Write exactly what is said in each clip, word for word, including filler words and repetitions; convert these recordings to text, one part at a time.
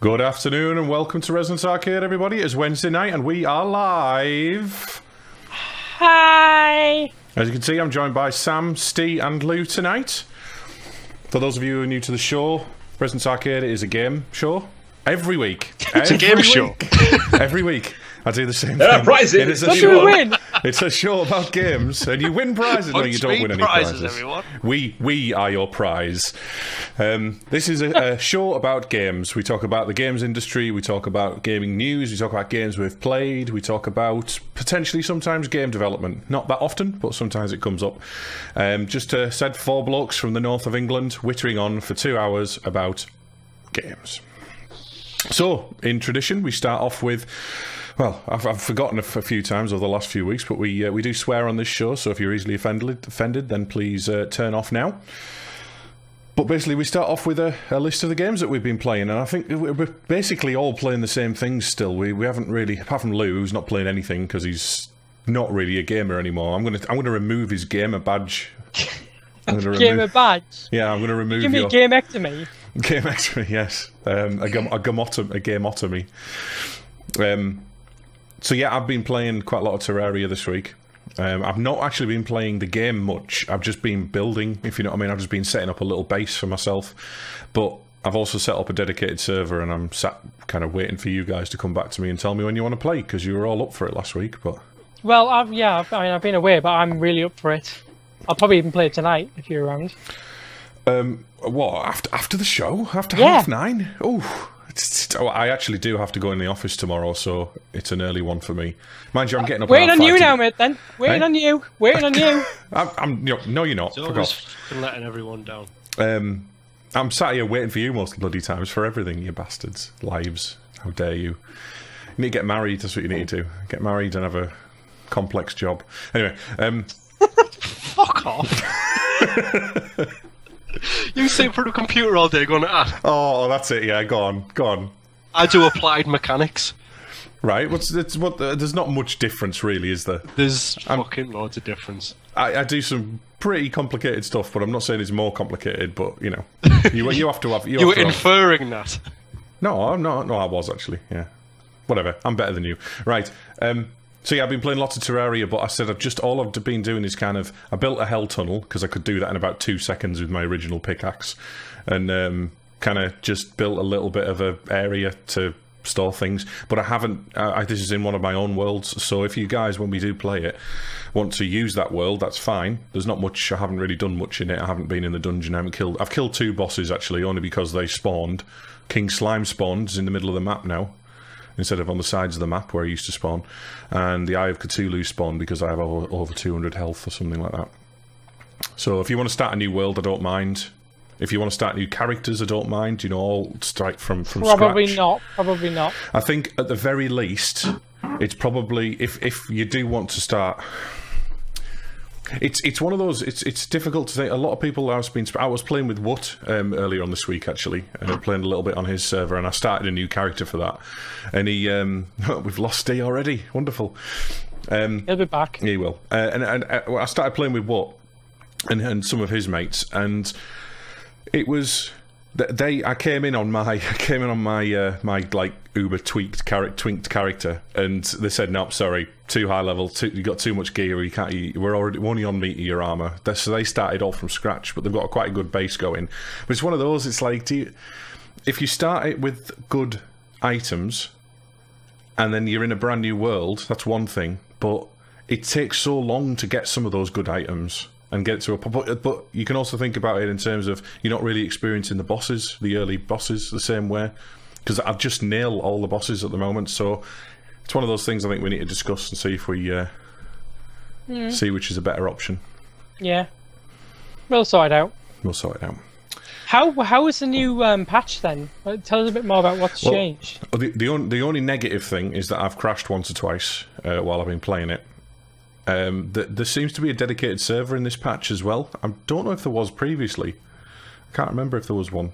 Good afternoon and welcome to Resonance Arcade, everybody. It's Wednesday night and we are live. Hi. As you can see, I'm joined by Sam, Steve and Lou tonight. For those of you who are new to the show, Resonance Arcade is a game show. Every week. It's every a game week. show. Every week. I do the same there thing. There are prizes. It is a show. Win. It's a show about games and you win prizes. No, you don't win any prizes. Everyone. We we are your prize. Um, this is a, a show about games. We talk about the games industry. We talk about gaming news. We talk about games we've played. We talk about potentially sometimes game development. Not that often, but sometimes it comes up. Um, just uh, said four blokes from the north of England whittering on for two hours about games. So, in tradition, we start off with... Well, I've, I've forgotten a, f a few times over the last few weeks, but we uh, we do swear on this show, so if you're easily offended, offended then please uh, turn off now. But basically, we start off with a, a list of the games that we've been playing, and I think we're basically all playing the same things still. We we haven't really, apart from Lou, who's not playing anything because he's not really a gamer anymore. I'm gonna I'm gonna remove his gamer badge. I'm gonna gamer remove, badge. Yeah, I'm gonna remove. Give me your... gamectomy. Gamectomy, yes, um, a gum a gumotomy, a gameotomy. Um. So yeah, I've been playing quite a lot of Terraria this week. Um, I've not actually been playing the game much. I've just been building, if you know what I mean. I've just been setting up a little base for myself. But I've also set up a dedicated server and I'm sat kind of waiting for you guys to come back to me and tell me when you want to play, because you were all up for it last week. But Well, I've, yeah, I've, I mean, I've been away, but I'm really up for it. I'll probably even play it tonight if you're around. Um, what, after, after the show? After yeah. half nine? Ooh. I actually do have to go in the office tomorrow, so it's an early one for me. Mind you, I'm getting up. Waiting on you now, mate. Then waiting eh? on you, waiting on you. I'm, I'm you know, no, you're not. It's always letting everyone down. Um, I'm sat here waiting for you most bloody times for everything, you bastards. Lives, how dare you? You need to get married. That's what you need to do. Get married and have a complex job. Anyway, um... fuck off. You sit in front of a computer all day going, ah. Oh, that's it, yeah, go on, go on. I do applied mechanics. Right, what's, it's, what, uh, there's not much difference really, is there? There's I'm, fucking loads of difference. I, I do some pretty complicated stuff, but I'm not saying it's more complicated, but, you know. You, you have to have... You, you have were to inferring have... that. No, I'm not. No, I was actually, yeah. Whatever, I'm better than you. Right, um... so yeah, I've been playing lots of Terraria, but I said I've just, all I've been doing is kind of, I built a hell tunnel, because I could do that in about two seconds with my original pickaxe, and um, kind of just built a little bit of a area to store things, but I haven't, I, I, this is in one of my own worlds, so if you guys, when we do play it, want to use that world, that's fine. There's not much, I haven't really done much in it, I haven't been in the dungeon, I haven't killed, I've killed two bosses actually, only because they spawned. King Slime spawns in the middle of the map now, instead of on the sides of the map where I used to spawn. And the Eye of Cthulhu spawned because I have over two hundred health or something like that. So if you want to start a new world, I don't mind. If you want to start new characters, I don't mind. You know, all straight from, from probably scratch. Probably not, probably not. I think at the very least, it's probably, if, if you do want to start... It's it's one of those. It's it's difficult to think. A lot of people I've been. I was playing with Woot um, earlier on this week actually, and I played a little bit on his server, and I started a new character for that. And he, um, we've lost D already. Wonderful. Um, He'll be back. He will. Uh, and and uh, I started playing with Woot and and some of his mates, and it was they. I came in on my I came in on my uh, my like uber tweaked character, twinked character, and they said no, sorry. Too high level, too, you got too much gear, you can't, you, we're already we're only on meteor armor. They're, so they started all from scratch, but they've got quite a good base going. But it's one of those, it's like, do you, if you start it with good items, and then you're in a brand new world, that's one thing, but it takes so long to get some of those good items, and get to a... But, but you can also think about it in terms of, you're not really experiencing the bosses, the early bosses, the same way, because I've just nailed all the bosses at the moment, so... It's one of those things I think we need to discuss and see if we uh, mm. see which is a better option. Yeah, we'll sort it out. We'll sort it out. How how is the new um, patch then? Tell us a bit more about what's well, changed. The the, on, the only negative thing is that I've crashed once or twice uh, while I've been playing it. Um, th there seems to be a dedicated server in this patch as well. I don't know if there was previously. I can't remember if there was one.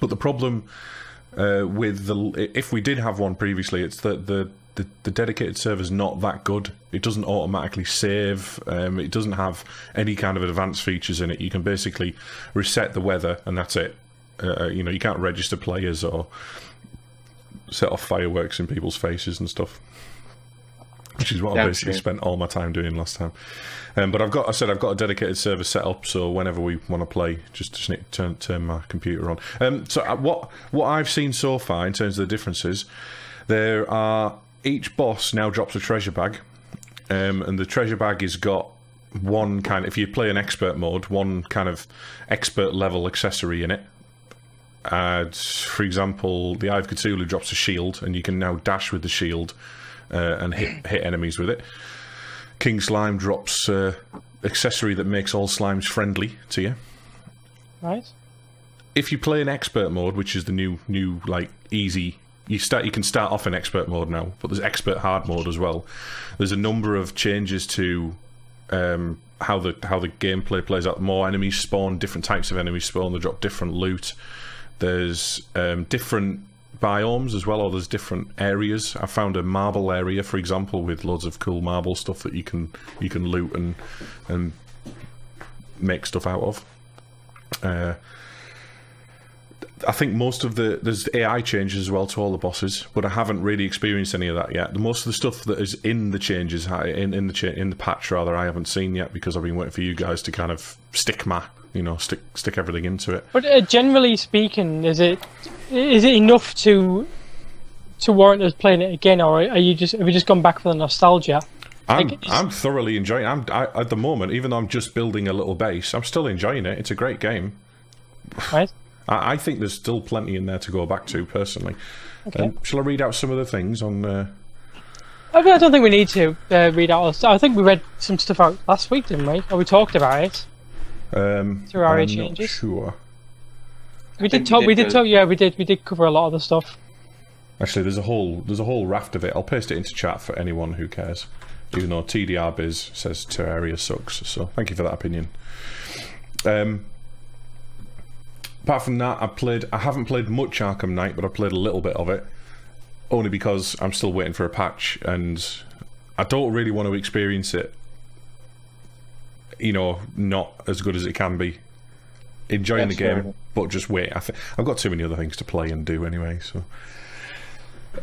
But the problem. Uh, with the if we did have one previously, it's that the, the the dedicated server's not that good. It doesn't automatically save. Um, it doesn't have any kind of advanced features in it. You can basically reset the weather and that's it. uh, you know, you can't register players or set off fireworks in people's faces and stuff, which is what That's I basically true. spent all my time doing last time. Um, but I've got, I said, I've got a dedicated server set up, so whenever we want to play, just to sneak, turn turn my computer on. Um, so what what I've seen so far in terms of the differences, there are each boss now drops a treasure bag, um, and the treasure bag has got one kind. If you play an expert mode, one kind of expert level accessory in it. Uh, for example, the Eye of Cthulhu drops a shield, and you can now dash with the shield. Uh, and hit, hit enemies with it. King Slime drops uh, accessory that makes all slimes friendly to you. Right. If you play in expert mode, which is the new new like easy, you start you can start off in expert mode now, but there's expert hard mode as well. There's a number of changes to um, how the how the gameplay plays out. More enemies spawn, different types of enemies spawn. They drop different loot. There's um, different biomes as well, or there's different areas. I found a marble area, for example, with loads of cool marble stuff that you can you can loot and and make stuff out of. Uh, I think most of the there's A I changes as well to all the bosses, but I haven't really experienced any of that yet. Most of the stuff that is in the changes in in the cha in the patch rather, I haven't seen yet because I've been waiting for you guys to kind of stick my you know stick stick everything into it. But uh, generally speaking, is it? Is it enough to to warrant us playing it again, or are you just have you just gone back for the nostalgia? I'm like, I'm thoroughly enjoying. I'm I, at the moment, even though I'm just building a little base, I'm still enjoying it. It's a great game. Right. I, I think there's still plenty in there to go back to personally. Okay. Um, shall I read out some of the things on? Uh... I don't think we need to uh, read out all the stuff. I think we read some stuff out last week, didn't we? Or we talked about it. Um, through our I'm changes. Not sure. We did talk. We did talk. Yeah, we did. We did cover a lot of the stuff. Actually, there's a whole there's a whole raft of it. I'll paste it into chat for anyone who cares. Even though T D R Biz says Terraria sucks, so thank you for that opinion. Um, apart from that, I played. I haven't played much Arkham Knight, but I played a little bit of it, only because I'm still waiting for a patch, and I don't really want to experience it. You know, not as good as it can be. Enjoying That's the game, right. but just wait. I th I've got too many other things to play and do anyway. So,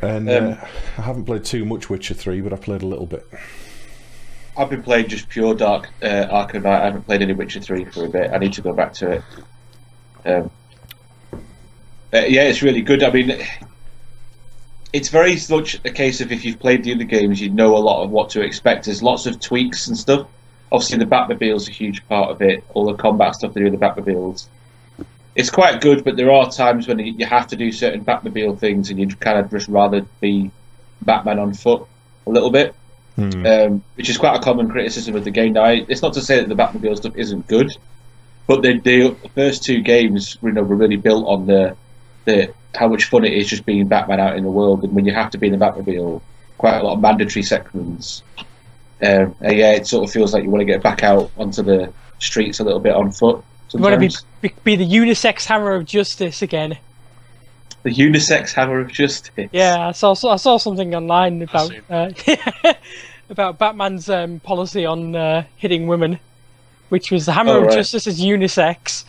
and um, uh, I haven't played too much Witcher three, but I've played a little bit. I've been playing just pure dark uh, Arkham Knight. I haven't played any Witcher three for a bit. I need to go back to it. Um, uh, yeah, it's really good. I mean, it's very much a case of if you've played the other games, you know a lot of what to expect. There's lots of tweaks and stuff. Obviously, the Batmobile's a huge part of it. All the combat stuff they do with the Batmobiles. It's quite good, but there are times when you have to do certain Batmobile things and you'd kind of just rather be Batman on foot a little bit, hmm. um, which is quite a common criticism of the game. Now, it's not to say that the Batmobile stuff isn't good, but they, they, the first two games you know, were really built on the, the how much fun it is just being Batman out in the world. And when you have to be in the Batmobile, quite a lot of mandatory sections. Um, yeah, it sort of feels like you want to get back out onto the streets a little bit on foot. You want to be, be the unisex hammer of justice again. The unisex hammer of justice. Yeah, I saw I saw something online about uh, about Batman's um, policy on uh, hitting women, which was the hammer oh, right. of justice is unisex.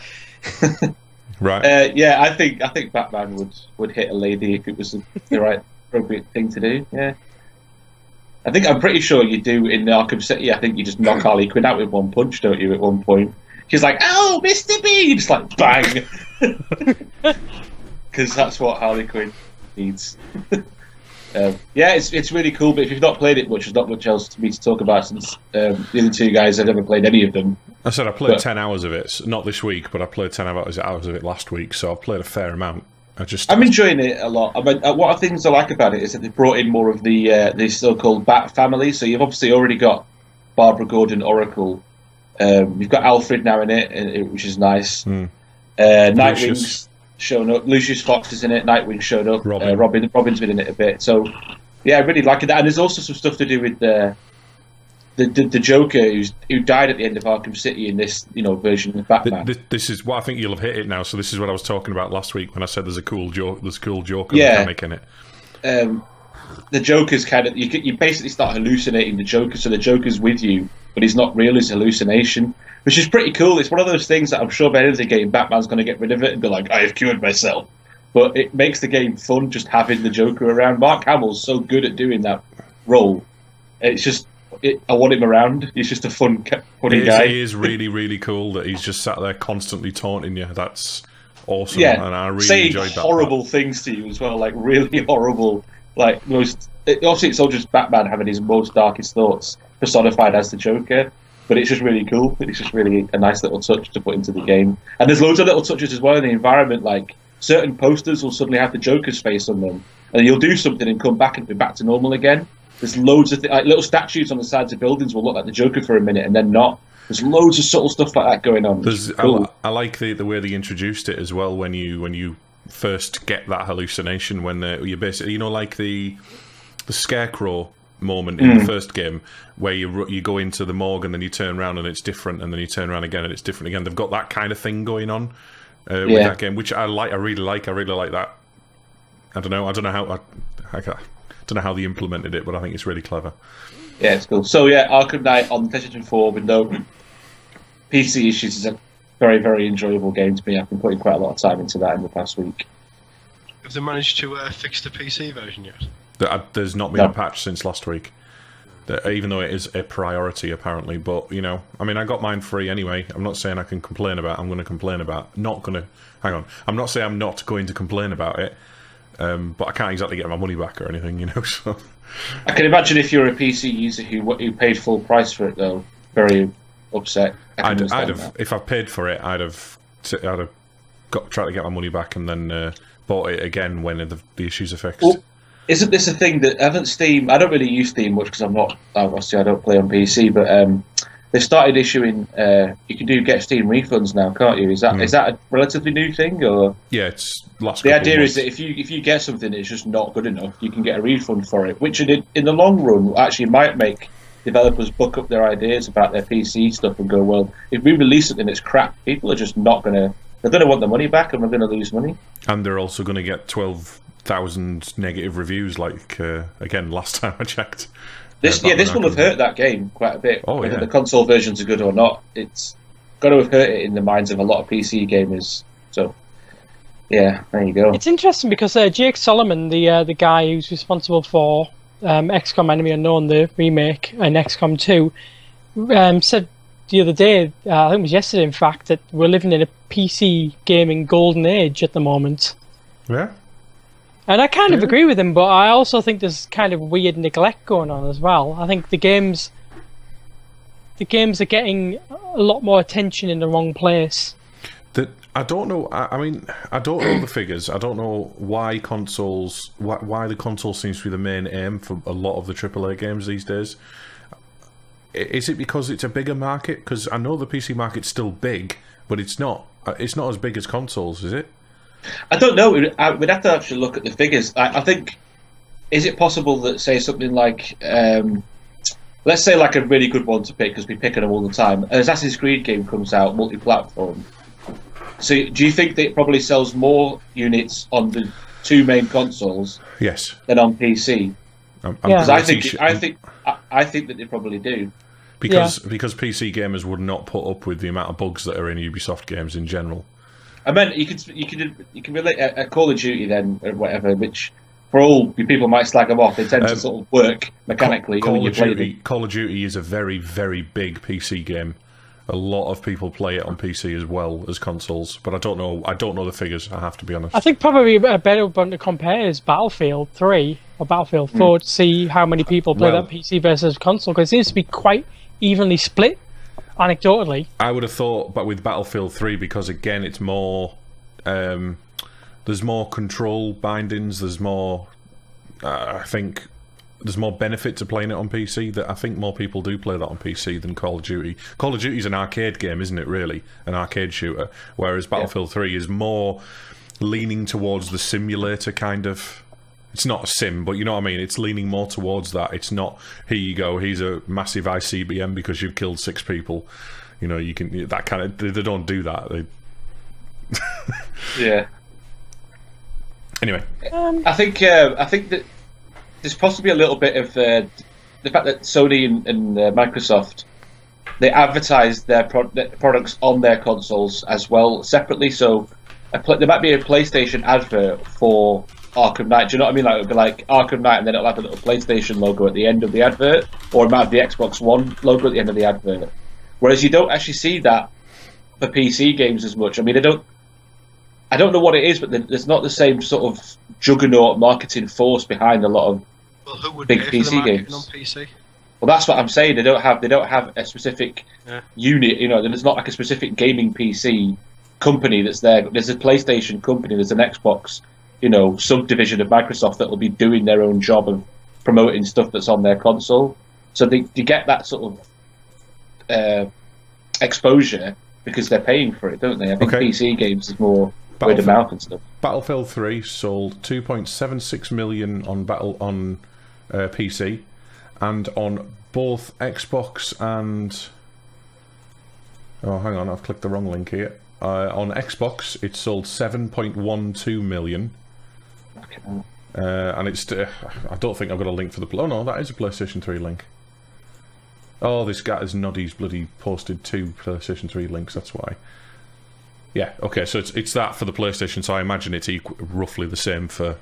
Right. Uh, yeah, I think I think Batman would would hit a lady if it was the right appropriate thing to do. Yeah. I think I'm pretty sure you do in Arkham City. I think you just knock Harley Quinn out with one punch, don't you? At one point, she's like, "Oh, Mister B," just like bang, because that's what Harley Quinn needs. um, yeah, it's it's really cool. But if you've not played it much, there's not much else for me to talk about since um, the other two guys have never played any of them. I said I played but, ten hours of it, not this week, but I played ten hours hours of it last week, so I've played a fair amount. I just, I'm enjoying it a lot. I mean, one of the things I like about it is that they brought in more of the uh, the so-called Bat family. So you've obviously already got Barbara Gordon Oracle. Um, you've got Alfred now in it, which is nice. Mm. Uh, Nightwing's shown up. Lucius Fox is in it. Nightwing showed up. Robin. Uh, Robin. Robin's been in it a bit. So yeah, I really like it. And there's also some stuff to do with the the, the, the Joker, who's, who died at the end of Arkham City in this, you know, version of Batman. This, this is what well, I think you'll have hit it now. So this is what I was talking about last week when I said there's a cool joke, there's a cool Joker yeah. mechanic in it. Um, the Joker's kind of you, you basically start hallucinating the Joker, so the Joker's with you, but he's not real. It's hallucination. which is pretty cool. It's one of those things that I'm sure by the end of the game, Batman's going to get rid of it and be like, I have cured myself. But it makes the game fun just having the Joker around. Mark Hamill's so good at doing that role. It's just, it, I want him around. He's just a fun, funny guy. It is really, really cool that he's just sat there constantly taunting you. That's awesome. Yeah, and I really saying enjoyed that horrible part. Things to you as well, like really horrible. Like most, it, obviously it's all just Batman having his most darkest thoughts personified as the Joker. But it's just really cool. It's just really a nice little touch to put into the game. And there's loads of little touches as well in the environment, like certain posters will suddenly have the Joker's face on them, and you'll do something and come back and be back to normal again. There's loads of th like little statues on the sides of buildings will look like the Joker for a minute and then not. There's loads of subtle stuff like that going on. Cool. I, I like the the way they introduced it as well when you when you first get that hallucination when you basically you know like the the scarecrow moment in mm. the first game where you you go into the morgue and then you turn around and it's different and then you turn around again and it's different again. They've got that kind of thing going on. Uh, with yeah. that game, which I like, I really like, I really like that. I don't know, I don't know how, I, I, I don't know how they implemented it, but I think it's really clever. Yeah, it's cool. So yeah, Arkham Knight on the PlayStation four with no P C issues is a very, very enjoyable game to me. I've been putting quite a lot of time into that in the past week. Have they managed to uh, fix the P C version yet? The, I, there's not been no. a patch since last week, the, even though it is a priority apparently. But you know, I mean, I got mine free anyway. I'm not saying I can complain about. It. I'm going to complain about. Not going to. Hang on. I'm not saying I'm not going to complain about it. Um, but I can't exactly get my money back or anything, you know. So I can imagine if you're a P C user who who paid full price for it, though, very upset. I I'd, I'd have. That. If I paid for it, I'd have. I'd have got tried to get my money back and then uh, bought it again when the, the issues are fixed. Well, isn't this a thing that haven't Steam? I don't really use Steam much because I'm not. Obviously, I don't play on P C. But um, they started issuing. Uh, you can do get Steam refunds now, can't you? Is that mm. is that a relatively new thing? Or yeah, it's last. The idea is that if you if you get something that's just not good enough, you can get a refund for it, which in in the long run actually might make developers buck up their ideas about their P C stuff and go, well, if we release something that's crap, people are just not going to. They're going to want their money back, and we're going to lose money. And they're also going to get twelve. thousand negative reviews like uh, again last time I checked. This uh, yeah this will have hurt that game quite a bit. Oh, whether yeah. the console versions are good or not, it's got to have hurt it in the minds of a lot of P C gamers. So yeah, there you go. It's interesting because uh, Jake Solomon, the uh, the guy who's responsible for um, X COM Enemy Unknown, the remake, and X COM two, um, said the other day, uh, I think it was yesterday in fact, that we're living in a P C gaming golden age at the moment. Yeah. And I kind of agree with him, but I also think there's kind of weird neglect going on as well. I think the games, the games are getting a lot more attention in the wrong place. That I don't know. I, I mean, I don't know the figures. I don't know why consoles, why, why the console seems to be the main aim for a lot of the triple A games these days. Is it because it's a bigger market? Because I know the P C market's still big, but it's not. It's not as big as consoles, is it? I don't know. We'd have to actually look at the figures. I, I think, is it possible that, say, something like, um, let's say like a really good one to pick, because we pick them all the time, an Assassin's Creed game comes out multi-platform. So do you think that it probably sells more units on the two main consoles yes. than on P C? Because yeah. I, think, I, think, I think that they probably do. Because, yeah. because P C gamers would not put up with the amount of bugs that are in Ubisoft games in general. I meant you could you could you can relate a, a Call of Duty then or whatever, which for all you people might slag them off. They tend um, to sort of work mechanically. Call, Call of Duty. Call of Duty is a very very big P C game. A lot of people play it on P C as well as consoles, but I don't know. I don't know the figures. I have to be honest. I think probably a better one to compare is Battlefield three or Battlefield four mm. to see how many people play well, that P C versus console, because it seems to be quite evenly split. Anecdotally, I would have thought, but with Battlefield three, because again, it's more. Um, there's more control bindings. There's more. Uh, I think there's more benefit to playing it on P C. That I think more people do play that on P C than Call of Duty. Call of Duty is an arcade game, isn't it? Really, an arcade shooter. Whereas Battlefield three is more leaning towards the simulator kind of. It's not a sim, but you know what I mean? It's leaning more towards that. It's not, here you go, here's a massive I C B M because you've killed six people. You know, you can, that kind of, they, they don't do that. They... yeah. Anyway. Um, I think uh, I think that there's possibly a little bit of uh, the fact that Sony and, and uh, Microsoft they advertised their, pro their products on their consoles as well separately. So a pl there might be a PlayStation advert for Arkham Knight. Do you know what I mean? Like it would be like Arkham Knight, and then it'll have a little PlayStation logo at the end of the advert, or it might have the Xbox One logo at the end of the advert. Whereas you don't actually see that for P C games as much. I mean, I don't, I don't know what it is, but there's not the same sort of juggernaut marketing force behind a lot of well, who would big P C the games. On P C? Well, that's what I'm saying. They don't have they don't have a specific yeah. unit. You know, there's not like a specific gaming P C company that's there. There's a PlayStation company. There's an Xbox, you know, subdivision of Microsoft that will be doing their own job of promoting stuff that's on their console. So they, they get that sort of uh, exposure because they're paying for it, don't they? I think okay. P C games is more word of mouth and stuff. Battlefield three sold two point seven six million on Battle on uh, P C and on both Xbox and oh, hang on, I've clicked the wrong link here. Uh, on Xbox, it sold seven point one two million. Okay. Uh, and it's... Uh, I don't think I've got a link for the... Oh, no, that is a PlayStation three link. Oh, this guy is Noddy's bloody posted two PlayStation three links, that's why. Yeah, okay, so it's it's that for the PlayStation, so I imagine it's equal, roughly the same for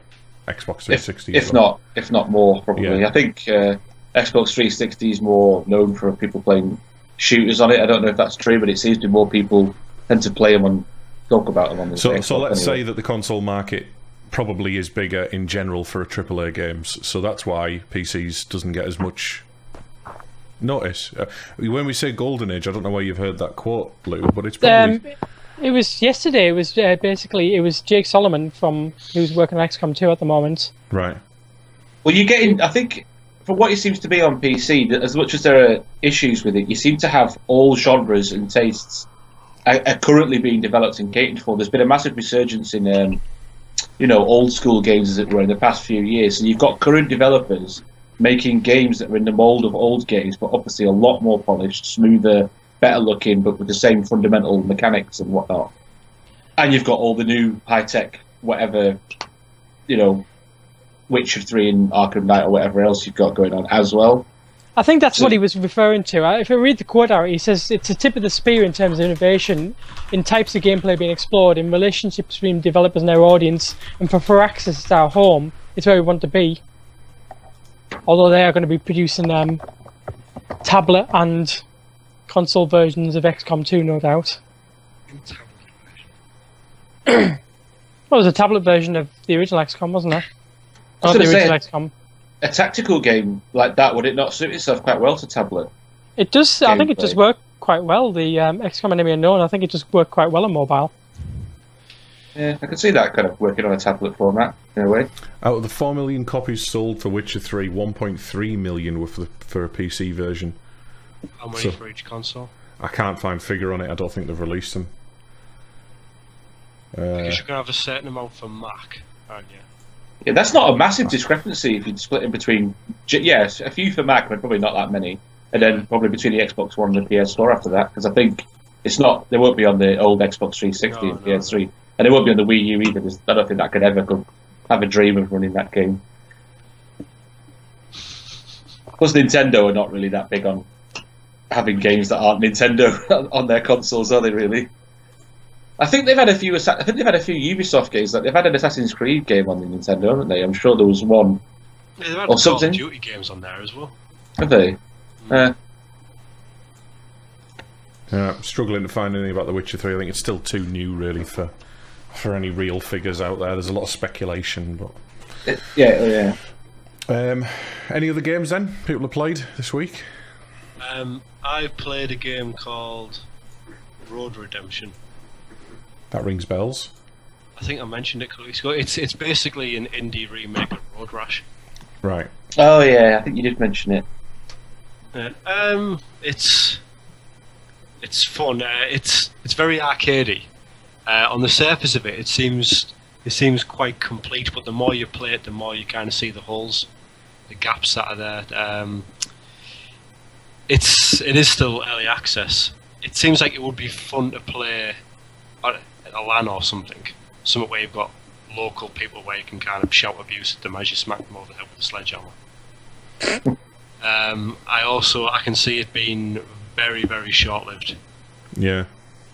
Xbox three sixty. If, if not, if not more, probably. Yeah. I think uh, Xbox three sixty is more known for people playing shooters on it. I don't know if that's true, but it seems to be more people... tend to play them and talk about them on the So, so let's anyway. say that the console market probably is bigger in general for triple A games, so that's why P Cs doesn't get as much notice. Uh, when we say golden age, I don't know where you've heard that quote, Lou, but it's probably... Um, it was yesterday, it was uh, basically, it was Jake Solomon from, who's working on XCOM two at the moment. Right. Well, you're getting, I think, from what it seems to be on P C, that as much as there are issues with it, you seem to have all genres and tastes are currently being developed and catered for. There's been a massive resurgence in, um, you know, old school games, as it were, in the past few years. So you've got current developers making games that are in the mould of old games, but obviously a lot more polished, smoother, better looking, but with the same fundamental mechanics and whatnot. And you've got all the new high-tech, whatever, you know, Witcher three and Arkham Knight or whatever else you've got going on as well. I think that's what he was referring to. If I read the quote out, he says it's a tip of the spear in terms of innovation, in types of gameplay being explored, in relationships between developers and their audience, and for Firaxis, it's our home. It's where we want to be. Although they are going to be producing um, tablet and console versions of XCOM two, no doubt. Well, there was a tablet version of the original X COM, wasn't there? Not the original X COM. A tactical game like that, would it not suit itself quite well to tablet? It does. I think it does work quite well. The um, XCOM Enemy Unknown, I think it does work quite well on mobile. Yeah, I could see that kind of working on a tablet format in a way. Out of the four million copies sold for Witcher three, one point three million were for, the, for a P C version. How many so, for each console? I can't find figure on it. I don't think they've released them. Uh, because you're going to have a certain amount for Mac, aren't you? Yeah, that's not a massive discrepancy if you split in between. Yes, a few for Mac, but probably not that many. And then probably between the Xbox One and the P S four after that, because I think it's not. They won't be on the old Xbox three sixty no, and P S three, no. and they won't be on the Wii U either. I don't think that could ever go, have a dream of running that game. Plus, Nintendo are not really that big on having games that aren't Nintendo on their consoles, are they? Really? I think they've had a few. I think they've had a few Ubisoft games. Like they've had an Assassin's Creed game on the Nintendo, haven't they? I'm sure there was one. Yeah, they've had or something. Call of Duty games on there as well. Have they? Mm. Uh, yeah, struggling to find anything about The Witcher three. I think it's still too new, really, for for any real figures out there. There's a lot of speculation, but it, yeah, yeah. Um, any other games then? People have played this week. Um, I played a game called Road Redemption. That rings bells. I think I mentioned it. It's it's basically an indie remake of Road Rash. Right. Oh yeah, I think you did mention it. Yeah. Um, it's it's fun. Uh, it's it's very arcadey. Uh, on the surface of it, it seems it seems quite complete. But the more you play it, the more you kind of see the holes, the gaps that are there. Um, it's it is still early access. It seems like it would be fun to play at a LAN or something, somewhere where you've got local people where you can kind of shout abuse at them as you smack them over the head with a sledgehammer. um, I also I can see it being very, very short-lived. Yeah.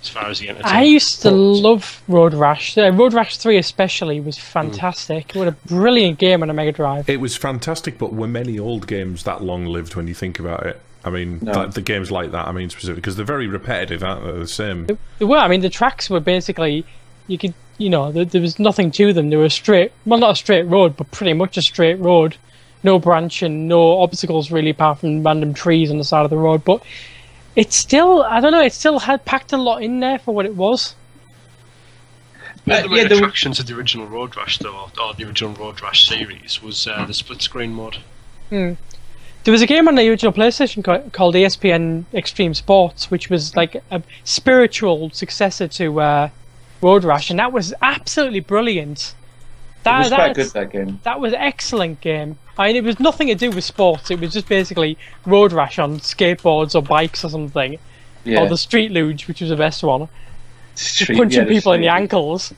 As far as the entertainment. I used to love Road Rash. Road Rash three especially was fantastic. Mm. What a brilliant game on a Mega Drive. It was fantastic, but were many old games that long-lived when you think about it? I mean, no. like, the games like that, I mean, specifically, because they're very repetitive, aren't they? The same. They were. I mean, the tracks were basically, you could, you know, there, there was nothing to them. They were a straight, well, not a straight road, but pretty much a straight road. No branch and no obstacles, really, apart from random trees on the side of the road. But it still, I don't know, it still had packed a lot in there for what it was. But, yeah, the attraction to the original Road Rash, though, or the original Road Rash series, was uh, the split-screen mod. Hmm. There was a game on the original PlayStation called E S P N Extreme Sports, which was like a spiritual successor to uh, Road Rash, and that was absolutely brilliant. That it was quite good, that game. That was an excellent game. I mean, it was nothing to do with sports. It was just basically Road Rash on skateboards or bikes or something. Yeah. Or the Street Luge, which was the best one. Street, punching yeah, people in the ankles.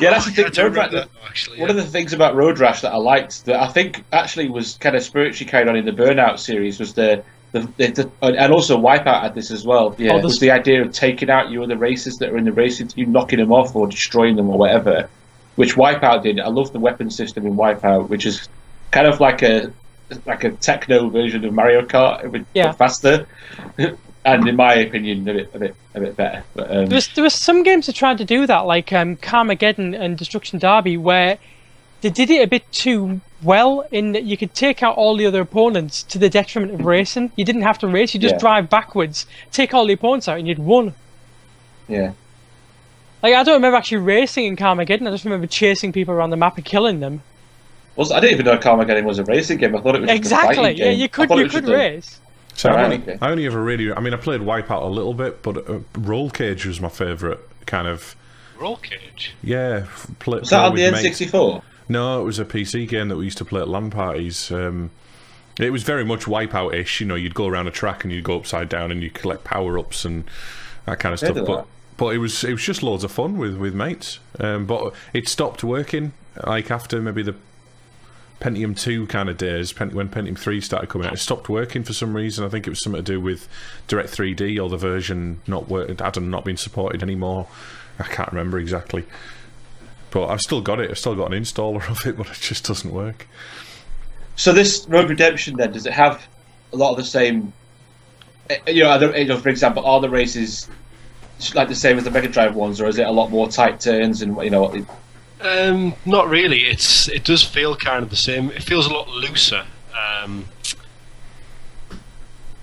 Yeah, that's oh, the thing. Road Rash, that, actually, yeah. One of the things about Road Rash that I liked, that I think actually was kind of spiritually carried on in the Burnout series, was the, the, the, the and also Wipeout had this as well. Yeah, oh, was the idea of taking out your other racers that are in the racing, you knocking them off or destroying them or whatever, which Wipeout did. I love the weapon system in Wipeout, which is kind of like a like a techno version of Mario Kart, but yeah. faster. And in my opinion, a bit, a bit, a bit better. But, um... there, was, there was some games that tried to do that, like um, Carmageddon and Destruction Derby, where they did it a bit too well in that you could take out all the other opponents to the detriment of racing. You didn't have to race, you just yeah. drive backwards, take all the opponents out, and you'd won. Yeah. Like, I don't remember actually racing in Carmageddon, I just remember chasing people around the map and killing them. Well, I didn't even know Carmageddon was a racing game, I thought it was just exactly. a fighting game. Exactly, yeah, you could, you could race. A... So oh, I, only, okay. I only ever really, I mean, I played Wipeout a little bit, but uh, Roll Cage was my favourite kind of. Roll Cage? Yeah. Play, was that on the N sixty-four? Mates. No, it was a P C game that we used to play at LAN parties. Um, it was very much Wipeout-ish, you know, you'd go around a track and you'd go upside down and you'd collect power-ups and that kind of I stuff. But, but it was it was just loads of fun with, with mates. Um, but it stopped working, like after maybe the Pentium two kind of days, when Pentium three started coming out, it stopped working for some reason. I think it was something to do with Direct three D or the version not worked, had not been supported anymore. I can't remember exactly. But I've still got it. I've still got an installer of it, but it just doesn't work. So this Road Redemption then, does it have a lot of the same... You know, for example, are the races like the same as the Mega Drive ones, or is it a lot more tight turns and, you know... Um, not really. It's it does feel kind of the same. It feels a lot looser. Um,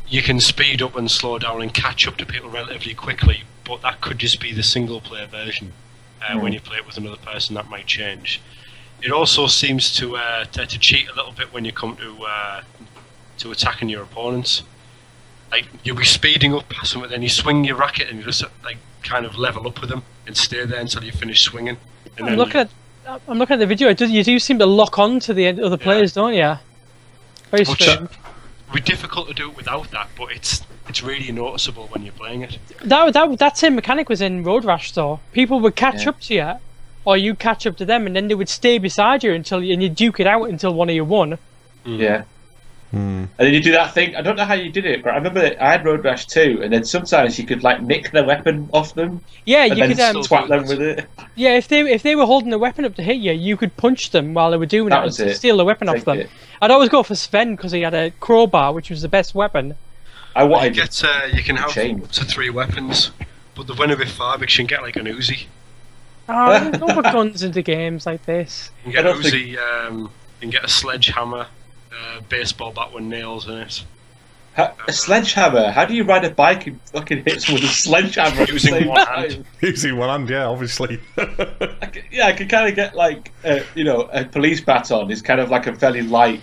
you can speed up and slow down and catch up to people relatively quickly, but that could just be the single-player version. Uh, mm. When you play it with another person, that might change. It also seems to uh, to, to cheat a little bit when you come to uh, to attacking your opponents. Like you'll be speeding up past them, but then you swing your racket and you just like kind of level up with them and stay there until you finish swinging. I'm looking at, I'm looking at the video. You do seem to lock on to the other players, yeah. don't you? Very strange. It would be difficult to do it without that, but it's it's really noticeable when you're playing it. That that that same mechanic was in Road Rash, though. People would catch yeah. up to you, or you catch up to them, and then they would stay beside you until you, and you duke it out until one of you won. Mm. Yeah. Mm. And then you do that thing. I don't know how you did it, but I remember I had Road Rash two, and then sometimes you could like nick their weapon off them. Yeah, and you then could um, twat them with it. Yeah, if they if they were holding the weapon up to hit you, you could punch them while they were doing that it and it. steal the weapon Take off them. It. I'd always go for Sven because he had a crowbar, which was the best weapon. I wanted. You, get, uh, you can have chain. up to three weapons, but the winner with five, you can get like an Uzi. Oh, don't put guns into games like this. You can get an Uzi. Think... Um, you can get a sledgehammer. Uh, baseball bat with nails in it. How, a sledgehammer? How do you ride a bike and fucking hit someone with a sledgehammer using one hand? Using one hand, yeah, obviously. I could, yeah, I could kind of get like, uh, you know, a police baton is kind of like a fairly light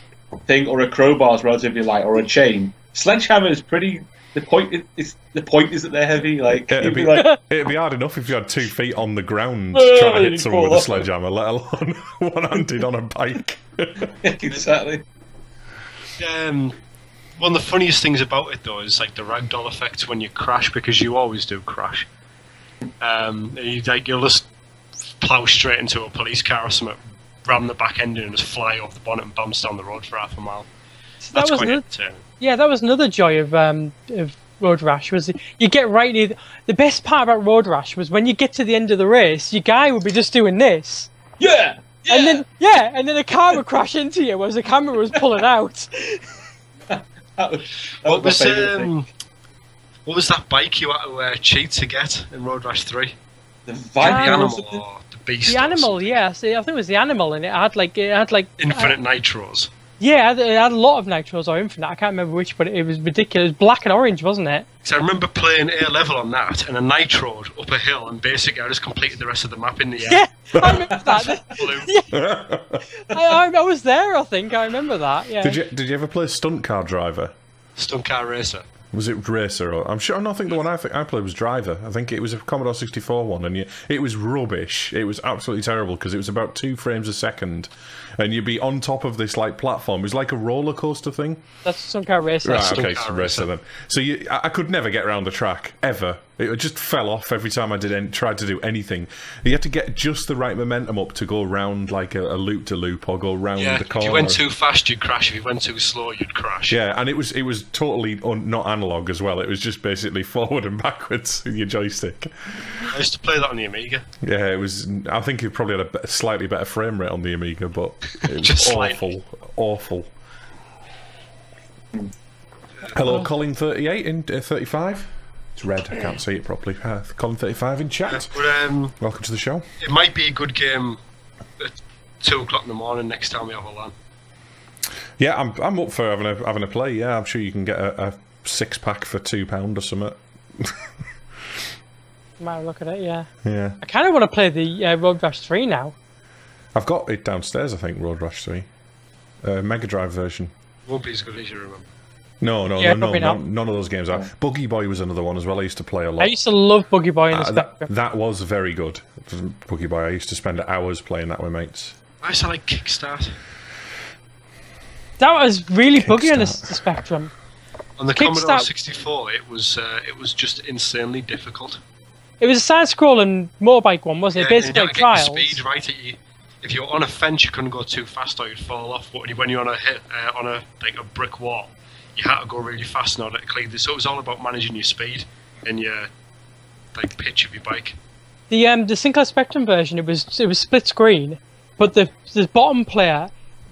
thing, or a crowbar is relatively light, or a chain. Sledgehammer is pretty. The point is, the point is that they're heavy. Like it'd, it'd be, be like it'd be hard enough if you had two feet on the ground trying to hit someone with a sledgehammer, let alone one-handed on a bike. Exactly. Um, one of the funniest things about it though is like the ragdoll effect when you crash, because you always do crash. Um, you, like, you'll just plow straight into a police car or something, ram the back end and just fly off the bonnet and bounce down the road for half a mile. So that That's was quite entertaining. Yeah, that was another joy of um of Road Rash, was you get right near the, the best part about Road Rash was when you get to the end of the race, your guy would be just doing this. Yeah. Yeah. And then yeah, and then a car would crash into you as the camera was pulling out. that was, that what was, was um, what was that bike you had to uh, cheat to get in Road Rash three? The vibe um, animal or the beast? The animal, yeah. So I think it was the animal, and it had like it had like infinite uh, nitros. Yeah, it had a lot of nitros or infinite. I can't remember which, but it was ridiculous. It was black and orange, wasn't it? So I remember playing A level on that, and a nitroed up a hill, and basically I just completed the rest of the map in the air. Yeah, I remember that. yeah. I, I was there. I think I remember that. Yeah. Did you Did you ever play Stunt Car Driver? Stunt Car Racer. Was it Racer? Or, I'm sure. No, I think the one I think I played was Driver. I think it was a Commodore sixty-four one, and you, it was rubbish. It was absolutely terrible because it was about two frames a second, and you'd be on top of this like platform. It was like a roller coaster thing. That's some kind of racer. Right, okay, some, some racer, racer then. So you, I, I could never get around the track ever. It just fell off every time I did any, tried to do anything. You had to get just the right momentum up to go round like a, a loop to loop or go round yeah, the corner. If you went too fast, you'd crash. If you went too slow, you'd crash. Yeah, and it was it was totally un, not analog as well. It was just basically forward and backwards with your joystick. I used to play that on the Amiga. Yeah, it was. I think you probably had a slightly better frame rate on the Amiga, but it was just awful, awful. Hello, Colin thirty-eight in uh, thirty-five. It's red, I can't see it properly. Uh, Colin thirty-five in chat. But, um, welcome to the show. It might be a good game at two o'clock in the morning next time we have a LAN. Yeah, I'm I'm up for having a having a play. Yeah, I'm sure you can get a, a six pack for two pound or something. Might look at it, yeah. Yeah. I kind of want to play the uh, Road Rash three now. I've got it downstairs, I think. Road Rash three, uh, Mega Drive version. Won't be as good as you remember. No, no, yeah, no, no, no, none of those games are. Yeah. Buggy Boy was another one as well. I used to play a lot. I used to love Buggy Boy. In uh, the that, that was very good. Buggy Boy, I used to spend hours playing that with mates. I used to like Kickstart. That was really Kickstart. Buggy on the, the Spectrum. On the Kickstart. Commodore sixty-four, it was uh, it was just insanely difficult. It was a side-scrolling motorbike one, wasn't it? Yeah, basically, like trials. Speed right at you. If you were on a fence, you couldn't go too fast, or you'd fall off. But when you were on a hit uh, on a like a brick wall, you had to go really fast in order to clear this. So it was all about managing your speed and your like pitch of your bike. The um the Sinclair Spectrum version, it was it was split screen, but the the bottom player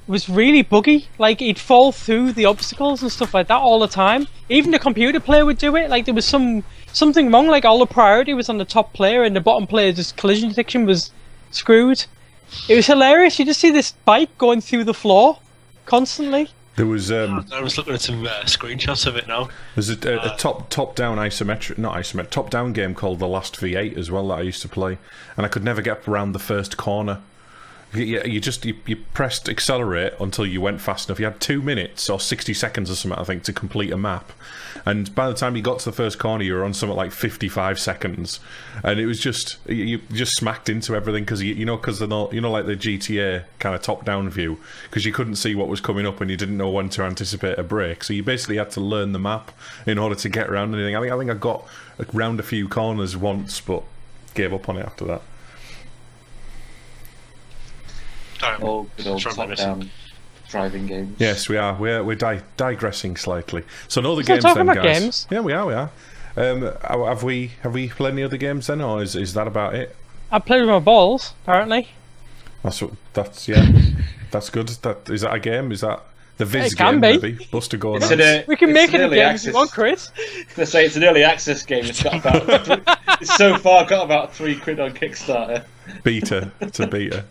was really buggy. Like he'd fall through the obstacles and stuff like that all the time. Even the computer player would do it. Like there was some something wrong. Like all the priority was on the top player, and the bottom player just collision detection was screwed. It was hilarious. You just see this bike going through the floor constantly. There was. Um, I was looking at some uh, screenshots of it now. There's a, a, uh, a top top-down isometric, not isometric, top-down game called The Last V eight as well that I used to play, and I could never get around the first corner. You, you just you, you pressed accelerate until you went fast enough. You had two minutes or sixty seconds or something, I think, to complete a map, and by the time you got to the first corner, you were on something like fifty-five seconds, and it was just you, you just smacked into everything because you, you know because they're not you know like the G T A kind of top-down view, because you couldn't see what was coming up and you didn't know when to anticipate a break, so you basically had to learn the map in order to get around anything. I think I think I got around a few corners once, but gave up on it after that. Oh, good old top-down driving games. Yes, we are. We're we're di digressing slightly. So no other games then, guys. Games. Yeah, we are. We are. Um, have we have we played any other games then, or is is that about it? I played with my balls. Apparently. That's what, that's yeah. That's good. That is that a game? Is that the Viz it game? Can be. Maybe? Buster Go Nuts. A, we can make it a game access. If you want, Chris. Let's say it's an early access game. It's got about. Three, it's so far got about three quid on Kickstarter. Beta. It's a beta.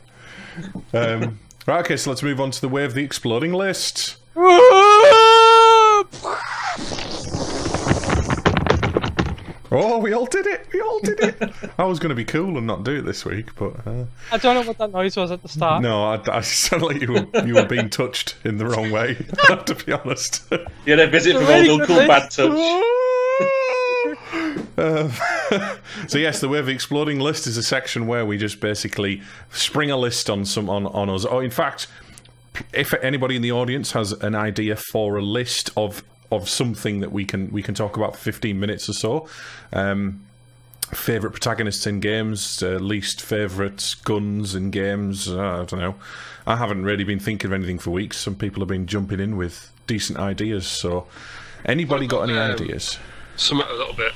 Um, right, okay, so let's move on to the way of the exploding list. Oh, we all did it! We all did it! I was going to be cool and not do it this week, but... Uh... I don't know what that noise was at the start. No, I, I sound like you were, you were being touched in the wrong way, I have to be honest. You had a visit from really old Uncle Bad Touch. Um, so yes, the way of the exploding list is a section where we just basically spring a list on some on, on us. Oh, in fact, if anybody in the audience has an idea for a list of of something that we can we can talk about for fifteen minutes or so, um, favourite protagonists in games, uh, least favourite guns in games, uh, I don't know. I haven't really been thinking of anything for weeks. Some people have been jumping in with decent ideas, so... Anybody got any um, ideas? Something a little bit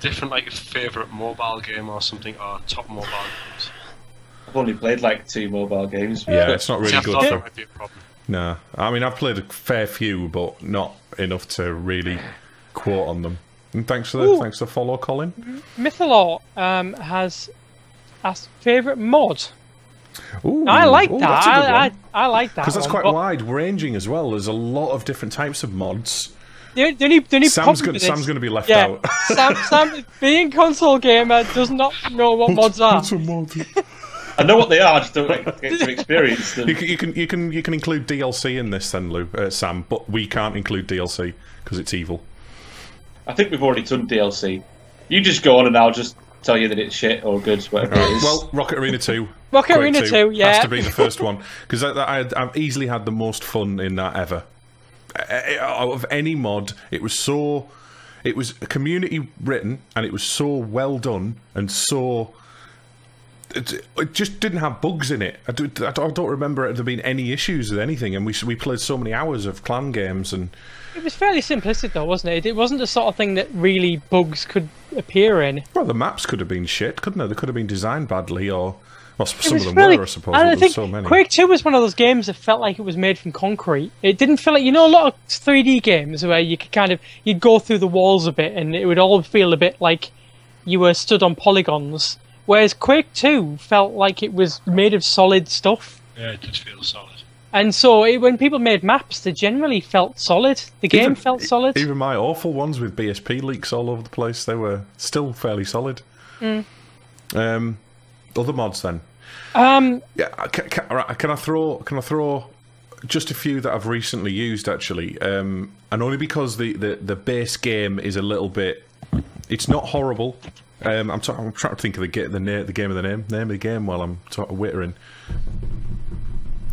different, like your favourite mobile game or something, or top mobile games. I've only played like two mobile games. Yeah, it's not really See, good. That might be a problem. No, I mean I've played a fair few, but not enough to really quote on them. And thanks for the, thanks for the follow, Colin. Mythalore um, has asked favourite mod. Ooh, I like ooh, that. I, I, I like that because that's one, quite wide ranging as well. There's a lot of different types of mods. The, the only, the only Sam's going to be left yeah. out. Sam, Sam, being console gamer, does not know what mods are. What's a mod? I know what they are, just don't get to experience them. You can, you can, you can, you can include D L C in this, then, Lou, uh, Sam, but we can't include D L C because it's evil. I think we've already done D L C. You just go on, and I'll just tell you that it's shit or good, whatever right. it is. Well, Rocket Arena two. Rocket Arena two, two, yeah, has to be the first one because I've easily had the most fun in that ever. Out of any mod, it was so, it was community written, and it was so well done, and so. It, it just didn't have bugs in it. I, do, I don't remember it, there being any issues with anything, and we we played so many hours of clan games, and it was fairly simplistic, though, wasn't it? It wasn't the sort of thing that really bugs could appear in. Well, the maps could have been shit, couldn't they? They could have been designed badly, or well, some of them really, were, I suppose. I think so many. Quake two was one of those games that felt like it was made from concrete. It didn't feel like, you know, a lot of three D games where you could kind of you'd go through the walls a bit, and it would all feel a bit like you were stood on polygons. Whereas Quake two felt like it was made of solid stuff. Yeah, it did feel solid. And so it, when people made maps, they generally felt solid. The game even, felt solid. Even my awful ones with B S P leaks all over the place, they were still fairly solid. Mm. Um, other mods then. Um, yeah, can, can, right, can I throw? Can I throw? Just a few that I've recently used, actually, um, and only because the, the the base game is a little bit. It's not horrible. Um, I'm, t I'm trying to think of the, the, na the game of the name, name of the game while I'm wittering.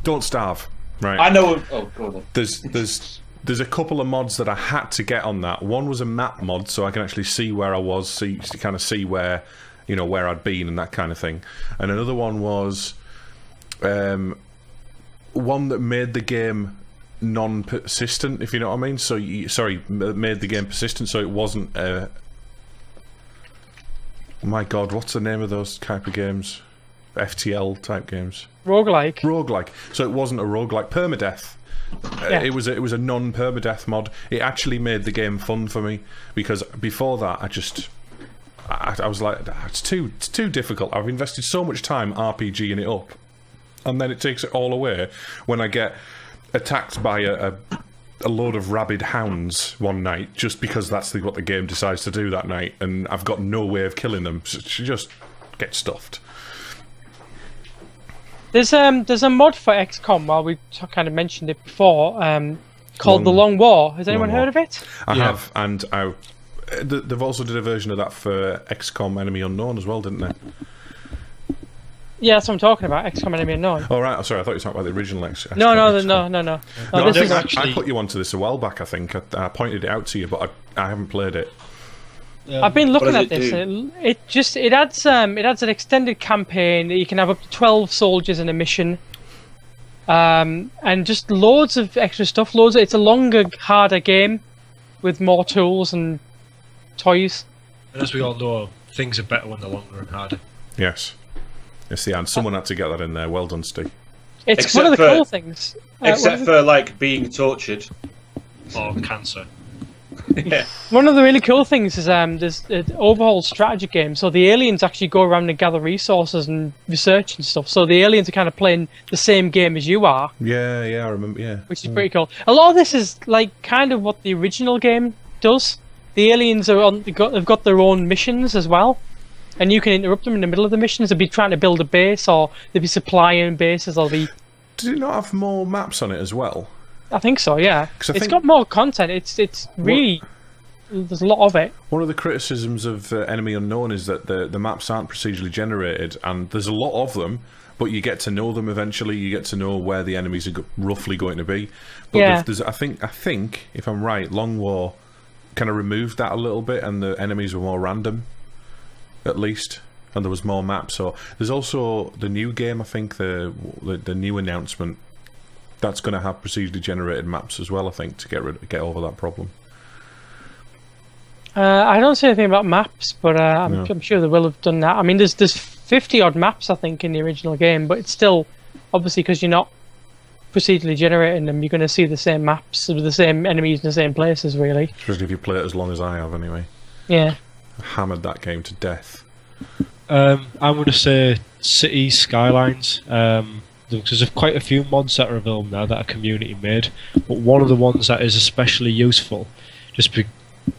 Don't Starve, right? I know. Oh, go on. There's there's there's a couple of mods that I had to get on that. One was a map mod, so I can actually see where I was, see to kind of see where, you know, where I'd been and that kind of thing. And another one was, um, one that made the game non-persistent, if you know what I mean. So you, sorry, made the game persistent, so it wasn't. Uh, My God, what's the name of those type of games? F T L type games. Roguelike. Roguelike. So it wasn't a roguelike. Permadeath. Yeah. Uh, it was a, it was a non-permadeath mod. It actually made the game fun for me because before that I just I, I was like, it's too it's too difficult. I've invested so much time RPGing it up, and then it takes it all away when I get attacked by a. a a load of rabid hounds one night just because that's what the game decides to do that night, and I've got no way of killing them, so she just gets stuffed. There's um there's a mod for X COM, while well, we kind of mentioned it before, um called Long, the Long War. Has anyone Long heard War. of it? I yeah. have, and I they've also did a version of that for X COM Enemy Unknown as well, didn't they? Yeah, that's what I'm talking about. X COM Enemy Unknown. Oh, right. Oh, sorry, I thought you were talking about the original X COM. No, no, no, no, no. no, no this I, actually... I put you onto this a while back, I think. I, I pointed it out to you, but I, I haven't played it. Um, I've been looking at this. It, it just it adds um it adds an extended campaign that you can have up to twelve soldiers in a mission, um and just loads of extra stuff. Loads. Of, it's a longer, harder game with more tools and toys. And as we all know, things are better when they're longer and harder. Yes. Yes, yeah, and someone had to get that in there. Well done, Steve. It's except one of the for, cool things. Uh, except for, like, being tortured. Or cancer. Yeah. One of the really cool things is um, there's an overhaul strategy game, so the aliens actually go around and gather resources and research and stuff, so the aliens are kind of playing the same game as you are. Yeah, yeah, I remember, yeah. Which is mm. pretty cool. A lot of this is, like, kind of what the original game does. The aliens are on, they've got, they've got their own missions as well. And you can interrupt them in the middle of the missions. They'd be trying to build a base, or they'd be supplying bases, or be. Did it not have more maps on it as well? I think so. Yeah, it's think... got more content. It's it's really what... there's a lot of it. One of the criticisms of uh, Enemy Unknown is that the the maps aren't procedurally generated, and there's a lot of them. But you get to know them eventually. You get to know where the enemies are go roughly going to be. But yeah. there's, I think I think if I'm right, Long War kind of removed that a little bit, and the enemies were more random. at least, and there was more maps. So there's also the new game, I think, the the, the new announcement, that's going to have procedurally generated maps as well, I think, to get rid get over that problem. Uh, I don't see anything about maps, but uh, I'm, no. I'm sure they will have done that. I mean, there's there's fifty odd maps, I think, in the original game, but it's still, obviously, because you're not procedurally generating them, you're going to see the same maps with the same enemies in the same places, really. Especially if you play it as long as I have, anyway. Yeah. I hammered that game to death. Um, I would say City Skylines. Um, because there's quite a few mods that are available now that are community made, but one of the ones that is especially useful, just be,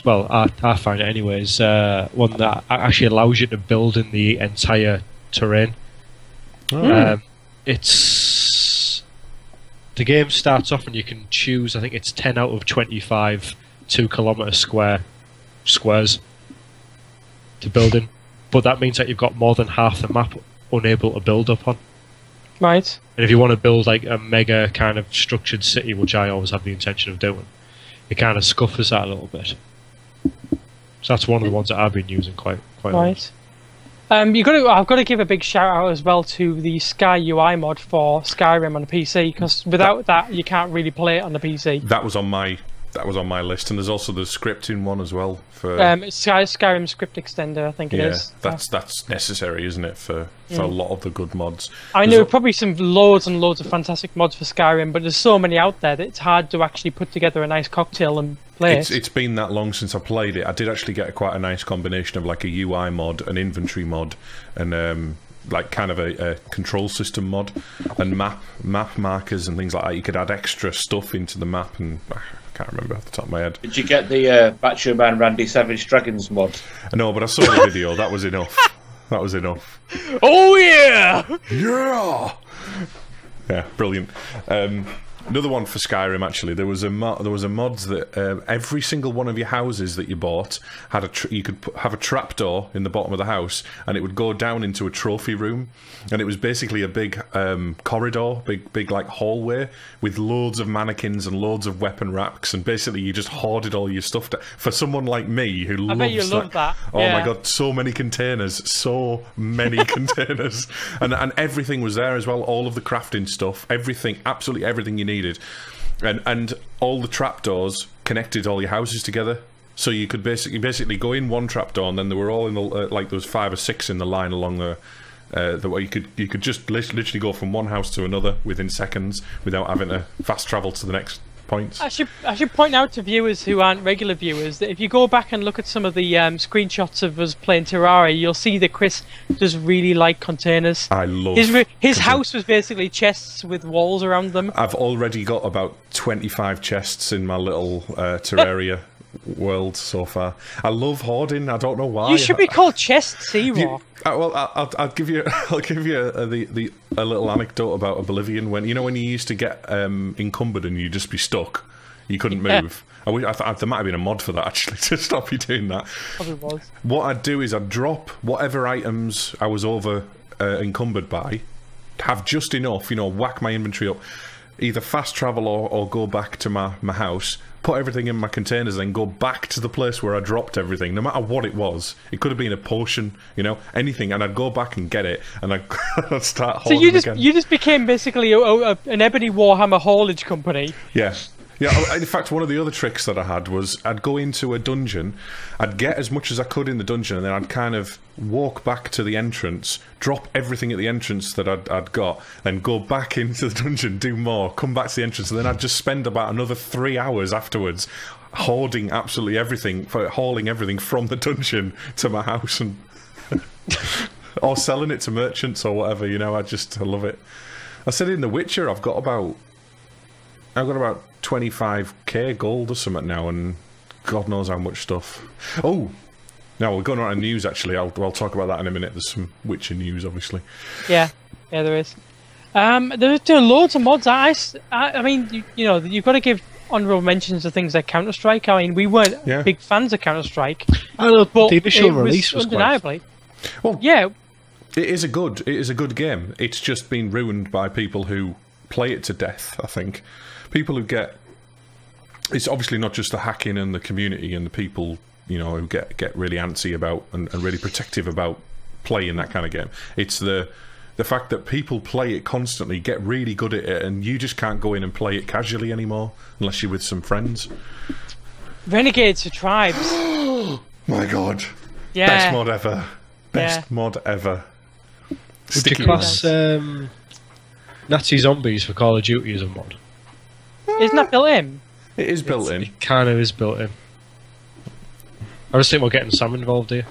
well, I, I find it anyway, is uh, one that actually allows you to build in the entire terrain. Mm. Um, it's the game starts off and you can choose. I think it's ten out of twenty-five two-kilometer square squares to build in, but that means that you've got more than half the map unable to build upon. Right. And if you want to build like a mega kind of structured city, which I always have the intention of doing, it kind of scuffers that a little bit. So that's one of the ones that I've been using quite quite. Right. Um, you got to. I've got to give a big shout out as well to the Sky U I mod for Skyrim on the P C, because without that, that you can't really play it on the P C. That was on my. That was on my list, and there's also the scripting one as well for um, it's Sky, Skyrim script extender, I think it yeah, is. Yeah, that's that's necessary, isn't it, for for mm. a lot of the good mods. I know there's probably some loads and loads of fantastic mods for Skyrim, but there's so many out there that it's hard to actually put together a nice cocktail and play it's, it. It's been that long since I played it. I did actually get a, quite a nice combination of like a U I mod, an inventory mod, and um, like kind of a, a control system mod, and map map markers and things like that. You could add extra stuff into the map and. I can't remember off the top of my head. Did you get the uh, Bachelor Man Randy Savage Dragons mod? No, but I saw the video. That was enough. That was enough. Oh yeah, yeah, yeah, brilliant. Um, another one for Skyrim. Actually, there was a mod, there was a mod that uh, every single one of your houses that you bought had a tr you could put, have a trapdoor in the bottom of the house, and it would go down into a trophy room, and it was basically a big um, corridor, big big like hallway with loads of mannequins and loads of weapon racks, and basically you just hoarded all your stuff. To, for someone like me who I loves bet you that, love that. Oh yeah. My god, so many containers, so many containers, and and everything was there as well. All of the crafting stuff, everything, absolutely everything you need. And and all the trapdoors connected all your houses together, so you could basically basically go in one trapdoor, and then they were all in the uh, like there was five or six in the line along the uh, the way you could you could just literally go from one house to another within seconds without having to fast travel to the next point. I should I should point out to viewers who aren't regular viewers that if you go back and look at some of the um, screenshots of us playing Terraria, you'll see that Chris does really like containers. I love his re his house was basically chests with walls around them. I've already got about twenty-five chests in my little uh, Terraria world so far. I love hoarding. I don't know why. You should be called Chest Zero. Uh, well, I'll, I'll give you, I'll give you a, the the a little anecdote about Oblivion. When you know when you used to get um, encumbered and you'd just be stuck, you couldn't yeah. move. I, I th there might have been a mod for that actually to stop you doing that. Probably was. What I'd do is I'd drop whatever items I was over uh, encumbered by, have just enough, you know, whack my inventory up, either fast travel or, or go back to my my house. Put everything in my containers, and then go back to the place where I dropped everything. No matter what it was, it could have been a potion, you know, anything. And I'd go back and get it, and I'd, I'd start holding. So you just again. you just became basically a, a, an Ebony Warhammer haulage company. Yeah, yeah. In fact, one of the other tricks that I had was I'd go into a dungeon, I'd get as much as I could in the dungeon, and then I'd kind of walk back to the entrance, drop everything at the entrance that I'd, I'd got, then go back into the dungeon, do more, come back to the entrance, and then I'd just spend about another three hours afterwards hoarding absolutely everything, for hauling everything from the dungeon to my house, and or selling it to merchants or whatever, you know. I just I love it. I said in The Witcher, I've got about I've got about twenty-five K gold or something now, and god knows how much stuff. Oh, now we're going on to news actually. I'll, I'll talk about that in a minute. There's some Witcher news, obviously. Yeah, yeah, there is. Um, there are loads of mods. I, I, I mean, you, you know, you've got to give honourable mentions to things like Counter-Strike. I mean, we weren't yeah. big fans of Counter-Strike. Well, the initial release was, was undeniably. Quite... Well, yeah, it is a good. It is a good game. It's just been ruined by people who play it to death. I think people who get. It's obviously not just the hacking and the community and the people you know, who get get really antsy about and, and really protective about playing that kind of game. It's the the fact that people play it constantly, get really good at it, and you just can't go in and play it casually anymore unless you're with some friends. Renegades for Tribes. My God. Yeah. Best mod ever. Best yeah. mod ever. Would you class um, Nazi Zombies for Call of Duty as a mod? Isn't that built in? It is built it's, in. It kind of is built in. I just think we're getting Sam involved here.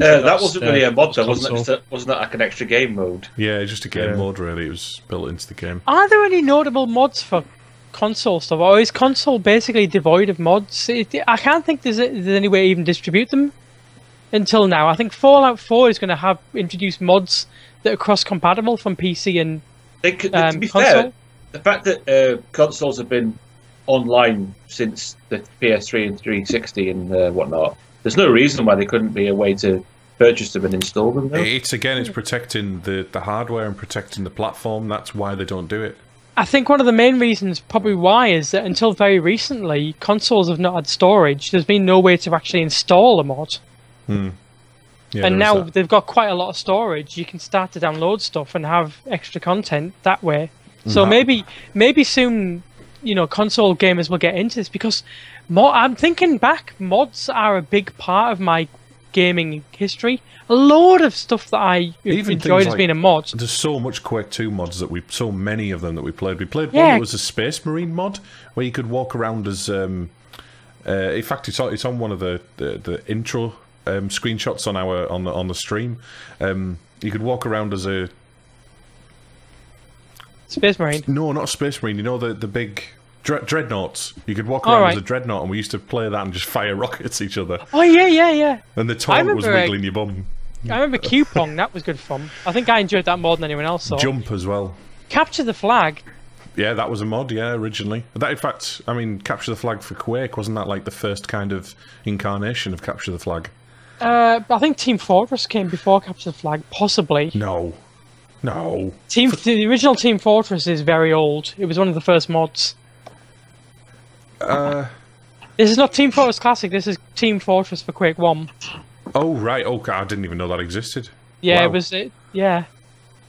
Uh, that wasn't really uh, a mod, though, wasn't it? That, wasn't that like an extra game mode? Yeah, just a game yeah. mode, really. It was built into the game. Are there any notable mods for console stuff, or is console basically devoid of mods? It, I can't think there's, there's any way to even distribute them until now. I think Fallout four is going to have introduced mods that are cross-compatible from P C and they could, um, to be console. Fair, the fact that uh, consoles have been online since the P S three and three sixty and uh, whatnot, there's no reason why there couldn't be a way to purchase them and install them, though. It's again, it's protecting the, the hardware and protecting the platform. That's why they don't do it. I think one of the main reasons probably why is that until very recently, consoles have not had storage. There's been no way to actually install a mod. Hmm. Yeah, and now they've got quite a lot of storage. You can start to download stuff and have extra content that way. So no. maybe maybe soon, you know, console gamers will get into this, because mod, I'm thinking back, mods are a big part of my gaming history. A load of stuff that I Even enjoyed as like, being a mod. There's so much Quake two mods that we, so many of them that we played. We played yeah. one that was a Space Marine mod where you could walk around as, um, uh, in fact, it's on, it's on one of the the, the intro um, screenshots on our on the on the stream. Um, you could walk around as a Space Marine. No, not a Space Marine. You know the the big. Dread dreadnoughts. You could walk around right. as a dreadnought, and we used to play that and just fire rockets at each other. Oh yeah, yeah, yeah. And the toilet was wiggling uh, your bum. I remember Q-Pong. That was good fun. I think I enjoyed that more than anyone else. Saw. Jump as well. Capture the Flag. Yeah, that was a mod. Yeah, originally. That, in fact, I mean, Capture the Flag for Quake, wasn't that like the first kind of incarnation of Capture the Flag? Uh, I think Team Fortress came before Capture the Flag, possibly. No, no. Team the original Team Fortress is very old. It was one of the first mods. Uh, this is not Team Fortress Classic, this is Team Fortress for Quake one. Oh, right, okay, I didn't even know that existed. Yeah, wow. it was, it, yeah.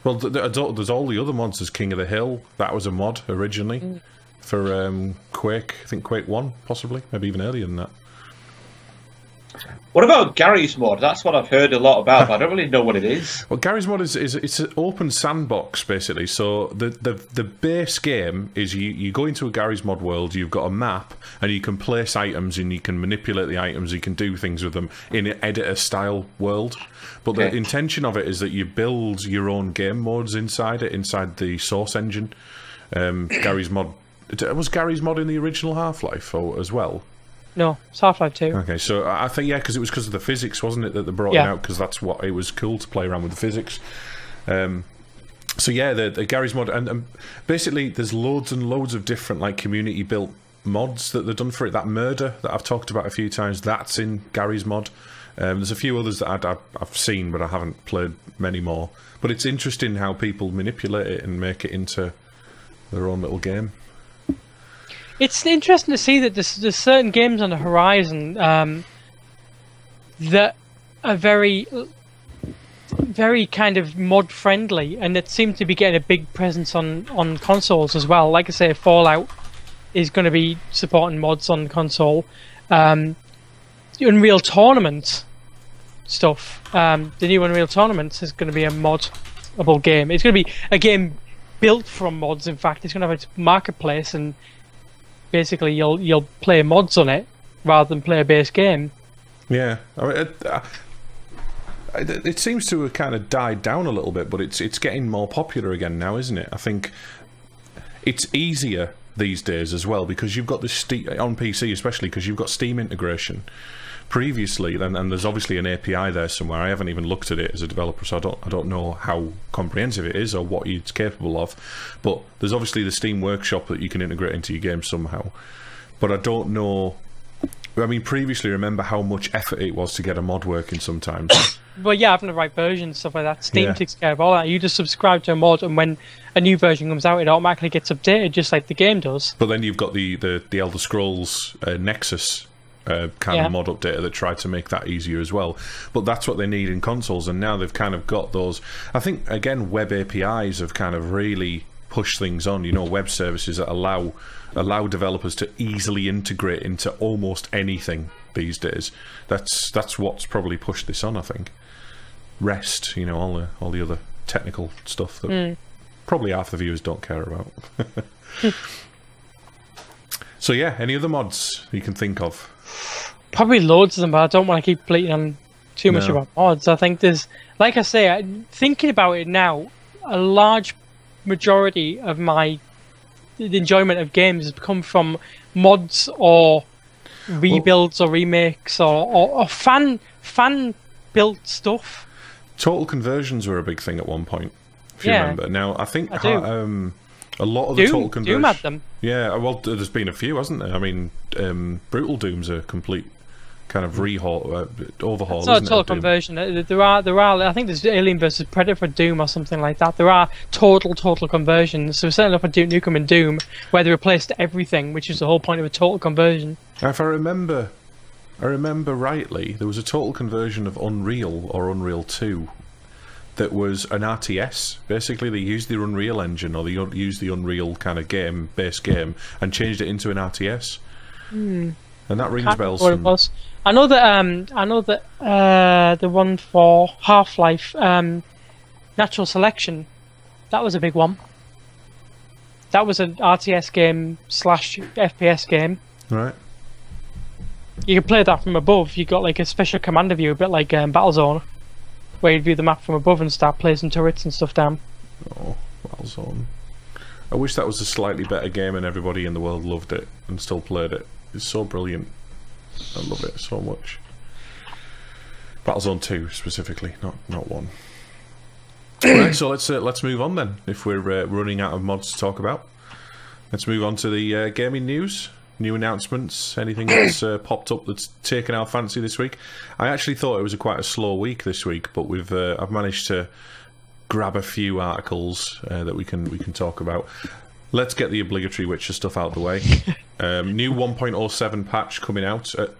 Well, th th there's all the other mods, there's King of the Hill, that was a mod originally, mm. for um, Quake, I think Quake one, possibly, maybe even earlier than that. What about Garry's Mod? That's what I've heard a lot about, but I don't really know what it is. Well, Garry's Mod is, is it's an open sandbox, basically. So the, the, the base game is you, you go into a Garry's Mod world, you've got a map, and you can place items, and you can manipulate the items, you can do things with them in an editor-style world. But okay. the intention of it is that you build your own game modes inside it, inside the source engine. Um, Garry's Mod... Was Garry's Mod in the original Half-Life or, as well? No, it's Half-Life two. Okay, so I think, yeah, because it was because of the physics, wasn't it, that they brought yeah. it out, because that's what, it was cool to play around with the physics. Um, so yeah, the, the Garry's Mod, and, and basically there's loads and loads of different, like, community-built mods that they've done for it. That Murder that I've talked about a few times, that's in Garry's Mod. Um, there's a few others that I'd, I've, I've seen, but I haven't played many more. But it's interesting how people manipulate it and make it into their own little game. It's interesting to see that there's, there's certain games on the horizon um, that are very, very kind of mod friendly, and that seem to be getting a big presence on on consoles as well. Like I say, Fallout is going to be supporting mods on console. Um, Unreal Tournament stuff, um, the new Unreal Tournament is going to be a modable game. It's going to be a game built from mods. In fact, it's going to have its marketplace and basically you'll you'll play mods on it rather than play a base game. Yeah, I mean, it, uh, it, it seems to have kind of died down a little bit, but it's it's getting more popular again now, isn't it? I think it's easier these days as well, because you've got this Steam, on P C especially, because you've got Steam integration. Previously, and, and there's obviously an A P I there somewhere. I haven't even looked at it as a developer, so I don't I don't know how comprehensive it is or what it's capable of. But there's obviously the Steam Workshop that you can integrate into your game somehow. But I don't know. I mean, previously, remember how much effort it was to get a mod working sometimes. Well, yeah, having the right version, stuff like that. Steam yeah. takes care of all that. You just subscribe to a mod, and when a new version comes out, it automatically gets updated, just like the game does. But then you've got the the, the Elder Scrolls uh, Nexus. uh, kind yeah. of mod updater that tried to make that easier as well. But that's what they need in consoles, and now they've kind of got those. I think, again, web A P Is have kind of really pushed things on, you know, web services that allow allow developers to easily integrate into almost anything these days. That's that's what's probably pushed this on, I think. REST, you know, all the all the other technical stuff that mm. probably half the viewers don't care about. So yeah, any other mods you can think of? Probably loads of them, but I don't want to keep bleating on too much no. about mods. I think there's, like I say, thinking about it now, a large majority of my the enjoyment of games has come from mods or rebuilds well, or remakes or, or, or fan fan built stuff. Total conversions were a big thing at one point, if yeah, you remember. Now I think I um, a lot of the Doom, total conversions. Doom had them. Yeah, well, there's been a few, hasn't there? I mean, um, Brutal Doom's a complete kind of rehaul, uh, overhaul. It's not isn't a total it, conversion. Doom? There are, there are. I think there's Alien versus Predator for Doom or something like that. There are total, total conversions. So certainly for Duke Nukem and Doom, where they replaced everything, which is the whole point of a total conversion. If I remember. I remember rightly, there was a total conversion of Unreal or Unreal two that was an R T S. Basically, they used the Unreal engine, or they used the Unreal kind of game, base game, and changed it into an R T S. Mm. And that rings bells. What it was. I know that. Um, I know that uh, the one for Half-Life, um, Natural Selection, that was a big one. That was an R T S game slash F P S game. Right. You can play that from above. You got like a special commander view, a bit like um, Battlezone, where you view the map from above and start placing turrets and stuff down. Oh, Battlezone! I wish that was a slightly better game, and everybody in the world loved it and still played it. It's so brilliant. I love it so much. Battlezone two specifically, not not one. Right, so let's uh, let's move on then. If we're uh, running out of mods to talk about, let's move on to the uh, gaming news. New announcements, anything that's uh, popped up that's taken our fancy this week. I actually thought it was a quite a slow week this week, but we've uh, I've managed to grab a few articles uh, that we can we can talk about. Let's get the obligatory Witcher stuff out of the way. Um, new one point oh seven patch coming out. At,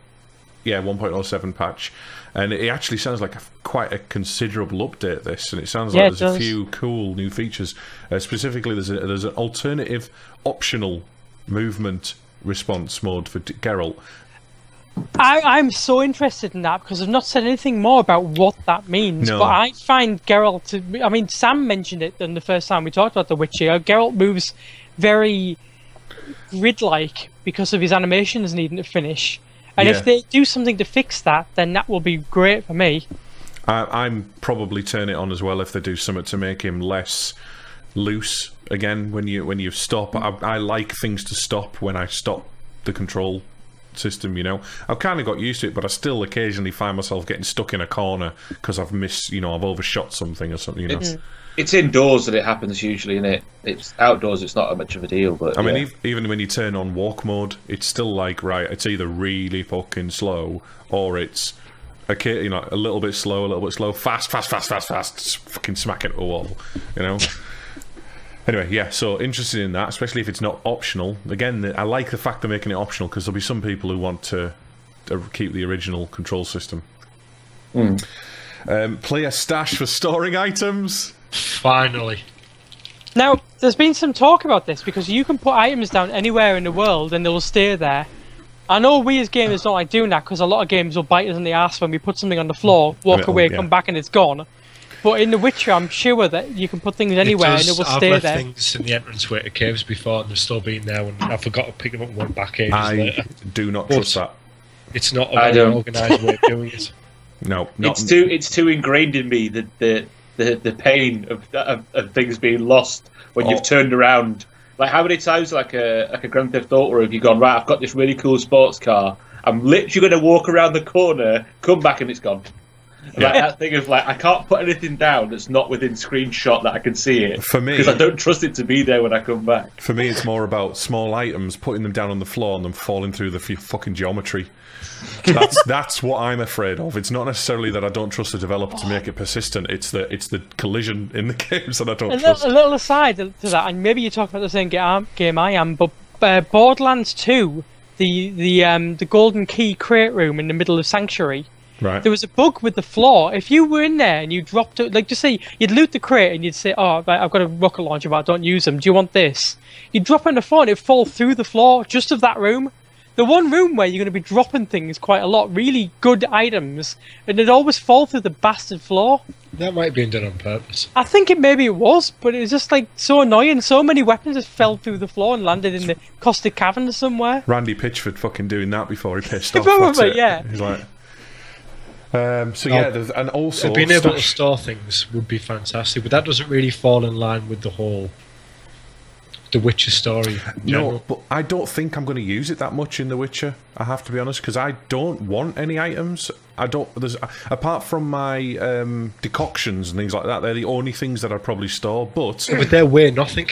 yeah, one point oh seven patch, and it actually sounds like a, quite a considerable update. This, and it sounds like yeah, there's does. a few cool new features. Uh, specifically, there's a, there's an alternative optional movement response mode for Geralt. I, I'm so interested in that because I've not said anything more about what that means. No. But I find Geralt to, I mean, Sam mentioned it in the first time we talked about The Witcher. Geralt moves very grid-like because of his animations needing to finish. And yeah. if they do something to fix that, then that will be great for me. I, I'm probably turn it on as well if they do something to make him less loose. Again, when you when you stop, I, I like things to stop when I stop the control system. You know, I've kind of got used to it, but I still occasionally find myself getting stuck in a corner because I've missed, you know, I've overshot something or something. You know, it's, it's indoors that it happens usually, and it it's outdoors. It's not much of a deal, but I yeah. mean, even when you turn on walk mode, it's still like right. It's either really fucking slow or it's okay, you know, a little bit slow, a little bit slow, fast, fast, fast, fast, fast, fucking smack into a wall. You know. Anyway, yeah, so interested in that, especially if it's not optional. Again, I like the fact they're making it optional because there'll be some people who want to, to keep the original control system. Mm. Um, player stash for storing items. Finally. Now, there's been some talk about this because you can put items down anywhere in the world and they'll stay there. I know we as gamers don't like doing that because a lot of games will bite us in the ass when we put something on the floor, walk It'll, away, yeah. come back and it's gone. But in The Witcher, I'm sure that you can put things anywhere it does. and it will I've stay left there. I've things in the entranceway to caves before and they've still been there and I forgot to pick them up and went back ages I later. do not but trust that. It's not a very organised way of doing it. No, not. It's too, it's too ingrained in me, the, the, the, the pain of, of, of things being lost when oh. you've turned around. Like, how many times, like a, like a Grand Theft Auto, have you gone, right, I've got this really cool sports car, I'm literally going to walk around the corner, come back and it's gone. Yeah. Like that thing of like, I can't put anything down that's not within screenshot that I can see it. For me, because I don't trust it to be there when I come back. For me, it's more about small items, putting them down on the floor and them falling through the fucking geometry. That's that's what I'm afraid of. It's not necessarily that I don't trust the developer to make it persistent. It's the it's the collision in the games that I don't a trust. Little, a little aside to that, and maybe you're talking about the same game I am, but uh, Borderlands two the the um the golden key crate room in the middle of Sanctuary. Right. There was a bug with the floor. If you were in there and you dropped it, like, just say you'd loot the crate and you'd say, "Oh, right, I've got a rocket launcher, but I don't use them. Do you want this?" You'd drop it on the floor and it'd fall through the floor just of that room. The one room where you're going to be dropping things quite a lot, really good items, and it'd always fall through the bastard floor. That might have been done on purpose. I think it maybe it was, but it was just like so annoying. So many weapons just fell through the floor and landed in the Costa Cavern somewhere. Randy Pitchford fucking doing that before he pissed off. Probably, it. yeah. He's like. Um, so yeah, there's, and also being able to store things would be fantastic, but that doesn't really fall in line with the whole The Witcher story. No, but I don't think I'm going to use it that much in The Witcher. I have to be honest, because I don't want any items. I don't. There's apart from my um, decoctions and things like that. They're the only things that I probably store. But but they weigh nothing.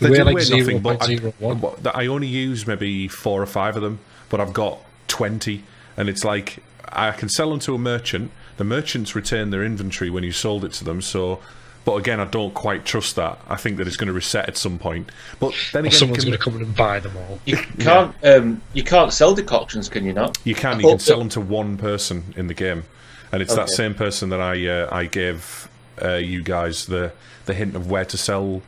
They, they do like weigh nothing. But I, I only use maybe four or five of them. But I've got twenty, and it's like. I can sell them to a merchant. The merchants retain their inventory when you sold it to them. So, but again, I don't quite trust that. I think that it's going to reset at some point. But then again, someone's going to come in and buy them all. You can't. Yeah. Um, you can't sell decoctions, can you not? You can. You can sell them to one person in the game, and it's okay. That same person that I uh, I gave uh, you guys the the hint of where to sell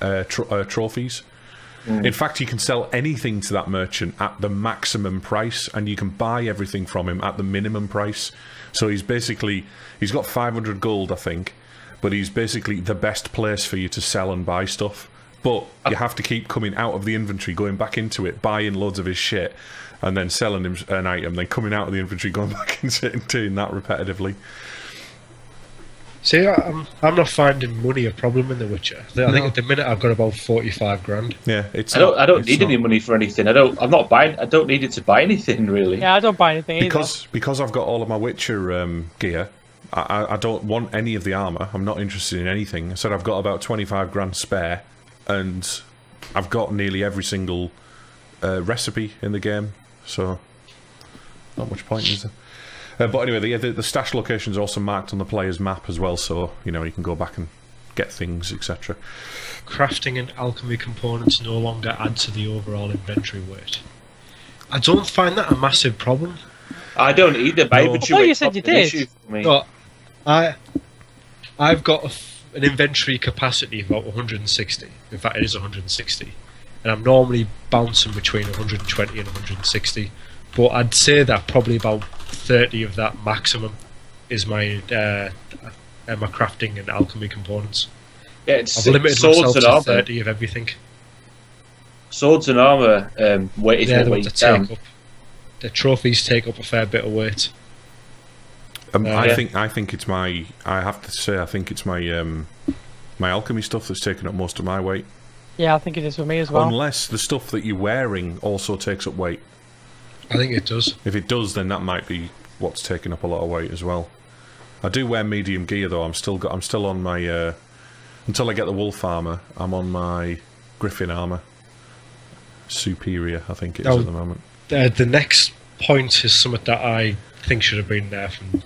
uh, tro uh, trophies. In fact, you can sell anything to that merchant at the maximum price, and you can buy everything from him at the minimum price. So he's basically, he's got five hundred gold, I think, but he's basically the best place for you to sell and buy stuff. But you have to keep coming out of the inventory, going back into it, buying loads of his shit, and then selling him an item, then coming out of the inventory, going back into it, and doing that repetitively. See, I'm, I'm not finding money a problem in The Witcher. I think no. At the minute I've got about forty-five grand. Yeah, it's. I don't. Not, I don't need not. any money for anything. I don't. I'm not buying. I don't need it to buy anything really. Yeah, I don't buy anything because either. because I've got all of my Witcher um, gear. I, I don't want any of the armor. I'm not interested in anything. So I've got about twenty-five grand spare, and I've got nearly every single uh, recipe in the game. So not much point, is there? Uh, but anyway, the, the, the stash location is also marked on the player's map as well, so you know you can go back and get things, et cetera. Crafting and alchemy components no longer add to the overall inventory weight. I don't find that a massive problem. I don't either, babe. No. But you, I thought you said you did. No, I, I've got a, an inventory capacity of about one hundred and sixty. In fact, it is one hundred and sixty, and I'm normally bouncing between one hundred and twenty and one hundred and sixty. But I'd say that probably about thirty of that maximum is my uh, uh, my crafting and alchemy components. Yeah, it's, I've limited swords myself and to armor. thirty of everything. Swords and armor um, weight is the weight that take up. The trophies take up a fair bit of weight. Um, uh, I yeah. think I think it's my. I have to say I think it's my um, my alchemy stuff that's taken up most of my weight. Yeah, I think it is for me as well. Unless the stuff that you're wearing also takes up weight. I think it does. If it does, then that might be what's taking up a lot of weight as well. I do wear medium gear though. I'm still got. I'm still on my. Uh, until I get the wolf armor, I'm on my griffin armor. Superior, I think it is now, at the moment. Uh, the next point is something that I think should have been there. From,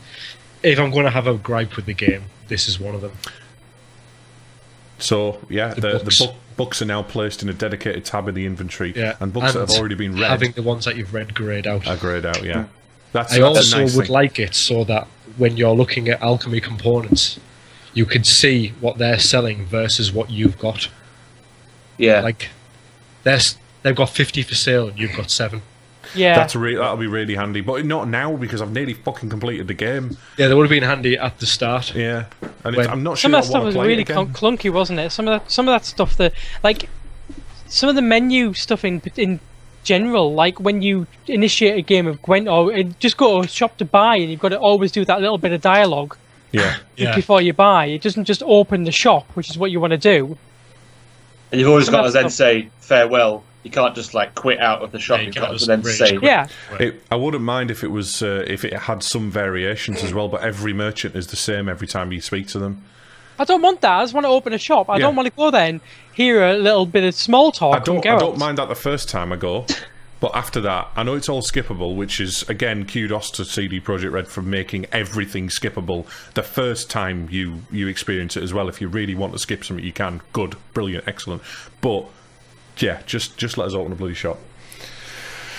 if I'm going to have a gripe with the game, this is one of them. So yeah, the, the books. The book Books are now placed in a dedicated tab in the inventory, yeah, and books and that have already been read. Having the ones that you've read grayed out. I grayed out, yeah. That's, I that's also a nice would thing. like it so that when you're looking at alchemy components, you can see what they're selling versus what you've got. Yeah, like they've got fifty for sale and you've got seven. Yeah, that's re that'll be really handy, but not now because I've nearly fucking completed the game. Yeah, that would have been handy at the start. Yeah, and it's, I'm not sure. Some of that stuff was really clunky, wasn't it? Some of that, some of that stuff, that like some of the menu stuff in in general, like when you initiate a game of Gwent or just go to a shop to buy, and you've got to always do that little bit of dialogue. Yeah, yeah. Before you buy, it doesn't just open the shop, which is what you want to do. And you've always some got to then say farewell. You can't just like quit out of the shopping cart and then say, "Yeah." It, I wouldn't mind if it was uh, if it had some variations as well, but every merchant is the same every time you speak to them. I don't want that. I just want to open a shop. I yeah. don't want to go there and hear a little bit of small talk. I don't. I don't mind that the first time I go, but after that, I know it's all skippable, which is again kudos to C D Projekt Red for making everything skippable the first time you you experience it as well. If you really want to skip something, you can. Good, brilliant, excellent, but. Yeah, just just let us open a bloody shop.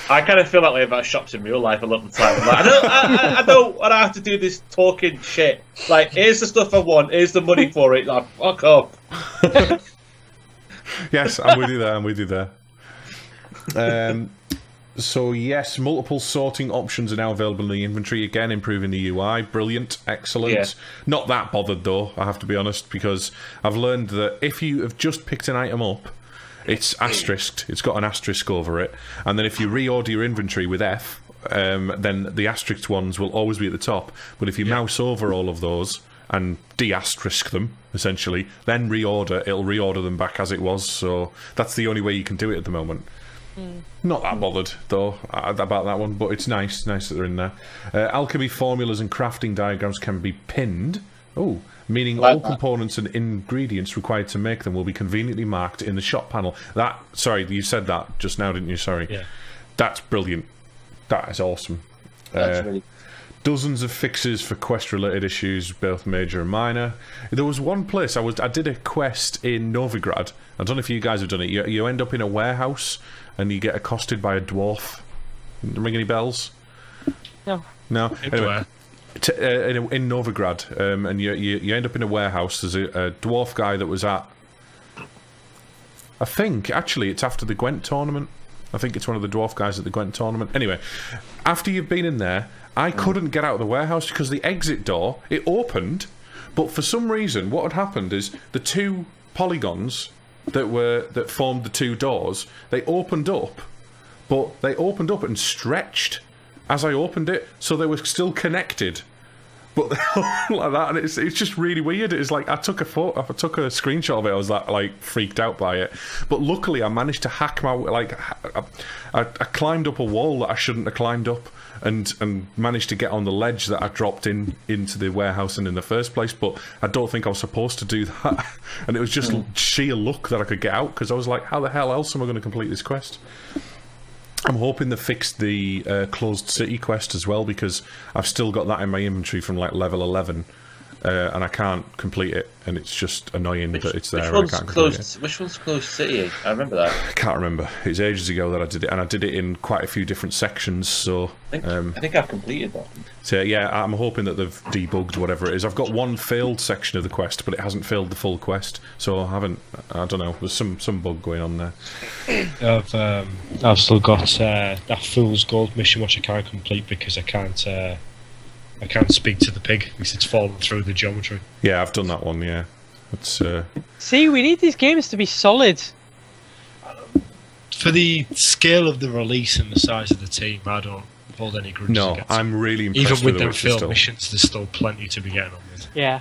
I kind of feel that way about shops in real life a lot of the time. Like, I don't, I, I, I don't want to have to do this talking shit. Like, here's the stuff I want, here's the money for it. Like, fuck off. Yes, I'm with you there. I'm with you there. Um, so yes, multiple sorting options are now available in the inventory. Again, improving the U I. Brilliant, excellent. Yeah. Not that bothered though, I have to be honest, because I've learned that if you have just picked an item up, it's asterisked. It's got an asterisk over it, and then if you reorder your inventory with F, um, then the asterisked ones will always be at the top. But if you yeah. mouse over all of those and de-asterisk them, essentially, then reorder, it'll reorder them back as it was. So that's the only way you can do it at the moment. Mm. Not that bothered, though, about that one, but it's nice, nice that they're in there. Uh, alchemy formulas and crafting diagrams can be pinned, oh, meaning like all that. components and ingredients required to make them will be conveniently marked in the shop panel. That, sorry, you said that just now, didn't you? Sorry. Yeah. That's brilliant. That is awesome. That's uh, really dozens of fixes for quest-related issues, both major and minor. There was one place I was—I did a quest in Novigrad. I don't know if you guys have done it. You, you end up in a warehouse and you get accosted by a dwarf. Ring any bells? No. No. Anyway, t uh, in, in Novigrad, um, and you, you you end up in a warehouse. There's a, a dwarf guy that was at. I think actually it's after the Gwent tournament. I think it's one of the dwarf guys at the Gwent tournament. Anyway, after you've been in there, I couldn't get out of the warehouse because the exit door, it opened, but for some reason what had happened is the two polygons that were that formed the two doors, they opened up, but they opened up and stretched as I opened it, so they were still connected. But like that, and it's it's just really weird. It's like I took a photo, I took a screenshot of it. I was like, like freaked out by it. But luckily, I managed to hack my like I, I, I climbed up a wall that I shouldn't have climbed up, and and managed to get on the ledge that I dropped in into the warehouse and in the first place. But I don't think I was supposed to do that. And it was just mm. sheer luck that I could get out, because I was like, how the hell else am I going to complete this quest? I'm hoping they fixed the uh, closed city quest as well, because I've still got that in my inventory from like level eleven, uh, and I can't complete it, and it's just annoying which, that it's there. Which one's, I can't closed, it. which one's closed city? I remember that. I can't remember. It's ages ago that I did it, and I did it in quite a few different sections. So I think, um, I think I've completed that. So yeah, I'm hoping that they've debugged whatever it is. I've got one failed section of the quest, but it hasn't failed the full quest, so I haven't. I don't know. There's some some bug going on there. I've um, I've still got uh, that Fool's Gold mission, which I can't complete because I can't. Uh, I can't speak to the pig because it's fallen through the geometry. Yeah, I've done that one, yeah. It's, uh... See, we need these games to be solid. For the scale of the release and the size of the team, I don't hold any grudges against them. No, I'm really impressed with Even with them failed missions, there's still plenty to be getting on with. Yeah.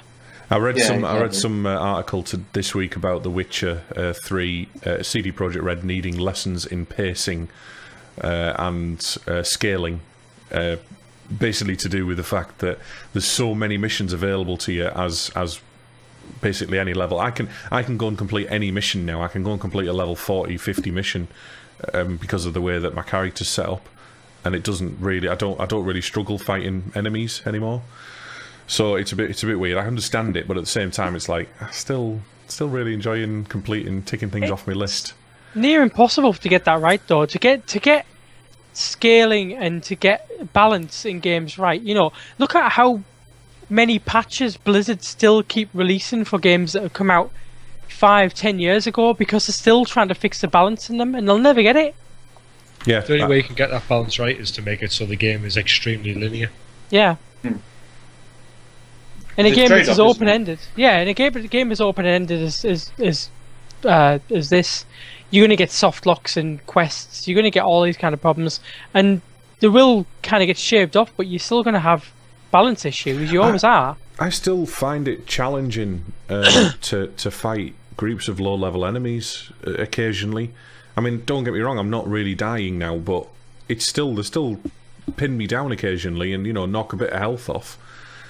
I read yeah, some exactly. I read some uh, article to, this week about The Witcher uh, three, uh, C D Projekt Red needing lessons in pacing uh, and uh, scaling. Uh, Basically, to do with the fact that there's so many missions available to you as as basically any level. I can I can go and complete any mission now. I can go and complete a level forty, fifty mission um, because of the way that my character's set up, and it doesn't really. I don't I don't really struggle fighting enemies anymore. So it's a bit it's a bit weird. I understand it, but at the same time, it's like I still still really enjoying completing ticking things it's off my list. Near impossible to get that right though. To get to get. scaling and to get balance in games right, you know, look at how many patches Blizzard still keep releasing for games that have come out five ten years ago, because they're still trying to fix the balance in them, and they'll never get it. Yeah, the only way you can get that balance right is to make it so the game is extremely linear. Yeah. hmm. And a game that is open-ended, yeah, and a game the game is open-ended is is is uh is this you're going to get soft locks and quests, you're going to get all these kind of problems, and they will kind of get shaved off, but you're still going to have balance issues, you always I, are. I still find it challenging uh, to, to fight groups of low-level enemies occasionally. I mean, don't get me wrong, I'm not really dying now, but it's still, they still pin me down occasionally and, you know, knock a bit of health off.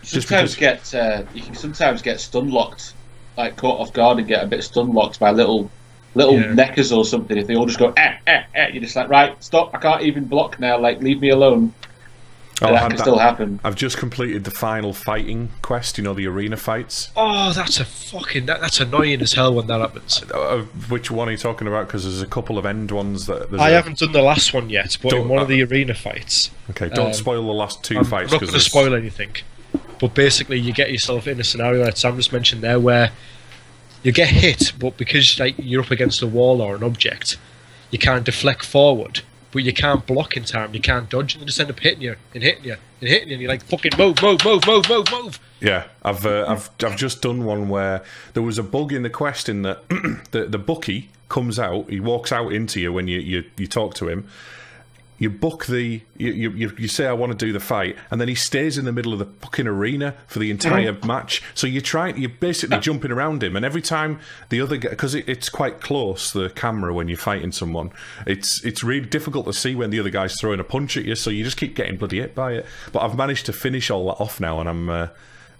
You sometimes, because... get, uh, you can sometimes get stun-locked, like caught off guard and get a bit stun-locked by little... little yeah. neckers or something. If they all just go eh, eh, eh, you're just like, right, stop, I can't even block now, like, leave me alone. Oh, that can that, still happen. I've just completed the final fighting quest, you know, the arena fights. Oh, that's a fucking... That, that's annoying as hell when that happens. Uh, which one are you talking about? Because there's a couple of end ones that... I a, haven't done the last one yet, but in one uh, of the arena fights... Okay, don't um, spoil the last two I'm fights. I'm not going to spoil anything. But basically, you get yourself in a scenario that Sam just mentioned there, where you get hit, but because like, you're up against a wall or an object, you can't deflect forward. But you can't block in time, you can't dodge, and they just end up hitting you, and hitting you, and hitting you, and you're like, fucking move, move, move, move, move, move! Yeah, I've, uh, I've, I've just done one where there was a bug in the quest in that the, the bookie comes out, he walks out into you when you, you, you talk to him, you book the, you, you, you say I want to do the fight, and then he stays in the middle of the fucking arena for the entire oh. match, so you're, trying, you're basically jumping around him, and every time the other guy, because it, it's quite close, the camera, when you're fighting someone, it's it's really difficult to see when the other guy's throwing a punch at you, so you just keep getting bloody hit by it. But I've managed to finish all that off now, and I'm, uh,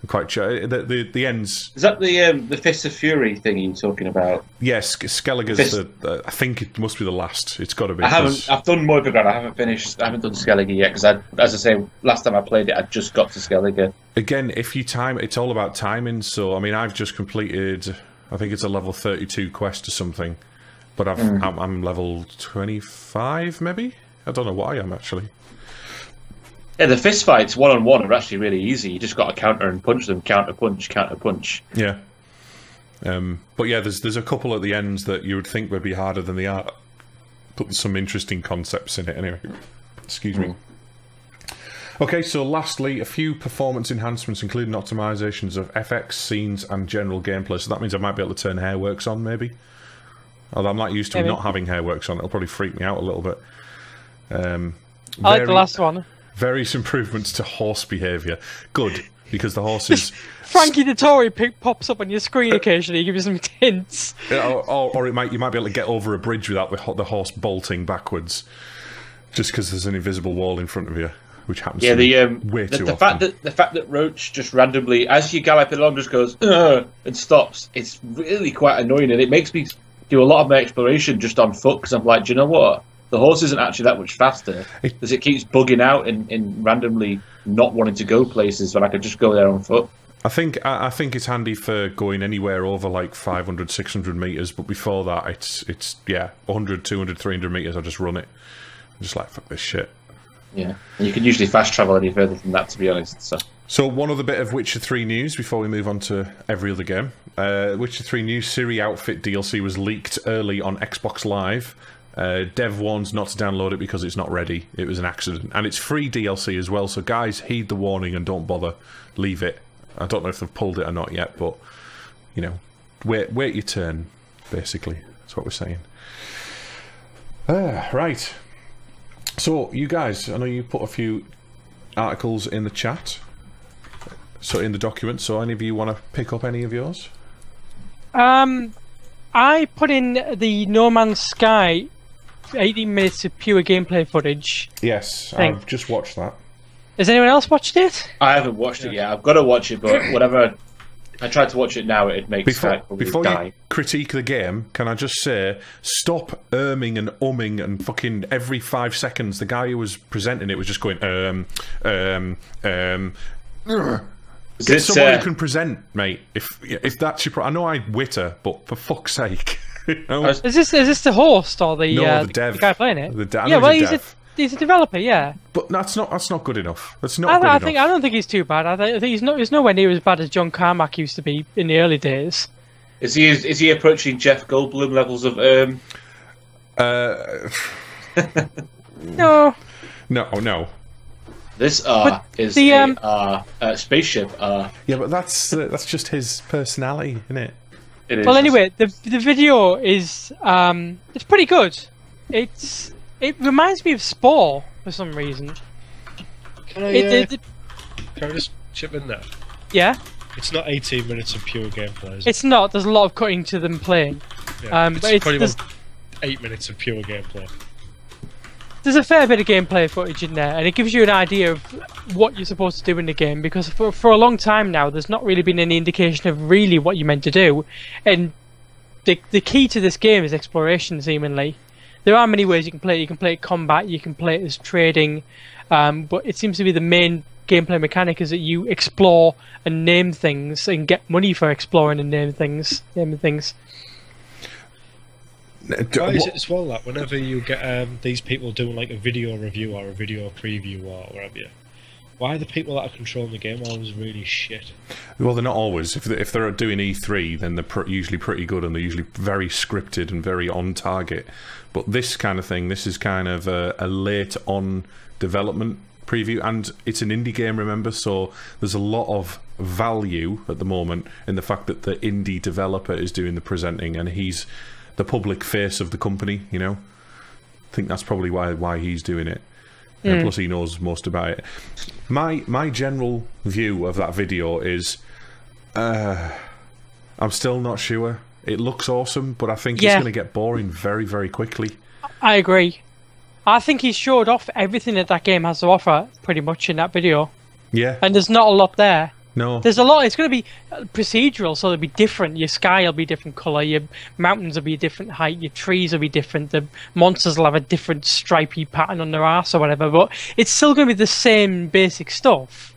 I'm quite sure, the, the, the end's... Is that the um, the Fist of Fury thing you're talking about? Yes, Skellige's, the, the, I think it must be the last, it's got to be. I haven't, I've done Moibergrad, I haven't finished, I haven't done Skellige yet, because I, as I say, last time I played it, I just got to Skellige. Again, if you time, it's all about timing, so, I mean, I've just completed, I think it's a level thirty-two quest or something, but I've, mm. I'm, I'm level twenty-five, maybe? I don't know what I am, actually. Yeah, the fist fights one on one are actually really easy. You just got to counter and punch them, counter punch, counter punch. Yeah. Um, but yeah, there's there's a couple at the ends that you would think would be harder than they are, but there's some interesting concepts in it anyway. Excuse mm. me. Okay, so lastly, a few performance enhancements, including optimizations of F X, scenes, and general gameplay. So that means I might be able to turn Hairworks on, maybe. Although I'm not used to maybe. not having Hairworks on. It'll probably freak me out a little bit. Um, I like the last one. Various improvements to horse behaviour. Good, because the horses... Frankie the Tory pick pops up on your screen occasionally, give you some hints. Or, or, or it might, you might be able to get over a bridge without the, the horse bolting backwards, just because there's an invisible wall in front of you, which happens yeah, to the, um, way the, too the often. Fact that, the fact that Roach just randomly, as you gallop along, just goes, ugh, and stops, it's really quite annoying, and it makes me do a lot of my exploration just on foot, because I'm like, do you know what? The horse isn't actually that much faster, because it keeps bugging out and, and randomly not wanting to go places when I could just go there on foot. I think I think it's handy for going anywhere over like five hundred, six hundred metres, but before that, it's, it's yeah, one hundred, two hundred, three hundred metres, I just run it. I'm just like, fuck this shit. Yeah, and you can usually fast travel any further than that, to be honest. So, so one other bit of Witcher three news before we move on to every other game. Uh, Witcher three new Siri Outfit D L C was leaked early on Xbox Live. Uh, dev warns not to download it because it's not ready. It was an accident. And it's free D L C as well, so guys, heed the warning and don't bother. Leave it. I don't know if they've pulled it or not yet, but, you know, wait, wait your turn, basically. That's what we're saying. Uh, right. So, you guys, I know you put a few articles in the chat, so in the document, so any of you want to pick up any of yours? Um, I put in the No Man's Sky eighteen minutes of pure gameplay footage. Yes, thing. I've just watched that. Has anyone else watched it? I haven't watched it yet. I've got to watch it, but whatever. I tried to watch it now, it makes before, Sky before die. You critique the game, can I just say, stop erming and umming and fucking every five seconds. The guy who was presenting it was just going, um, um, um, ugh. Get someone uh, who can present, mate. If if that's your, pro I know I witter, but for fuck's sake, you know? Is this is this the host or the no, uh, the, dev, the guy playing it? The dev, yeah, well, he's a, he's a he's a developer, yeah. But that's not that's not good enough. That's not. I, good I enough. think I don't think he's too bad. I think he's not. He's nowhere near as bad as John Carmack used to be in the early days. Is he is, is he approaching Jeff Goldblum levels of um? Uh. no. No. No. This R is the a, um, R, uh, spaceship R. Yeah, but that's uh, that's just his personality, isn't it? It is. Well, anyway, the the video is um, it's pretty good. It's it reminds me of Spore for some reason. Can I, it, uh, it, it, can I just chip in there? Yeah. It's not eighteen minutes of pure gameplay. Is it? It's not. There's a lot of cutting to them playing. Yeah, um, it's, but it's probably about eight minutes of pure gameplay. There's a fair bit of gameplay footage in there, and it gives you an idea of what you're supposed to do in the game, because for, for a long time now, there's not really been any indication of really what you're meant to do, and the, the key to this game is exploration, seemingly. there are many ways you can play it. You can play it combat, you can play it as trading, um, but it seems to be the main gameplay mechanic is that you explore and name things and get money for exploring and naming things. Naming things. Why is it as well that whenever you get um, these people doing like a video review or a video preview or whatever, you, why are the people that are controlling the game always really shit? Well, they're not always. If they're, if they're doing E three, then they're pr usually pretty good and they're usually very scripted and very on target. But this kind of thing, this is kind of a, a late on development preview, and it's an indie game, remember, so there's a lot of value at the moment in the fact that the indie developer is doing the presenting and he's the public face of the company, you know. I think that's probably why why he's doing it. Mm. And plus he knows most about it. My my general view of that video is uh I'm still not sure. It looks awesome, but I think yeah. it's gonna get boring very, very quickly. I agree. I think he showed off everything that that game has to offer pretty much in that video. Yeah. And there's not a lot there. No. There's a lot. It's going to be procedural, so it'll be different. Your sky will be different colour. Your mountains will be a different height. Your trees will be different. The monsters will have a different stripy pattern on their arse or whatever. But it's still going to be the same basic stuff.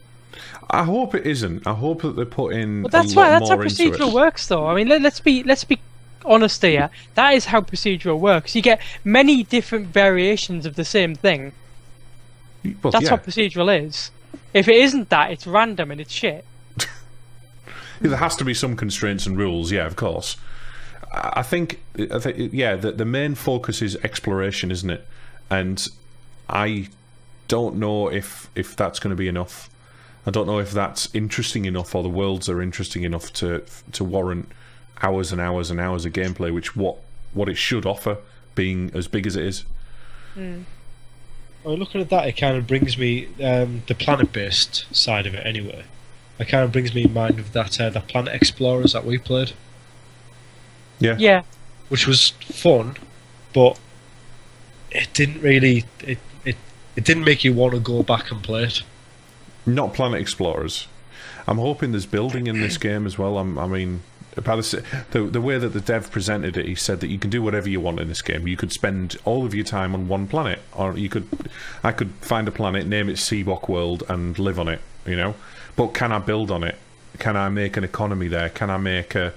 I hope it isn't. I hope that they put in. But that's a lot why that's more how procedural works, though. I mean, let, let's be let's be honest here. That is how procedural works. You get many different variations of the same thing. Well, that's yeah. what procedural is. If it isn't that, it's random and it's shit. There has to be some constraints and rules, yeah, of course. I think, I think yeah, the, the main focus is exploration, isn't it? And I don't know if, if that's going to be enough. I don't know if that's interesting enough or the worlds are interesting enough to to warrant hours and hours and hours of gameplay, which what, what it should offer, being as big as it is. Mm. Well, looking at that, it kind of brings me um, the planet-based side of it. Anyway, it kind of brings me in mind of that uh, the Planet Explorers that we played. Yeah. Yeah. Which was fun, but it didn't really it it it didn't make you want to go back and play it. Not Planet Explorers. I'm hoping there's building in this game as well. I'm, I mean. About the, the, the way that the dev presented it, he said that you can do whatever you want in this game. You could spend all of your time on one planet, or you could, I could find a planet, name it Seabok World, and live on it, you know? But can I build on it? Can I make an economy there? Can I make a,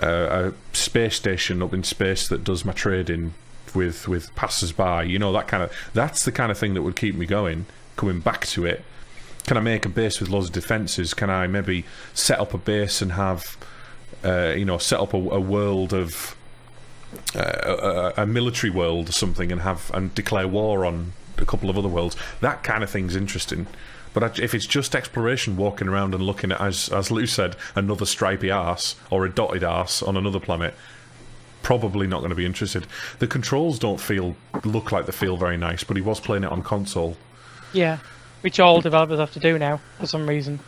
a, a space station up in space that does my trading with, with passers-by? You know, that kind of, that's the kind of thing that would keep me going, coming back to it. Can I make a base with loads of defences? Can I maybe set up a base and have... Uh, you know, set up a, a world of uh, a, a military world or something, and have and declare war on a couple of other worlds. That kind of thing's interesting. But if it's just exploration, walking around and looking at, as as Lou said, another stripy arse or a dotted arse on another planet, probably not going to be interested. The controls don't feel look like they feel very nice. But he was playing it on console. Yeah, which all developers have to do now for some reason.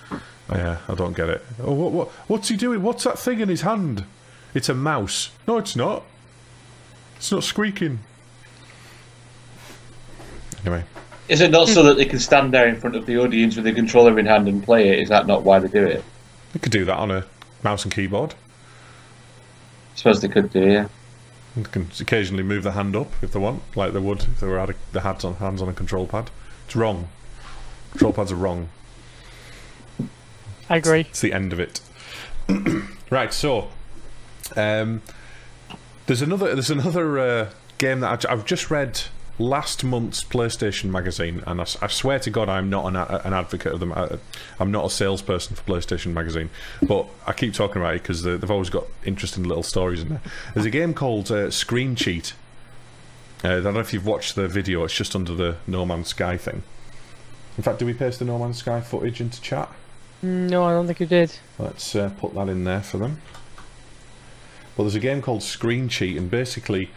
Yeah, I don't get it. Oh, what, what, what's he doing? What's that thing in his hand? It's a mouse. No, it's not. It's not squeaking. Anyway. Is it not so that they can stand there in front of the audience with the controller in hand and play it? Is that not why they do it? They could do that on a mouse and keyboard. I suppose they could do, yeah. They can occasionally move the hand up if they want, like they would if they were the hands on hands on a control pad. It's wrong. Control pads are wrong. I agree. It's the end of it. Right, so um, there's another there's another uh, game that I, I've just read last month's PlayStation magazine, and I, I swear to God I'm not an, an advocate of them. I, I'm not a salesperson for PlayStation magazine, but I keep talking about it because they've always got interesting little stories in there. There's a game called uh, Screen Cheat. Uh, I don't know if you've watched the video. It's just under the No Man's Sky thing. In fact, did we paste the No Man's Sky footage into chat? No, I don't think you did. Let's uh, put that in there for them. Well, there's a game called Screen Cheat, and basically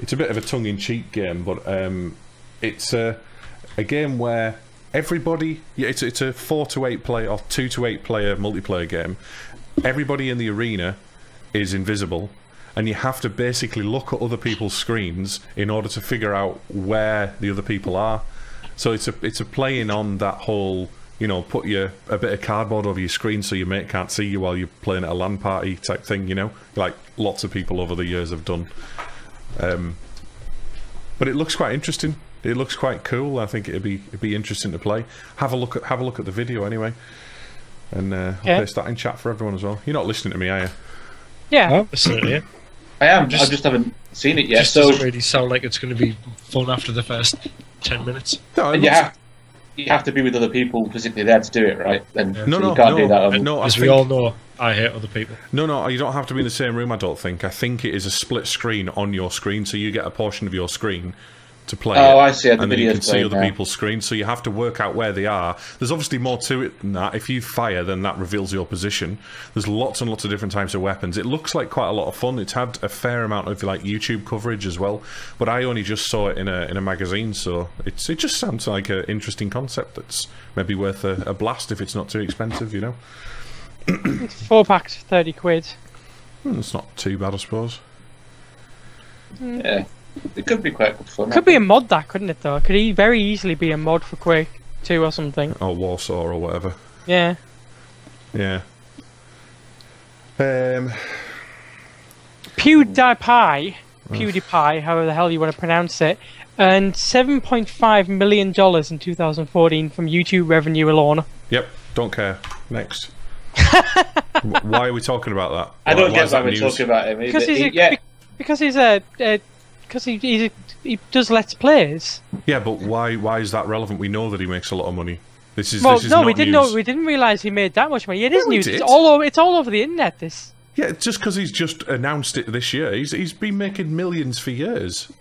it's a bit of a tongue-in-cheek game, but um, it's a, a game where everybody... Yeah, it's, it's a four to eight player or two to eight player multiplayer game. Everybody in the arena is invisible, and you have to basically look at other people's screens in order to figure out where the other people are. So it's a, it's a playing on that whole... You know, put your a bit of cardboard over your screen so your mate can't see you while you're playing at a LAN party type thing. You know, like lots of people over the years have done. Um, But it looks quite interesting. It looks quite cool. I think it'd be it'd be interesting to play. Have a look at have a look at the video anyway, and uh, yeah. I'll place that in chat for everyone as well. You're not listening to me, are you? Yeah, I'm listening to you. I am. Just, I just haven't seen it yet. Just so doesn't really sound like it's going to be fun after the first ten minutes. No, and you have you have to be with other people physically there to do it, right? And yeah. no, so no, you can't no, do that. Um, no, as think... we all know. I hate other people. No, no, you don't have to be in the same room, I don't think. I think it is a split screen on your screen, so you get a portion of your screen to play. Oh, it, I see. The and then you can see other now. people's screens, so you have to work out where they are. There's obviously more to it than that. If you fire, then that reveals your position. There's lots and lots of different types of weapons. It looks like quite a lot of fun. It's had a fair amount of like YouTube coverage as well, but I only just saw it in a in a magazine, so it's it just sounds like an interesting concept that's maybe worth a, a blast if it's not too expensive, you know. It's four packs for thirty quid. It's not too bad, I suppose. Yeah, it could be quite good fun. Could be a mod, that couldn't it? Though, could very easily be a mod for Quake two or something, or Warsaw or whatever. Yeah. Yeah. Um. PewDiePie, PewDiePie, however the hell you want to pronounce it, earned seven point five million dollars in two thousand fourteen from YouTube revenue alone. Yep. Don't care. Next. Why are we talking about that? I don't why, get why, why we're news? talking about him. Because he's a, yeah. because he's a because uh, he he's a, he does Let's Plays. Yeah, but why why is that relevant? We know that he makes a lot of money. This is well, this is no, not we didn't news. know we didn't realise he made that much money. It is yeah, news. It's all over. It's all over the internet. This. Yeah, just because he's just announced it this year. He's he's been making millions for years. It's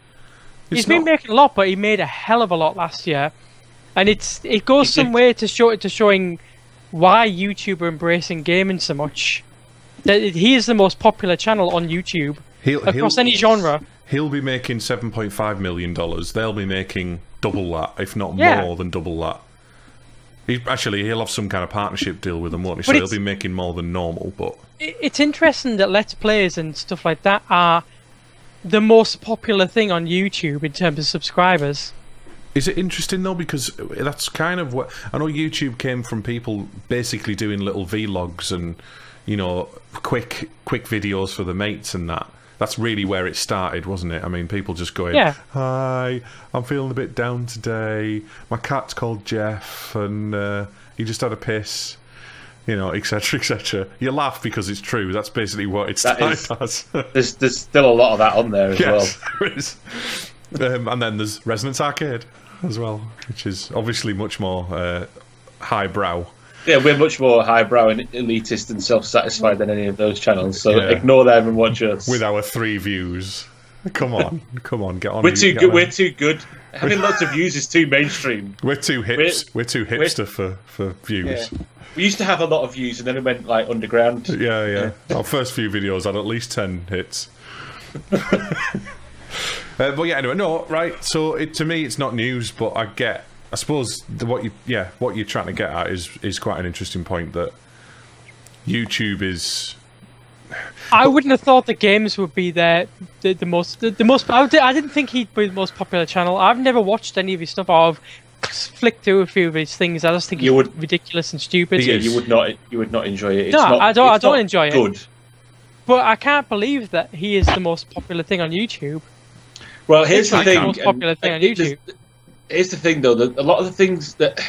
he's not... been making a lot, but he made a hell of a lot last year, and it's it goes some way to show to showing. why YouTube are embracing gaming so much. That he is the most popular channel on YouTube he'll, across he'll, any genre. He'll be making seven point five million dollars. They'll be making double that, if not yeah. more than double that. He, actually, he'll have some kind of partnership deal with them, won't he? So he'll be making more than normal. But it's interesting that Let's Plays and stuff like that are the most popular thing on YouTube in terms of subscribers. Is it interesting though? Because that's kind of what I know. YouTube came from people basically doing little vlogs and, you know, quick quick videos for the mates and that. That's really where it started, wasn't it? I mean, people just going, yeah. "Hi, I'm feeling a bit down today. My cat's called Jeff, and uh, he just had a piss." You know, et cetera, et cetera. You laugh because it's true. That's basically what it's started as. there's there's still a lot of that on there as yes, well. There is. Um, and then there's Resonance Arcade as well, which is obviously much more uh, highbrow. Yeah, we're much more highbrow and elitist and self-satisfied than any of those channels, so yeah. ignore them and watch us. With our three views. Come on, come on, get on. We're too good. We're too good. Having lots of views is too mainstream. We're too hips. We're, we're too hipster we're, for, for views. Yeah. We used to have a lot of views, and then it went like underground. Yeah, yeah. Our first few videos had at least ten hits. Uh, but yeah, anyway, no, right. So it, to me, it's not news, but I get. I suppose the, what you, yeah, what you're trying to get at is is quite an interesting point that YouTube is. I but, wouldn't have thought the games would be there. The, the most, the, the most. I, would, I didn't think he'd be the most popular channel. I've never watched any of his stuff. I've flicked through a few of his things. I just think you he's would, ridiculous and stupid. Yeah, you would not. You would not enjoy it. It's no, not, I don't. It's I don't not enjoy good. it. But I can't believe that he is the most popular thing on YouTube. Well, here's the thing. Most popular thing on YouTube. Here's the thing, though. That a lot of the things that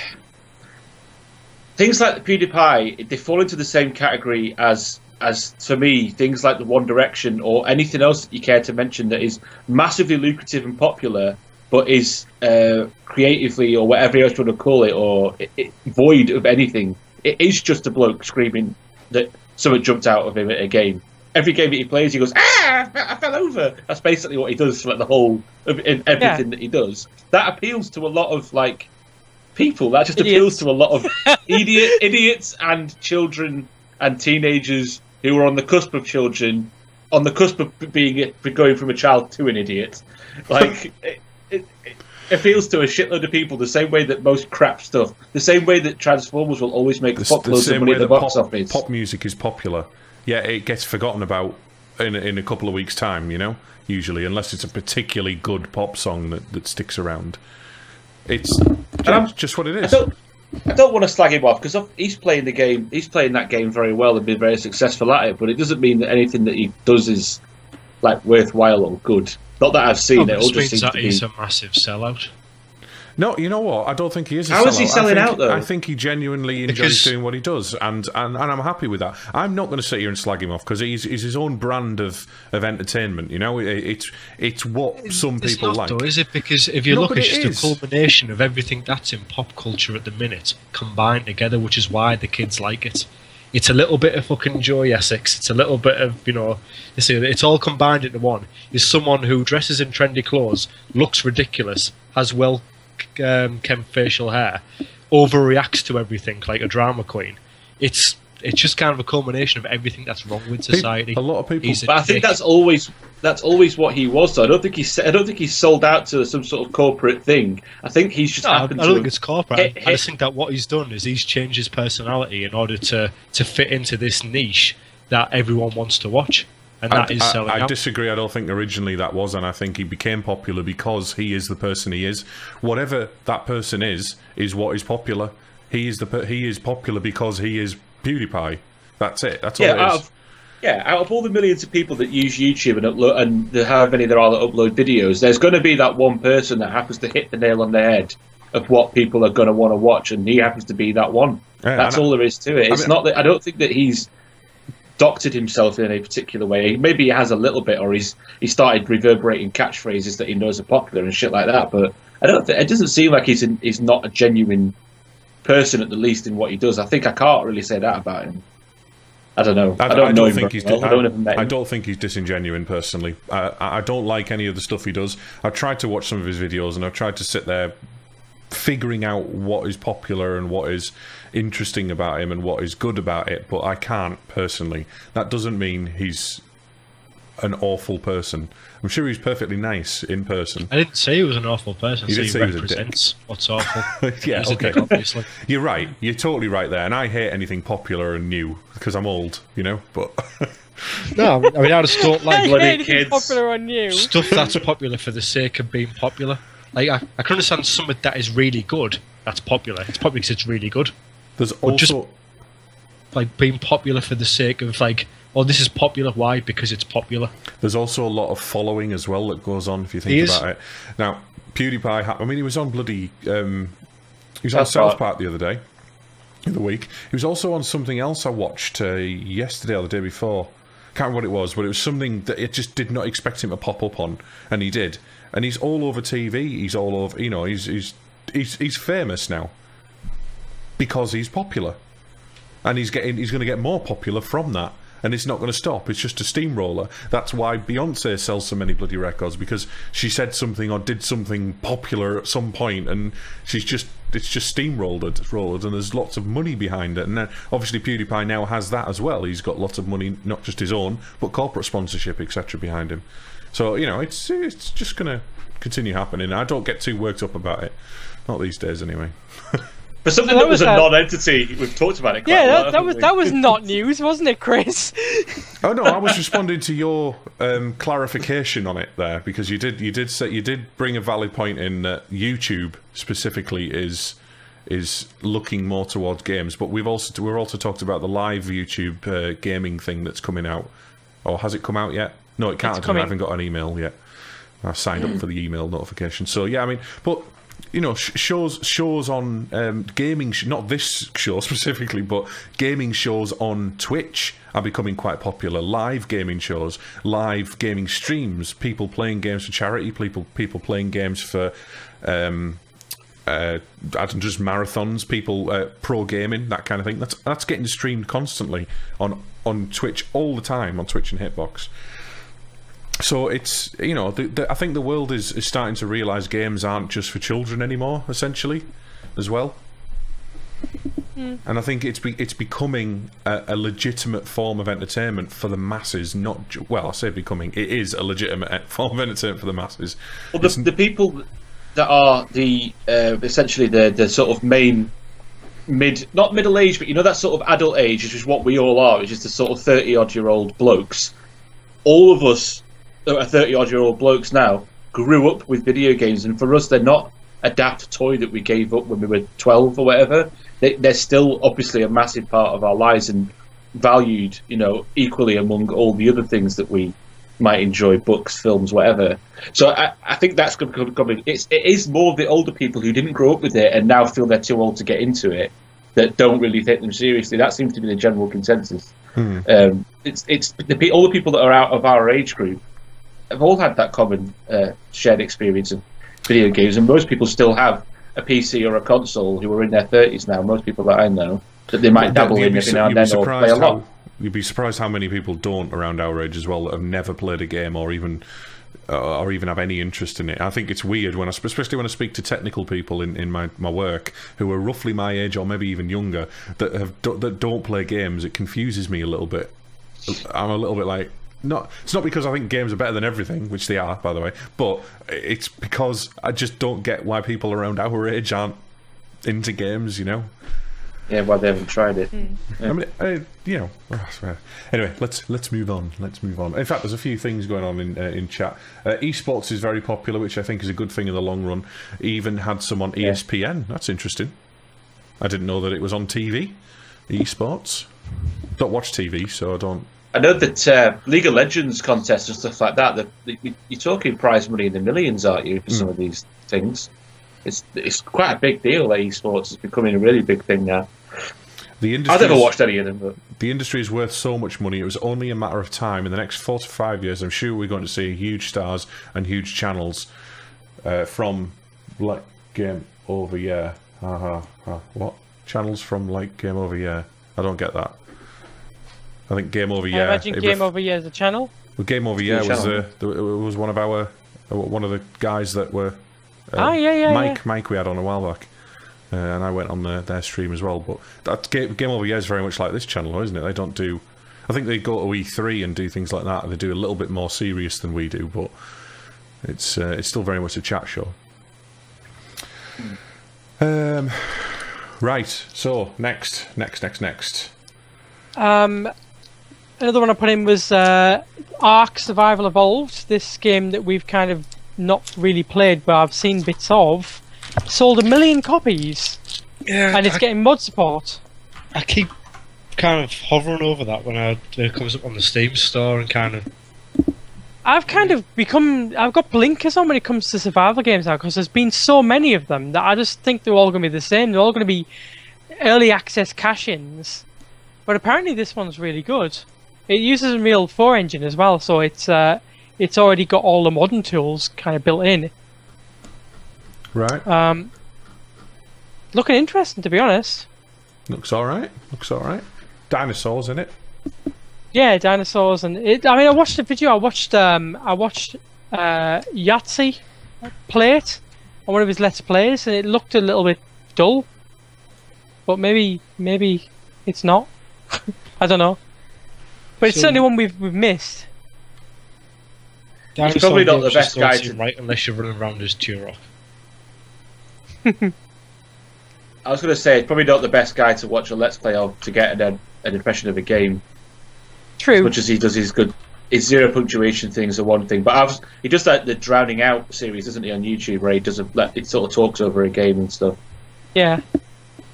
things like the PewDiePie, they fall into the same category as as for me things like the One Direction or anything else that you care to mention that is massively lucrative and popular, but is uh, creatively or whatever else you want to call it, or it, it, void of anything. It is just a bloke screaming that someone jumped out of him at a game. Every game that he plays, he goes, ah, I fell over. That's basically what he does for like, the whole, in everything yeah. that he does. That appeals to a lot of, like, people. That just idiots. appeals to a lot of idiot, idiots and children and teenagers who are on the cusp of children, on the cusp of being going from a child to an idiot. Like, it, it, it appeals to a shitload of people the same way that most crap stuff, the same way that Transformers will always make the, pop loads of money at the box pop, office. Pop music is popular. Yeah, it gets forgotten about in in a couple of weeks' time, you know, usually, unless it's a particularly good pop song that, that sticks around. It's um, just what it is. I don't, I don't want to slag him off, because he's playing the game, he's playing that game very well and been very successful at it, but it doesn't mean that anything that he does is like worthwhile or good. Not that I've seen oh, it. All just seems that to he's be... a massive sellout. No, you know what? I don't think he is a sellout. How is he selling think, out, though? I think he genuinely enjoys because... doing what he does, and, and, and I'm happy with that. I'm not going to sit here and slag him off, because he's, he's his own brand of, of entertainment, you know? It, it's it's what some it's people not, like. Though, is it? Because if you no, look, it's it just is. a culmination of everything that's in pop culture at the minute combined together, which is why the kids like it. It's a little bit of fucking Joy Essex. It's a little bit of, you know, it's all combined into one. Is someone who dresses in trendy clothes, looks ridiculous, has well um, kempt facial hair, overreacts to everything like a drama queen. It's it's just kind of a culmination of everything that's wrong with society. People, a lot of people, but I think dick. that's always that's always what he was. So I don't think he's I don't think he's sold out to some sort of corporate thing. I think he's just. No, happened I don't to think it's corporate. Hit, hit. I just think that what he's done is he's changed his personality in order to to fit into this niche that everyone wants to watch. And that I, is selling I, I out. disagree. I don't think originally that was, and I think he became popular because he is the person he is. Whatever that person is, is what is popular. He is the he is popular because he is PewDiePie. That's it. That's all yeah, it out is. Of, yeah, out of all the millions of people that use YouTube and upload, and how many there are that upload videos, there's going to be that one person that happens to hit the nail on the head of what people are going to want to watch, and he happens to be that one. Yeah, that's all there is to it. It's I mean, not that I don't think that he's doctored himself in a particular way. Maybe he has a little bit, or he's he started reverberating catchphrases that he knows are popular and shit like that. But I don't. Think, it doesn't seem like he's in, he's not a genuine person at the least in what he does. I think I can't really say that about him. I don't know. I, I don't I know don't him think he's well. I, I, don't met him. I don't think he's disingenuine, personally. I, I don't like any of the stuff he does. I've tried to watch some of his videos, and I've tried to sit there figuring out what is popular and what is interesting about him and what is good about it, but I can't personally. That doesn't mean he's an awful person. I'm sure he's perfectly nice in person. I didn't say he was an awful person. You so did he say represents he was a dick. What's awful. Yeah, he's okay. A dick, obviously. You're right. You're totally right there. And I hate anything popular and new because I'm old, you know. But no, I mean I just don't like bloody kids. Popular or new stuff that's popular for the sake of being popular. Like I, I can understand some of that is really good. That's popular. It's popular because it's really good. There's also or just like being popular for the sake of like, oh, this is popular. Why? Because it's popular. There's also a lot of following as well that goes on if you think about it. Now, PewDiePie. I mean, he was on bloody. Um, he was on South Park the other day, the week. He was also on something else I watched uh, yesterday or the day before. Can't remember what it was, but it was something that it just did not expect him to pop up on, and he did. And he's all over T V. He's all over. You know, he's he's he's, he's famous now because he's popular, and he's getting he's going to get more popular from that. And it's not going to stop. It's just a steamroller. That's why Beyonce sells so many bloody records, because she said something or did something popular at some point, and she's just it's just steamrolled it, rolled, and there's lots of money behind it. And then obviously PewDiePie now has that as well. He's got lots of money, not just his own, but corporate sponsorship, et cetera, behind him. So you know, it's it's just going to continue happening. I don't get too worked up about it, not these days anyway. For something so that, that was a non-entity, we've talked about it quite yeah, a lot. Yeah, that was we? that was not news, wasn't it, Chris? Oh no, I was responding to your um, clarification on it there, because you did you did say you did bring a valid point in that YouTube specifically is is looking more towards games, but we've also we're also talked about the live YouTube uh, gaming thing that's coming out, or has it come out yet? No, it can't. I haven't got an email yet. I signed up for the email notification. So yeah, I mean, but. You know, shows shows on um, gaming, sh not this show specifically, but gaming shows on Twitch are becoming quite popular. Live gaming shows, live gaming streams, people playing games for charity, people people playing games for um, uh, I don't just marathons, people uh, pro gaming, that kind of thing. That's that's getting streamed constantly on on Twitch all the time, on Twitch and Hitbox. So it's, you know, the, the, I think the world is, is starting to realise games aren't just for children anymore, essentially, as well. Mm. And I think it's be, it's becoming a, a legitimate form of entertainment for the masses, not, well, I say becoming, it is a legitimate form of entertainment for the masses. Well, the, the people that are the, uh, essentially the, the sort of main, mid, not middle age, but you know that sort of adult age, which is what we all are, which is the sort of thirty-odd-year-old blokes, all of us, thirty-odd-year-old blokes now grew up with video games, and for us, they're not a daft toy that we gave up when we were twelve or whatever. They, they're still obviously a massive part of our lives and valued, you know, equally among all the other things that we might enjoy books, films, whatever. So I, I think that's going to become, it's, it is more the older people who didn't grow up with it and now feel they're too old to get into it, that don't really take them seriously. That seems to be the general consensus. Hmm. Um, it's it's the, all the people that are out of our age group have all had that common uh, shared experience of video games, and most people still have a P C or a console who are in their thirties now, most people that I know, that they might dabble in every now and then or play a lot. You'd be surprised how many people don't around our age as well that have never played a game or even uh, or even have any interest in it. I think it's weird, when I, especially when I speak to technical people in, in my, my work who are roughly my age or maybe even younger that have that don't play games, it confuses me a little bit. I'm a little bit like, not, it's not because I think games are better than everything, which they are, by the way, but it's because I just don't get why people around our age aren't into games, you know? Yeah, why well, they haven't tried it. Mm. Yeah. I mean, I, you know. Anyway, let's let's move on. Let's move on. In fact, there's a few things going on in uh, in chat. Uh, esports is very popular, which I think is a good thing in the long run. Even had some on yeah. E S P N. That's interesting. I didn't know that it was on T V. Esports. Don't watch T V, so I don't. I know that uh, League of Legends contests and stuff like that. The, the, you're talking prize money in the millions, aren't you, for mm. some of these things? It's it's quite a big deal. That esports is becoming a really big thing now. The industry I've never watched any of them, but the industry is worth so much money. It was only a matter of time. In the next four to five years, I'm sure we're going to see huge stars and huge channels uh, from like Game Over. Yeah, ha, ha, ha. What channels from like Game Over? Yeah, I don't get that. I think Game Over. Yeah, I imagine Game Over. Yeah, is a channel. Well, Game Over. Yeah, was uh, it was one of our one of the guys that were. Uh, ah, yeah, yeah, Mike, yeah. Mike, we had on a while back. Uh, and I went on the, their stream as well, but that Game, Game Over Yeah is very much like this channel, isn't it? They don't do... I think they go to E three and do things like that, and they do a little bit more serious than we do, but it's uh, it's still very much a chat show. Um, right, so, next, next, next, next. Um, another one I put in was uh, Ark Survival Evolved, this game that we've kind of not really played, but I've seen bits of. Sold a million copies, yeah, and it's I, getting mod support. I keep kind of hovering over that when I, it comes up on the Steam store, and kind of. I've kind of become. I've got blinkers on when it comes to survival games now, because there's been so many of them that I just think they're all going to be the same. They're all going to be early access cash-ins, but apparently this one's really good. It uses Unreal four engine as well, so it's uh, it's already got all the modern tools kind of built in. Right. Um, looking interesting, to be honest. Looks all right. Looks all right. Dinosaurs, isn't it? Yeah, dinosaurs, and it, I mean, I watched the video. I watched, um, I watched uh, Yahtzee play it on one of his Let's Plays, and it looked a little bit dull. But maybe, maybe it's not. I don't know. But it's so, certainly one we've we've missed. Dinosaur, it's probably not the best guy to right unless you're running around as Turok. I was going to say, it's probably not the best guy to watch a Let's Play of to get an, an impression of a game. True. As much as he does his good, his zero punctuation things are one thing, but I was, he does like the Drowning Out series, doesn't he, on YouTube, where he does a, like, it sort of talks over a game and stuff. Yeah.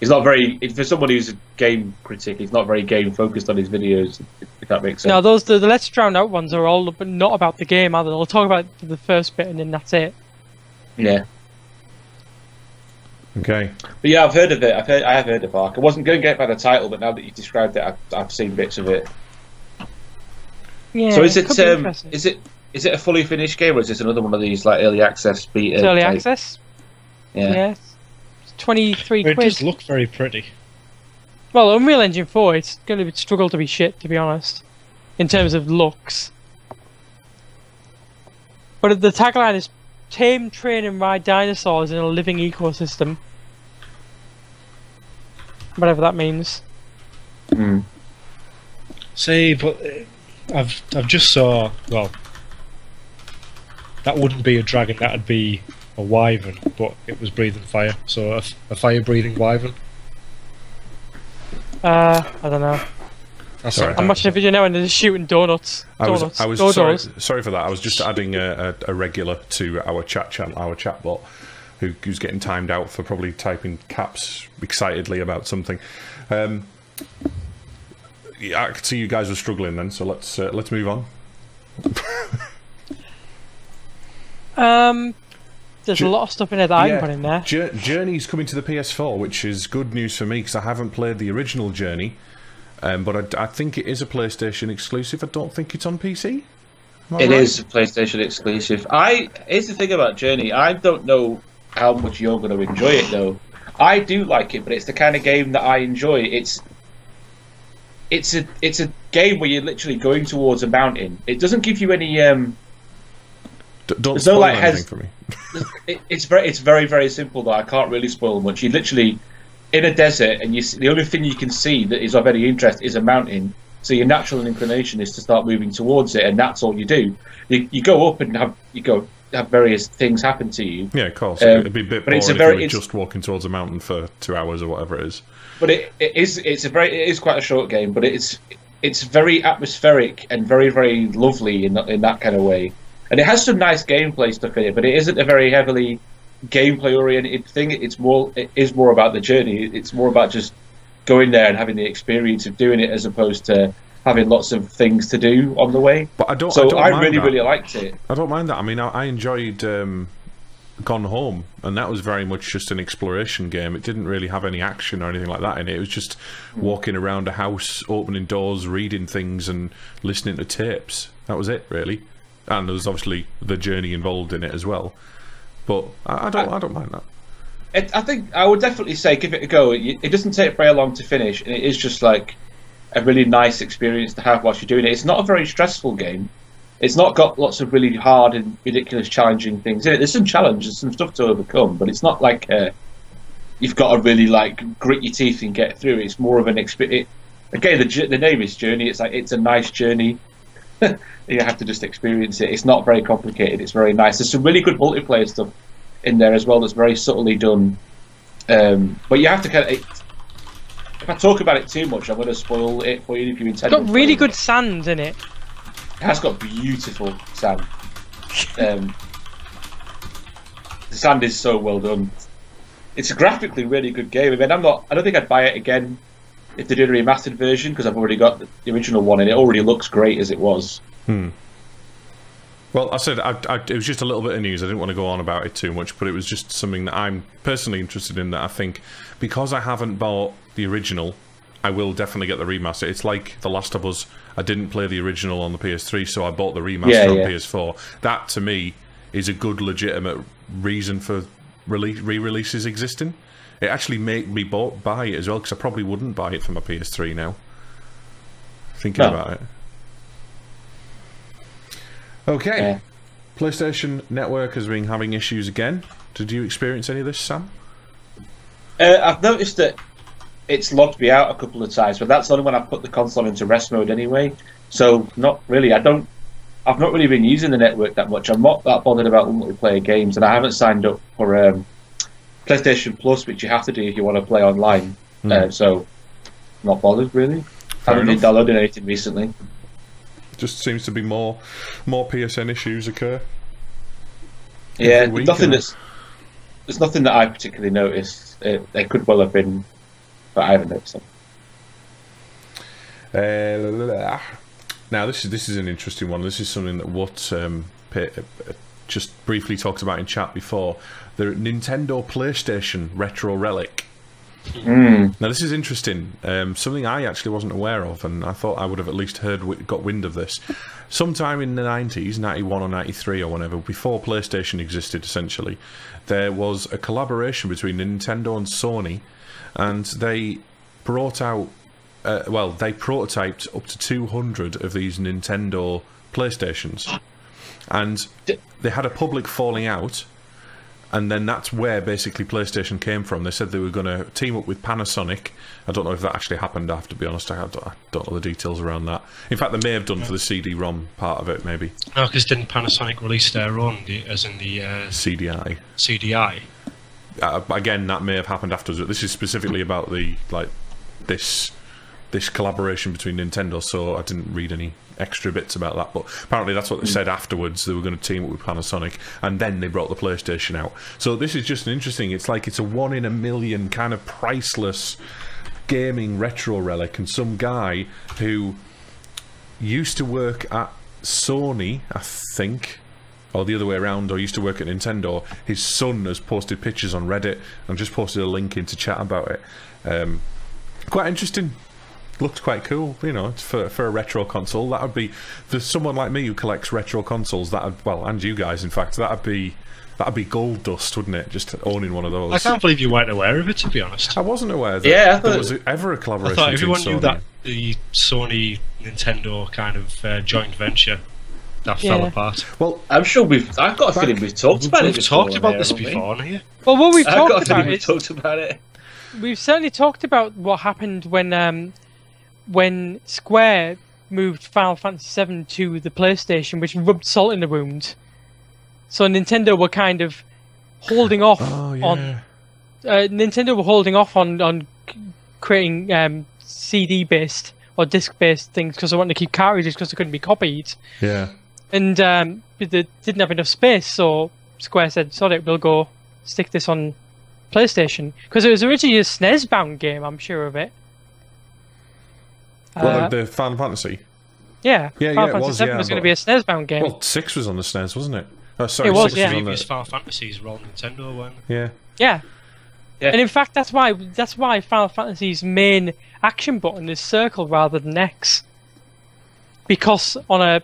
He's not very, for someone who's a game critic, he's not very game focused on his videos, if that makes sense. No, those the, the Let's Drown Out ones are all but not about the game, are they? They'll talk about the first bit and then that's it. Yeah. Okay. But yeah, I've heard of it. I've heard, I have heard of Ark. I wasn't going to get by the title, but now that you described it, I've, I've seen bits of it. Yeah. So is it, it um, is it is it a fully finished game, or is this another one of these like early access beta? It's early type? access. Yeah. yeah. It's twenty-three quid. It just look very pretty. Well, Unreal Engine four, it's going to struggle to be shit, to be honest, in terms of looks. But the tagline is. Tame, train, and ride dinosaurs in a living ecosystem. Whatever that means. Mm. See, but I've I've just saw well, that wouldn't be a dragon. That'd be a wyvern, but it was breathing fire, so a, a fire-breathing wyvern. Uh, I don't know. That's sorry, I'm watching a video now and they're just shooting donuts. donuts I was, I was sorry, sorry for that. I was just adding a, a, a regular to our chat channel, our chat bot, who, who's getting timed out for probably typing caps excitedly about something. Um, yeah, I could see you guys were struggling then, so let's uh, let's move on. um, there's J a lot of stuff in there that yeah, I can put in there. J Journey's coming to the P S four, which is good news for me because I haven't played the original Journey, um, but I, I think it is a PlayStation exclusive. I don't think it's on P C. Am I right? It is a PlayStation exclusive. I here's the thing about Journey. I don't know how much you're going to enjoy it though. I do like it, but it's the kind of game that I enjoy. It's It's a it's a game where you're literally going towards a mountain. It doesn't give you any. Um, D don't spoil no, like, anything for me. it, it's very it's very very simple though. I can't really spoil much. You're literally in a desert, and you see, the only thing you can see that is of any interest is a mountain. So your natural inclination is to start moving towards it, and that's all you do. You, you go up and have you go have various things happen to you. Yeah, of course. Um, It'd be a bit boring it's a very, if you were just walking towards a mountain for two hours or whatever it is. But it, it is it's a very it is quite a short game, but it's it's very atmospheric and very very lovely in that, in that kind of way. And it has some nice gameplay stuff in it, but it isn't a very heavily gameplay oriented thing. It's more it is more about the journey. It's more about just going there and having the experience of doing it, as opposed to having lots of things to do on the way. But I don't. So I, don't I mind really that. really liked it. I don't mind that. I mean, I, I enjoyed um, Gone Home, and that was very much just an exploration game. It didn't really have any action or anything like that in it. It was just walking around a house, opening doors, reading things and listening to tapes. That was it really, and there was obviously the journey involved in it as well, but I, I don't I, I don't mind that. It, I think I would definitely say give it a go. It, it doesn't take very long to finish, and it is just like a really nice experience to have whilst you're doing it. It's not a very stressful game. It's not got lots of really hard and ridiculous challenging things in it. There's some challenges, some stuff to overcome, but it's not like uh, you've got to really like grit your teeth and get through it. It's more of an experience. Again, the, the name is Journey. It's like, it's a nice journey. You have to just experience it. It's not very complicated. It's very nice. There's some really good multiplayer stuff in there as well that's very subtly done. Um, but you have to kind of... It, if I talk about it too much, I'm going to spoil it for you if you intend. It's got really good sand in it. It has got beautiful sand. Um, the sand is so well done. It's a graphically really good game. I mean, I'm not. I don't think I'd buy it again if they did a remastered version, because I've already got the original one, and it already looks great as it was. Hmm. Well, I said I, I, it was just a little bit of news. I didn't want to go on about it too much, but it was just something that I'm personally interested in. That I think because I haven't bought the original, I will definitely get the remaster. It's like The Last of Us. I didn't play the original on the P S three, so I bought the remaster yeah, on yeah. P S four. That, to me, is a good, legitimate reason for re-releases existing. It actually made me bought, buy it as well, because I probably wouldn't buy it for my P S three now. Thinking no. about it. Okay. Yeah. PlayStation Network has been having issues again. Did you experience any of this, Sam? Uh, I've noticed that it's logged me out a couple of times, but that's only when I put the console into rest mode anyway. So not really. I don't. I've not really been using the network that much. I'm not that bothered about multiplayer games, and I haven't signed up for um, PlayStation Plus, which you have to do if you want to play online. Mm. Uh, so not bothered really. Fair I haven't been downloading anything recently. Just seems to be more more P S N issues occur. Yeah, nothing that's there's nothing that I particularly noticed. They could well have been. But I haven't noticed them. Uh, now this is this is an interesting one. This is something that Watt um, just briefly talked about in chat before. The Nintendo PlayStation Retro Relic. Mm. Now this is interesting. Um, something I actually wasn't aware of, and I thought I would have at least heard got wind of this. Sometime in the nineties, ninety-one or ninety-three or whenever, before PlayStation existed, essentially, there was a collaboration between Nintendo and Sony. And they brought out, uh, well, they prototyped up to two hundred of these Nintendo PlayStations. And they had a public falling out, and then that's where basically PlayStation came from. They said they were going to team up with Panasonic. I don't know if that actually happened, I have to be honest. I don't, I don't know the details around that. In fact, they may have done for the C D ROM part of it, maybe. No, because didn't Panasonic release their own, as in the... Uh, C D I. C D I. Uh, again, that may have happened afterwards, but this is specifically about the like this this collaboration between Nintendo, so I didn't read any extra bits about that, but apparently that's what they said afterwards. They were going to team up with Panasonic, and then they brought the PlayStation out. So this is just an interesting, it's like it's a one in a million kind of priceless gaming retro relic, and some guy who used to work at Sony, I think, or the other way around, or used to work at Nintendo, his son has posted pictures on Reddit and just posted a link into chat about it. Um, quite interesting. Looked quite cool, you know, for, for a retro console. That would be, for someone like me who collects retro consoles, that would, well, and you guys, in fact, that would be, that'd be gold dust, wouldn't it? Just owning one of those. I can't believe you weren't aware of it, to be honest. I wasn't aware that yeah, thought, there was ever a collaboration between Sony. I thought everyone knew that the Sony-Nintendo kind of uh, joint venture that yeah. fell apart. Well, I'm sure we've... I've got a feeling we've talked about we've it. We've talked about there, this before, haven't we? Well, what we've I've talked got a about... We've is, talked about it. We've certainly talked about what happened when... Um, when Square moved Final Fantasy seven to the PlayStation, which rubbed salt in the wound. So Nintendo were kind of holding off oh, yeah. on... Uh, Nintendo were holding off on, on creating um, C D-based or disc-based things because they wanted to keep cartridges because they couldn't be copied. Yeah. And um, they didn't have enough space, so Square said, sorry, we'll go stick this on PlayStation. Because it was originally a S N E S-bound game, I'm sure of it. Well, uh, the Final Fantasy? Yeah, yeah, Final yeah, Fantasy was, seven yeah, was going to be a S N E S-bound game. Well, six was on the S N E S, wasn't it? Oh, sorry, it was, six yeah. was on the... Previous Final Fantasies were on Nintendo, weren't they? Yeah. Yeah. Yeah. And in fact, that's why that's why Final Fantasy's main action button is circle rather than X. Because on a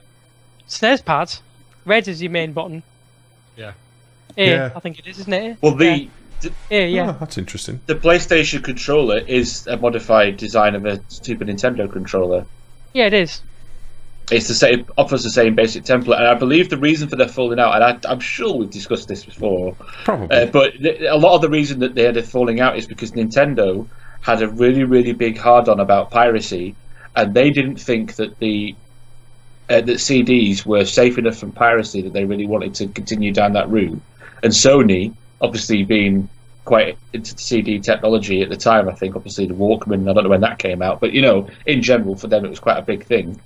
S N E S pad, red is your main button. Yeah. A, yeah. I think it is, isn't it? Well, the... Yeah. Yeah, yeah. Oh, that's interesting. The PlayStation controller is a modified design of a Super Nintendo controller. Yeah, it is. It's the same, offers the same basic template, and I believe the reason for their falling out, and I, I'm sure we've discussed this before, probably. Uh, but a lot of the reason that they had a falling out is because Nintendo had a really, really big hard-on about piracy, and they didn't think that the uh, that C Ds were safe enough from piracy that they really wanted to continue down that route, and Sony. Obviously, being quite into the C D technology at the time, I think, obviously, the Walkman, I don't know when that came out, but, you know, in general, for them, it was quite a big thing.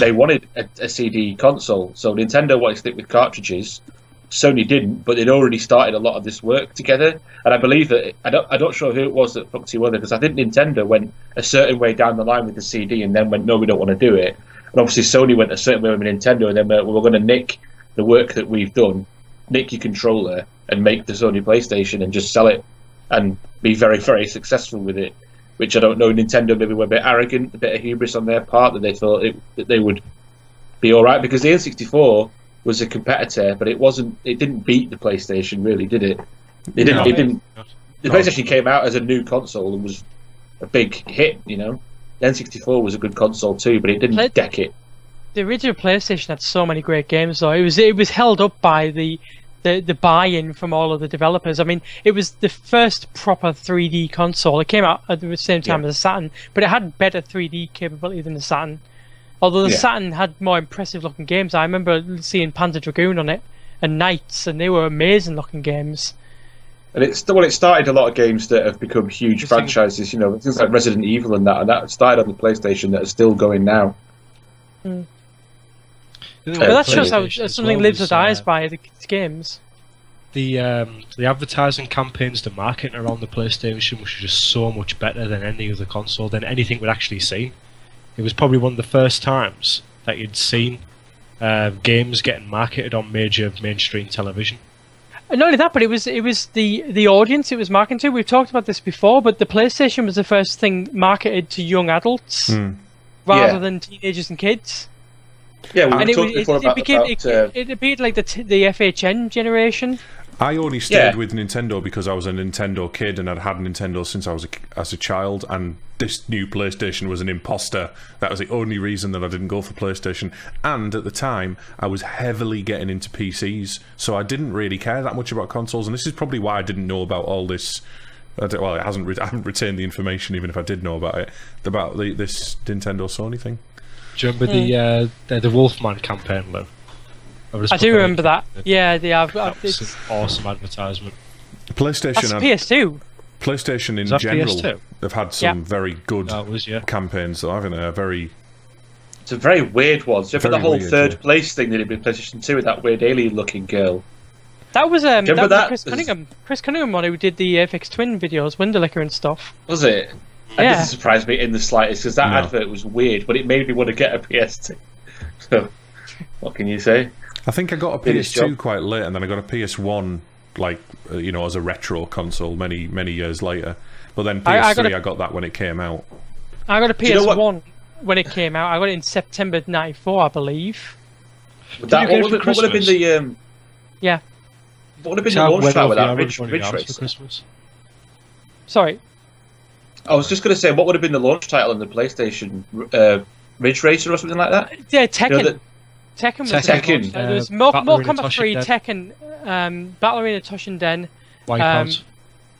They wanted a, a C D console, so Nintendo wanted to stick with cartridges. Sony didn't, but they'd already started a lot of this work together, and I believe that, I don't, I'm not sure who it was that fucked you other, because I think Nintendo went a certain way down the line with the C D and then went, no, we don't want to do it. And obviously, Sony went a certain way with Nintendo, and then we were going to nick the work that we've done, nick your controller, and make the Sony PlayStation and just sell it and be very, very successful with it, which I don't know, Nintendo maybe were a bit arrogant, a bit of hubris on their part, that they thought it, that they would be all right, because the N sixty-four was a competitor, but it wasn't, it didn't beat the PlayStation really, did it? It didn't, no, it didn't, the PlayStation came out as a new console and was a big hit, you know. The N sixty-four was a good console too, but it didn't deck it. The original PlayStation had so many great games though, it was, it was held up by the The, the buy-in from all of the developers. I mean, it was the first proper three D console. It came out at the same time yeah. as the Saturn, but it had better three D capability than the Saturn. Although the yeah. Saturn had more impressive-looking games. I remember seeing Panzer Dragoon on it and Knights, and they were amazing-looking games. And it's well, it started a lot of games that have become huge franchises. You know, things like Resident Evil and that, and that started on the PlayStation that are still going now. Mm. But that shows how something lives and dies by the games. The um, the advertising campaigns, the marketing around the PlayStation, which was just so much better than any other console, than anything we'd actually seen. It was probably one of the first times that you'd seen uh, games getting marketed on major mainstream television. And not only that, but it was it was the the audience it was marketing to. We've talked about this before, but the PlayStation was the first thing marketed to young adults mm. rather yeah. than teenagers and kids. Yeah, we and it, it, about, it became about, it, uh, it appeared like the t the F H N generation. I only stayed yeah. with Nintendo because I was a Nintendo kid and I'd had Nintendo since I was a, as a child, and this new PlayStation was an imposter. That was the only reason that I didn't go for PlayStation. And at the time, I was heavily getting into P Cs, so I didn't really care that much about consoles. And this is probably why I didn't know about all this. I well, it hasn't. Re I haven't retained the information, even if I did know about it, about the, this Nintendo Sony thing. Do you remember mm. the, uh, the the Wolfman campaign, Lou? I do remember that. Yeah, they have. That was an awesome advertisement. PlayStation. That's had, P S two. PlayStation in general, P S two? They've had some yeah. very good was, yeah. campaigns, though, haven't they? Very. It's a very weird one. So for the whole weird, third yeah. place thing that did in PlayStation Two with that weird alien-looking girl. That was um. Remember that, that? Was Chris Cunningham. Chris Cunningham, one who did the F X Twin videos, Wonderlicker and stuff. Was it? That yeah. doesn't surprise me in the slightest, because that no. advert was weird, but it made me want to get a P S two. So, What can you say? I think I got a P S two quite late, and then I got a P S one, like, you know, as a retro console many, many years later. But then P S three, I, I, got, a, I got that when it came out. I got a P S one you know when it came out. I got it in September ninety-four, I believe. That, what, would, what would have been the... Um, yeah. What would have been the launch title with that Ridge, Ridge Racer? Sorry? I was just going to say, what would have been the launch title in the PlayStation? Uh, Ridge Racer or something like that? Yeah, Tekken. You know, the, Tekken was Tekken. The uh, There's more, more Combat three, Tekken, um, Battle Arena Toshinden, um,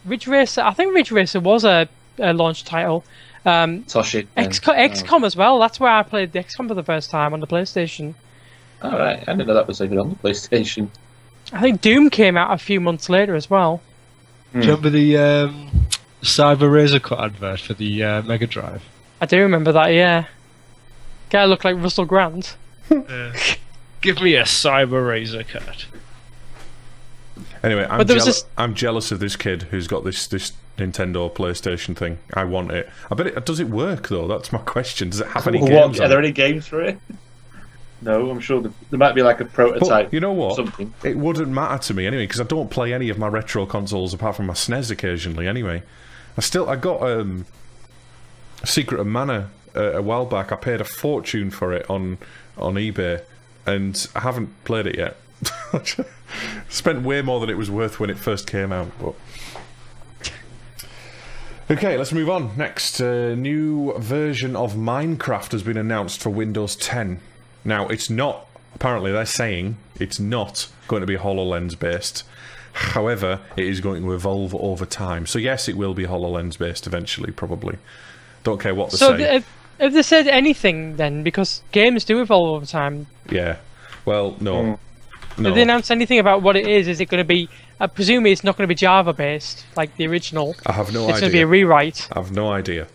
Ridge Racer. I think Ridge Racer was a, a launch title. Um, Toshinden. X COM as well. That's where I played the X COM for the first time on the PlayStation. All right, I didn't know that was even on the PlayStation. I think Doom came out a few months later as well. Hmm. Do you remember the um, Cyber Razor Cut advert for the uh, Mega Drive? I do remember that. Yeah, guy looked like Russell Grant. Uh, give me a Cyber Razor Cut. Anyway, I'm, je this... I'm jealous of this kid who's got this this Nintendo PlayStation thing. I want it. I bet it does. It work though? That's my question. Does it have any what? games? Are there any games for it? No, I'm sure there might be like a prototype. But you know what? Something. It wouldn't matter to me anyway because I don't play any of my retro consoles apart from my S N E S occasionally. Anyway, I still I got um, Secret of Mana uh, a while back. I paid a fortune for it on on eBay, and I haven't played it yet. Spent way more than it was worth when it first came out. But okay, let's move on. Next, uh, new version of Minecraft has been announced for Windows ten. Now, it's not, apparently they're saying, it's not going to be HoloLens based. However, it is going to evolve over time. So yes, it will be HoloLens based eventually, probably. Don't care what they so say. So if, if they said anything then, because games do evolve over time. Yeah, well, no. Mm. No. If they announce anything about what it is, is it going to be, I presume it's not going to be Java based, like the original. I have no it's idea. It's going to be a rewrite. I have no idea.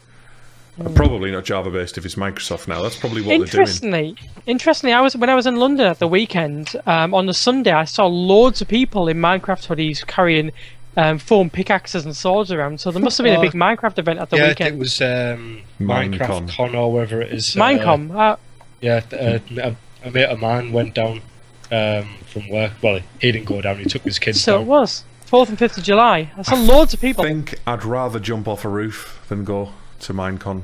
Probably not Java based if it's Microsoft now. That's probably what they're doing. Interestingly, interestingly, I was when I was in London at the weekend um, on the Sunday, I saw loads of people in Minecraft hoodies carrying um, foam pickaxes and swords around. So there must have been a big Minecraft event at the yeah, weekend. Yeah, it was um, Minecraft Con or wherever it is. Minecom. Uh, yeah, uh, a mate of mine went down um, from work. Well, he didn't go down. He took his kids. So down. it was fourth and fifth of July. I saw I loads of people. I think I'd rather jump off a roof than go to Minecon.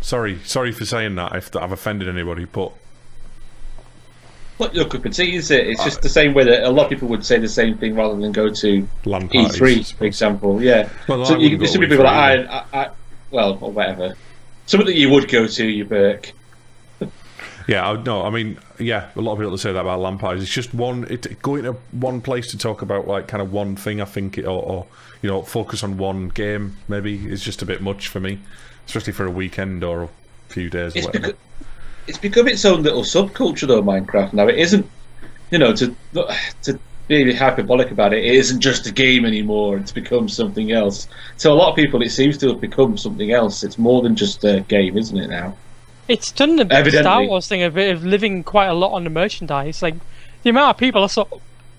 Sorry, sorry for saying that if I've offended anybody, but what your cup of tea is it? It's uh, just the same way that a lot of people would say the same thing rather than go to LAN parties, E three, for example. Yeah. Well, so you, some people are like, I, I, I, well, or whatever. Something that you would go to, you Burke. Yeah, I, no, I mean, yeah, a lot of people say that about LAN parties. It's just one, it, going to one place to talk about like kind of one thing. I think, it, or, or you know, focus on one game. Maybe is just a bit much for me, especially for a weekend or a few days. Or it's, beco it's become its own little subculture, though. Minecraft now, it isn't, you know, to to be hyperbolic about it, it isn't just a game anymore. It's become something else. To a lot of people, it seems to have become something else. It's more than just a game, isn't it now? It's done the big Star Wars thing of, of living quite a lot on the merchandise. Like the amount of people I saw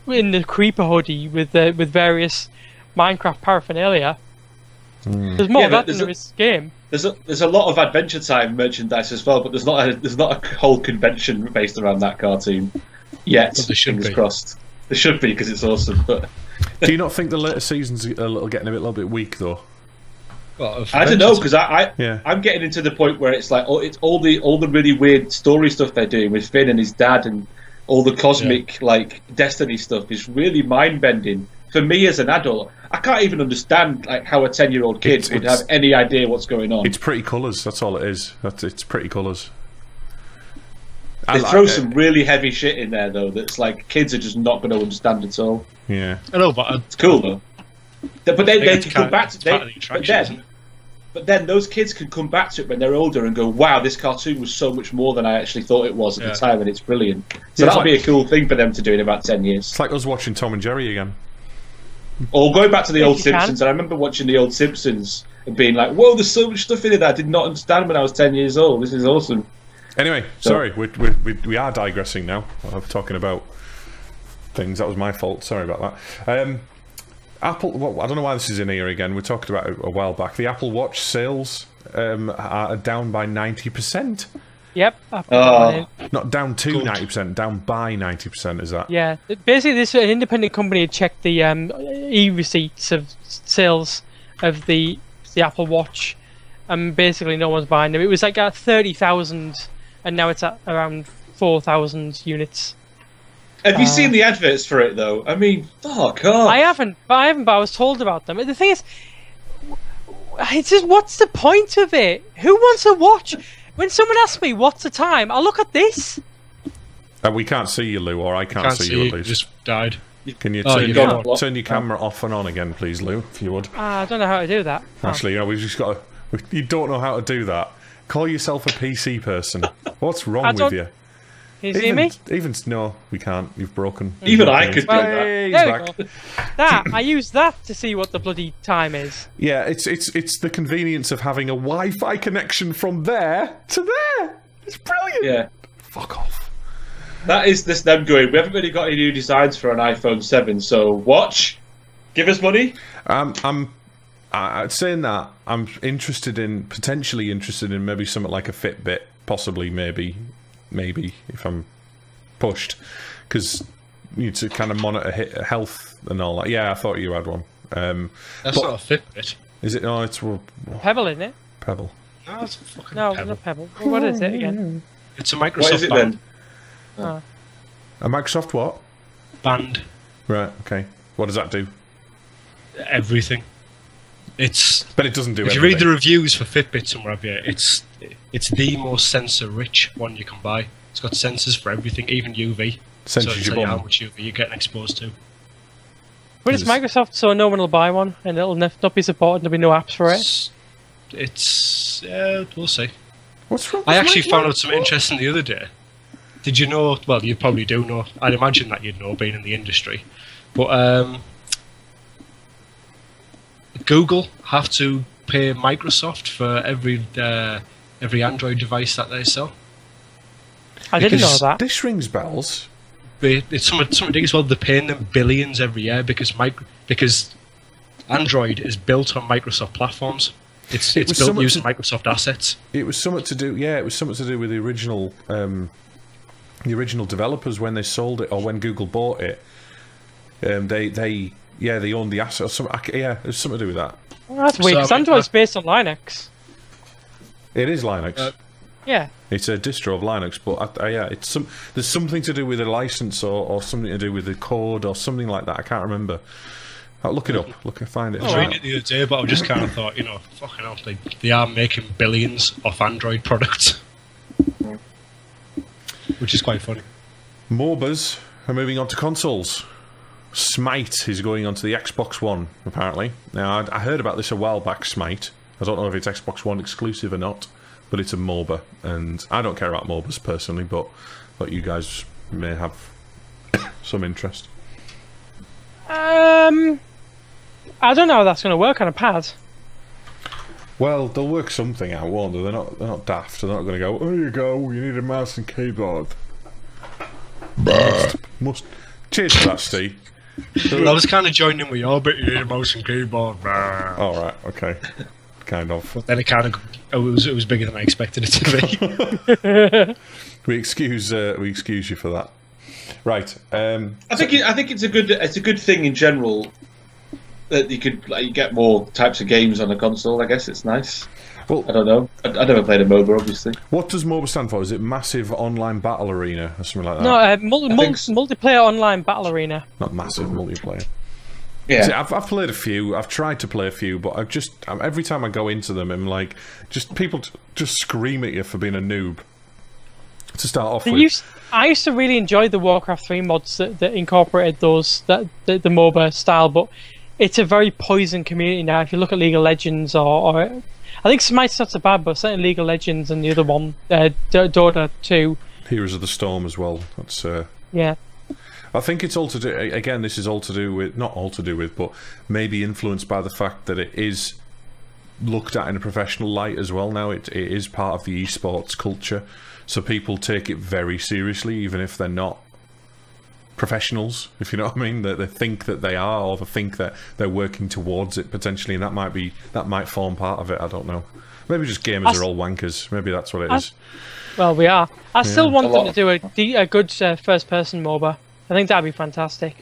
in the creeper hoodie with uh, with various Minecraft paraphernalia. Mm. There's more yeah, of that than there is game. There's a, there's a lot of Adventure Time merchandise as well, but there's not a, there's not a whole convention based around that cartoon yet. But there should fingers be. crossed. There should be because it's awesome. But do you not think the later seasons are a little getting a bit, little bit weak though? Well, I don't know because I, I yeah. I'm getting into the point where it's like oh, it's all the all the really weird story stuff they're doing with Finn and his dad and all the cosmic yeah. like Destiny stuff is really mind bending for me as an adult. I can't even understand like how a ten year old kid it's, would it's, have any idea what's going on. It's pretty colours. That's all it is. That's it's pretty colours. They like throw it. some really heavy shit in there though. That's like kids are just not going to understand at all. Yeah, I know, but it's cool though. But then they can come back to it. But then, but then those kids can come back to it when they're older and go, "Wow, this cartoon was so much more than I actually thought it was at yeah. the time, and it's brilliant." So yeah, that'll like, be a cool thing for them to do in about ten years. It's like us watching Tom and Jerry again, or going back to the yeah, old Simpsons. Can. And I remember watching the old Simpsons and being like, "Whoa, there's so much stuff in it that I did not understand when I was ten years old. This is awesome." Anyway, so, sorry, we we we are digressing now. I'm talking about things. That was my fault. Sorry about that. Um, Apple, well, I don't know why this is in here again. We talked about it a while back. The Apple Watch sales um, are down by ninety percent. Yep. Oh. Not down to Good. ninety percent, down by ninety percent is that? Yeah. Basically, this an independent company checked the um, e-receipts of sales of the the Apple Watch, and basically no one's buying them. It was like at thirty thousand, and now it's at around four thousand units. Have you uh, seen the adverts for it, though? I mean, oh, God. I haven't, but I haven't, but I was told about them. The thing is, it's just, what's the point of it? Who wants a watch? When someone asks me what's the time, I'll look at this. Uh, we can't see you, Lou, or I can't, can't see, see you, Lou. You just died. Can you turn, oh, you your, turn your camera oh. off and on again, please, Lou, if you would? Uh, I don't know how to do that. Actually, oh. you know, we've just got to... You don't know how to do that. Call yourself a P C person. What's wrong I with don't... you? Can you see even, me? Even... No, we can't. You've broken. Even I could do well, that. Hey, there we go. That, I use that to see what the bloody time is. Yeah, it's it's it's the convenience of having a Wi-Fi connection from there to there. It's brilliant. Yeah. Fuck off. That is this them going, we haven't really got any new designs for an iPhone seven, so watch. Give us money. Um, I'm... I, saying that, I'm interested in... Potentially interested in maybe something like a Fitbit. Possibly, maybe... maybe if I'm pushed, because you need to kind of monitor health and all that. Yeah, I thought you had one. Um, That's but, not a Fitbit. Is it? No, it's well, Pebble, isn't it? Pebble. No, it's a fucking no, Pebble. Not Pebble. Well, what is it again? It's a Microsoft what is it, band. Then? Oh. A Microsoft what? Band. Right. Okay. What does that do? Everything. It's. But it doesn't do. If everything. You read the reviews for Fitbit somewhere up here, it's. It's the most sensor-rich one you can buy. It's got sensors for everything, even U V. Sensors, so you tell you how much U V you're getting exposed to. But it's Microsoft, so no one will buy one, and it'll not be supported. There'll be no apps for it. It's uh, we'll see. What's wrong? I actually found out something interesting the other day. Did you know? Well, you probably do know. I'd imagine that you'd know, being in the industry. But um, Google have to pay Microsoft for every. Uh, Every Android device that they sell. I didn't know that. This rings bells. It's something as well. They're paying them billions every year because micro, because Android is built on Microsoft platforms. It's it's built using Microsoft assets. It was something to do. Yeah, it was something to do with the original, um, the original developers when they sold it or when Google bought it. Um, they they yeah they owned the asset. Or some, yeah, it was something to do with that. Well, that's weird. Because Android's based on Linux. It is Linux. Uh, yeah. It's a distro of Linux, but I, I, yeah, it's some. There's something to do with a license or, or something to do with the code or something like that. I can't remember. I'll look it up. Look, I find it. I was reading it the other day, but I just kind of thought, you know, fucking hell, they, they are making billions off Android products, which is quite funny. MOBAs are moving on to consoles. Smite is going on to the Xbox One apparently. Now I, I heard about this a while back. Smite. I don't know if it's Xbox One exclusive or not, but it's a MOBA, and I don't care about MOBAs personally, but but you guys may have some interest. Um, I don't know how that's going to work on a pad. Well, they'll work something out, won't they? They're not they're not daft. They're not going to go. Oh, you go. You need a mouse and keyboard. Must, must. Cheers for that, Steve. I was kind of joining with your bit. You need a mouse and keyboard. All right. Okay. Kind of. But then it kind of it was it was bigger than I expected it to be. we excuse uh, we excuse you for that, right? Um, I think so, it, I think it's a good it's a good thing in general that you could like, you get more types of games on a console. I guess it's nice. Well, I don't know. I, I never played a MOBA, obviously. What does MOBA stand for? Is it massive online battle arena or something like that? No, uh, mul mul so. multiplayer online battle arena. Not massive multiplayer. Yeah, see, I've, I've played a few. I've tried to play a few, but I've just I'm, every time I go into them, I'm like, just people t just scream at you for being a noob. To start off, with. Used, I used to really enjoy the Warcraft three mods that, that incorporated those that, that the MOBA style, but it's a very poison community now. If you look at League of Legends, or, or I think Smite's not so bad, but certainly League of Legends and the other one, uh, Dota two, Heroes of the Storm as well. That's uh... yeah. I think it's all to do, again, this is all to do with, not all to do with, but maybe influenced by the fact that it is looked at in a professional light as well now. It, it is part of the esports culture, so people take it very seriously, even if they're not professionals, if you know what I mean, that they think that they are, or they think that they're working towards it potentially, and that might be, that might form part of it. I don't know. Maybe just gamers I, are all wankers. Maybe that's what it I, is. Well, we are. I yeah. still want them to do a, a good uh, first-person MOBA. I think that'd be fantastic.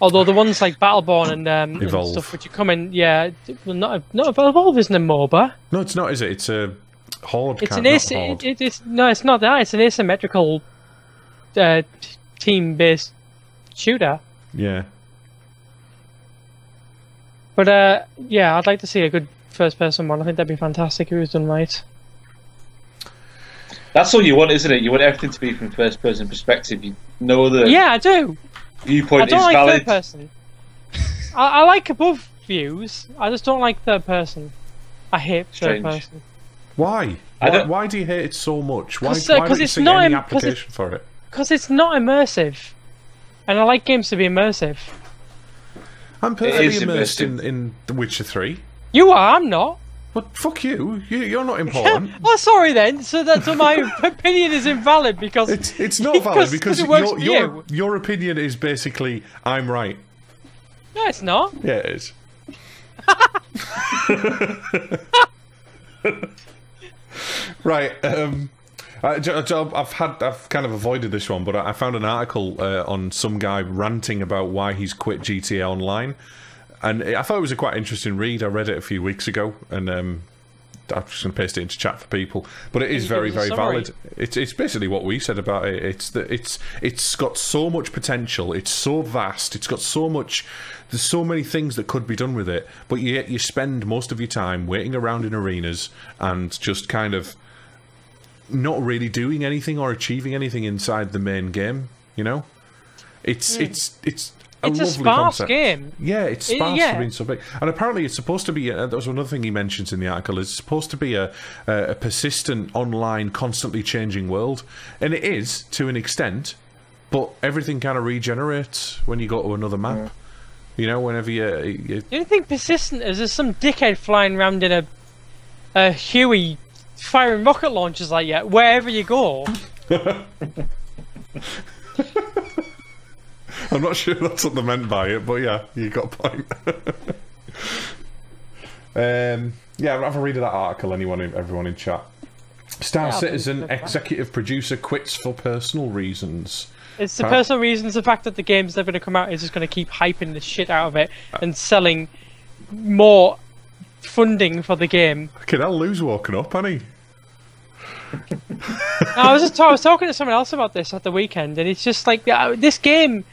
Although the ones like Battleborn and, um, and stuff, which you come in, yeah, well, not not Evolve isn't a MOBA. No, it's not, is it? It's a horde. It's an as it, it, it's, no, it's not that. It's an asymmetrical uh, team-based shooter. Yeah. But uh, yeah, I'd like to see a good first-person one. I think that'd be fantastic if it was done right. That's all you want, isn't it? You want everything to be from first-person perspective. You know other yeah, I do. Viewpoint I don't is like valid. Third-person. I, I like above views. I just don't like third-person. I hate third-person. Why? I why, why do you hate it so much? Why, uh, why don't you see not any application it, for it? Because it's not immersive, and I like games to be immersive. I'm perfectly immersed in, in The Witcher three. You are. I'm not. But fuck you. you! You're not important. Oh, sorry then. So that's so my opinion is invalid because it's, it's not valid because, because it works your, your, you. your opinion is basically I'm right. No, it's not. Yeah, it is. Right. Um, I, I've had I've kind of avoided this one, but I found an article uh, on some guy ranting about why he's quit G T A Online. And I thought it was a quite interesting read. I read it a few weeks ago, and um, I'm just going to paste it into chat for people. But it is very, very valid. It's it's basically what we said about it. It's that it's it's got so much potential. It's so vast. It's got so much. There's so many things that could be done with it. But yet you spend most of your time waiting around in arenas and just kind of not really doing anything or achieving anything inside the main game. You know, it's mm. it's it's. A it's a sparse concept. game. Yeah, it's sparse it, yeah. for being so big. And apparently it's supposed to be, uh, that was another thing he mentions in the article, it's supposed to be a, a persistent, online, constantly changing world. And it is, to an extent, but everything kind of regenerates when you go to another map. Yeah. You know, whenever you... you the only thing persistent is there's some dickhead flying around in a, a Huey firing rocket launchers like that, wherever you go. I'm not sure that's what they meant by it, but yeah, you got a point. um, yeah, I'll have a read of that article, anyone, everyone in chat. Star yeah, Citizen executive producer quits for personal reasons. It's the How? personal reasons, the fact that the game's never going to come out is just going to keep hyping the shit out of it and selling more funding for the game. Okay, that Lou's walking up, ain't he? I was just I was talking to someone else about this at the weekend, and it's just like, this game...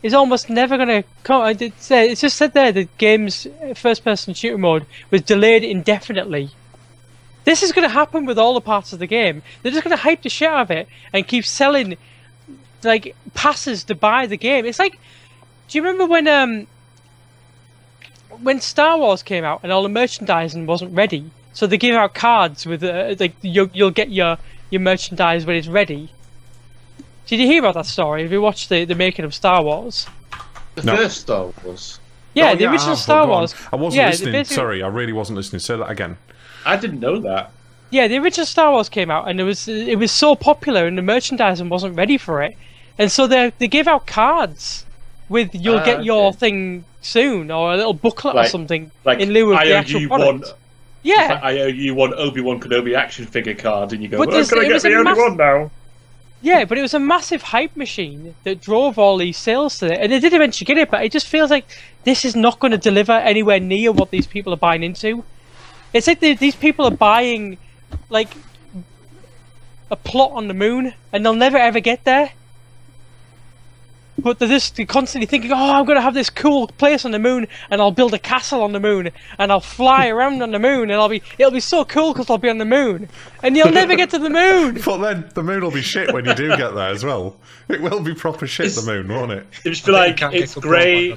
It's almost never going to come. I did say, it's just said there the game's first-person shooter mode was delayed indefinitely. This is going to happen with all the parts of the game. They're just going to hype the shit out of it and keep selling like passes to buy the game. It's like, do you remember when um when Star Wars came out and all the merchandising wasn't ready, so they gave out cards with uh, like you'll, you'll get your your merchandise when it's ready. Did you hear about that story? Have you watched the, the making of Star Wars? The no. first Star Wars? Yeah, oh, the yeah, original have, Star Wars. I wasn't yeah, listening, sorry, I really wasn't listening. Say that again. I didn't know that. Yeah, the original Star Wars came out and it was it was so popular and the merchandising wasn't ready for it. And so they they gave out cards with you'll ah, get your okay. thing soon or a little booklet like, or something like in lieu of I the actual product. One, yeah. Like I owe you one Obi-Wan Kenobi action figure card and you go, but well, can I get the Obi-Wan now? Yeah, but it was a massive hype machine that drove all these sales to it, and they did eventually get it, but it just feels like this is not going to deliver anywhere near what these people are buying into. It's like they, these people are buying, like, a plot on the moon, and they'll never ever get there. But they're just they're constantly thinking, oh, I'm going to have this cool place on the moon, and I'll build a castle on the moon, and I'll fly around on the moon, and I'll be, it'll be so cool because I'll be on the moon. And you'll never get to the moon! But then, the moon will be shit when you do get there as well. It will be proper shit, it's, the moon, won't it? It'll just be like, it's grey.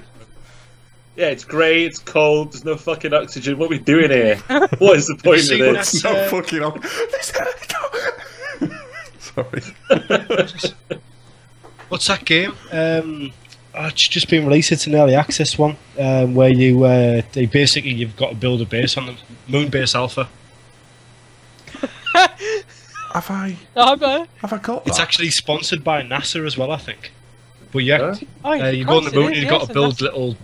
Yeah, it's grey, it's cold, there's no fucking oxygen, what are we doing here? What is the point of this? It's no fucking oxygen. Sorry. What's that game? Um, oh, it's just been released. It's an early access one um, where you uh, they basically you've got to build a base on the moon, base alpha. Have I? No, I have I got that? It's actually sponsored by NASA as well, I think. But yeah, oh, uh, you go on the moon, you've yes, got to build NASA. Little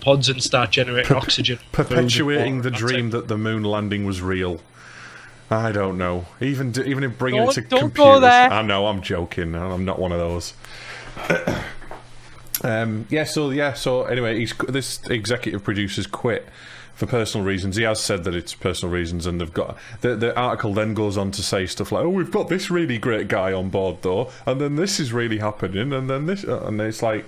pods and start generating per oxygen. Perpetuating the dream it. that the moon landing was real. I don't know. Even even in bringing don't, it to don't computers. Go there. I know. I'm joking. I'm not one of those. um. Yeah. So yeah. So anyway, he's, this executive producer's quit for personal reasons. He has said that it's personal reasons, and they've got the the article then goes on to say stuff like, "Oh, we've got this really great guy on board though, and then this is really happening, and then this," and it's like,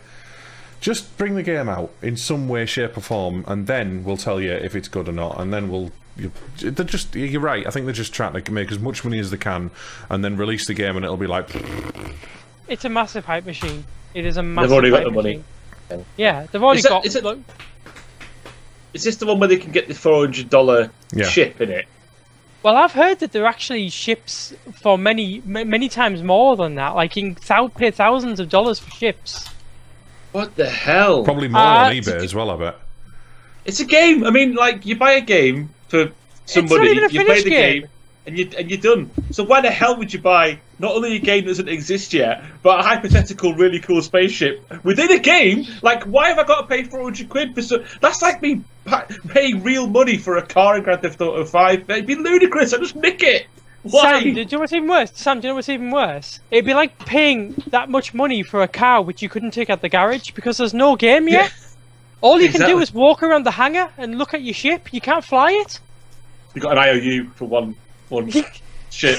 just bring the game out in some way, shape, or form, and then we'll tell you if it's good or not, and then we'll. You're, they're just you're right. I think they're just trying to make as much money as they can and then release the game, and it'll be like, it's a massive hype machine. It is a massive they've already hype got the machine. money yeah they've already is that, got is, it, look. Is this the one where they can get the four hundred dollar yeah. ship in it? Well, I've heard that there are actually ships for many many times more than that, like you can pay thousands of dollars for ships. What the hell? Probably more uh, on eBay as well, I bet. It's a game. I mean, like, you buy a game for somebody, you play the game, game and, you, and you're done. So why the hell would you buy not only a game that doesn't exist yet, but a hypothetical really cool spaceship within a game? Like, why have I got to pay four hundred quid for so? That's like me paying real money for a car in Grand Theft Auto five. It'd be ludicrous. I'd just nick it. Why? Sam, do you know what's even worse? Sam, do you know what's even worse? It'd be like paying that much money for a car which you couldn't take out the garage because there's no game yet. Yeah. All you exactly. can do is walk around the hangar and look at your ship. You can't fly it. You got an I O U for one one ship.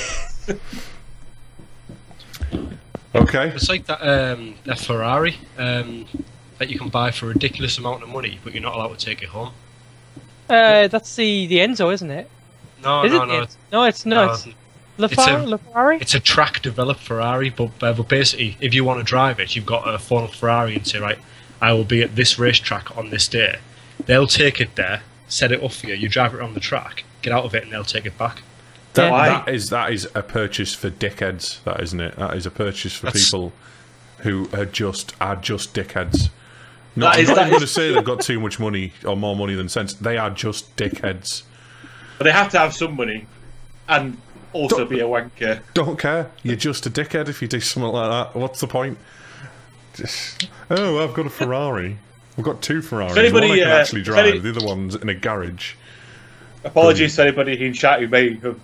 Okay. It's like that um, that Ferrari um, that you can buy for a ridiculous amount of money, but you're not allowed to take it home. Uh, that's the the Enzo, isn't it? No, is no, it no, it's, no. It's no. It's LaFerrari. Ferrari. It's a track developed Ferrari, but uh, but basically, if you want to drive it, you've got a phone Ferrari and say, right, I will be at this racetrack on this day. They'll take it there, set it up for you. You drive it on the track, get out of it, and they'll take it back. That, that is that is a purchase for dickheads. That isn't it. That is a purchase for That's... people who are just are just dickheads. No, I'm not going to say they've got too much money or more money than sense. They are just dickheads. But they have to have some money and also don't, be a wanker. Don't care. You're just a dickhead if you do something like that. What's the point? Just, oh, I've got a Ferrari. We've got two Ferraris. Anybody, one I can uh, actually drive. Any... The other one's in a garage. Apologies um, to anybody in chat who may have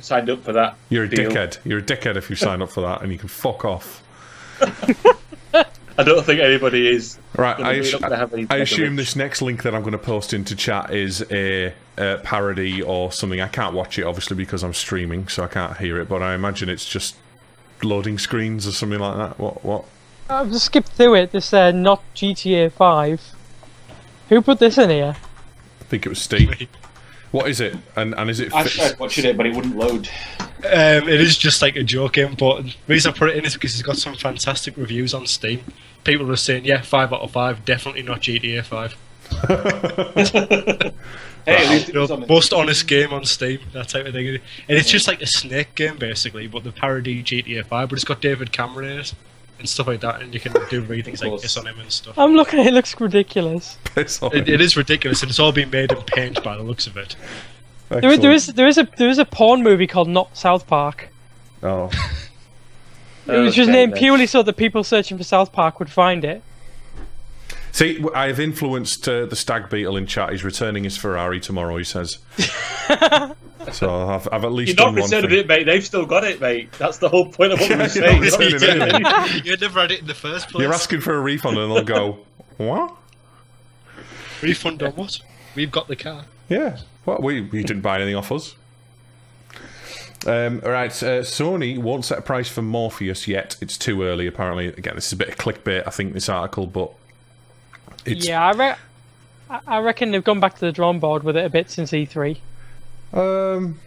signed up for that. You're a deal. dickhead. You're a dickhead if you sign up for that, and you can fuck off. I don't think anybody is. Right. I, ass have any I assume this next link that I'm going to post into chat is a, a parody or something. I can't watch it obviously because I'm streaming, so I can't hear it. But I imagine it's just loading screens or something like that. What? What? I've just skipped through it, this uh, not G T A five. Who put this in here? I think it was Steve. What is it? And, and is it I tried watching it, but it wouldn't load. Um, it is just like a joke game, but the reason I put it in is because it's got some fantastic reviews on Steam. People are saying, yeah, five out of five, definitely not G T A five. Hey, you know, most honest game on Steam, that type of thing. And it's just like a snake game, basically, but the parody G T A five, but it's got David Cameron in it. And stuff like that, and you can do readings like piss on him and stuff. I'm looking at it, it looks ridiculous. Piss on it, it is ridiculous, and it's all been made in paint by the looks of it. There, there is there is a there is a porn movie called Not South Park. Oh. It was just named purely so that people searching for South Park would find it. See, I've influenced uh, the stag beetle in chat. He's returning his Ferrari tomorrow, he says. So I've, I've at least You're done not one returning thing. it, mate. They've still got it, mate. That's the whole point of what we're saying. You never had it in the first place. You're asking for a refund, and they'll go, what? Refund on what? We've got the car. Yeah. Well, we you didn't buy anything off us. Um, all right. Uh, Sony won't set a price for Morpheus yet. It's too early, apparently. Again, this is a bit of clickbait, I think, this article, but. It's... Yeah, I, re I reckon they've gone back to the drawing board with it a bit since E three. Um,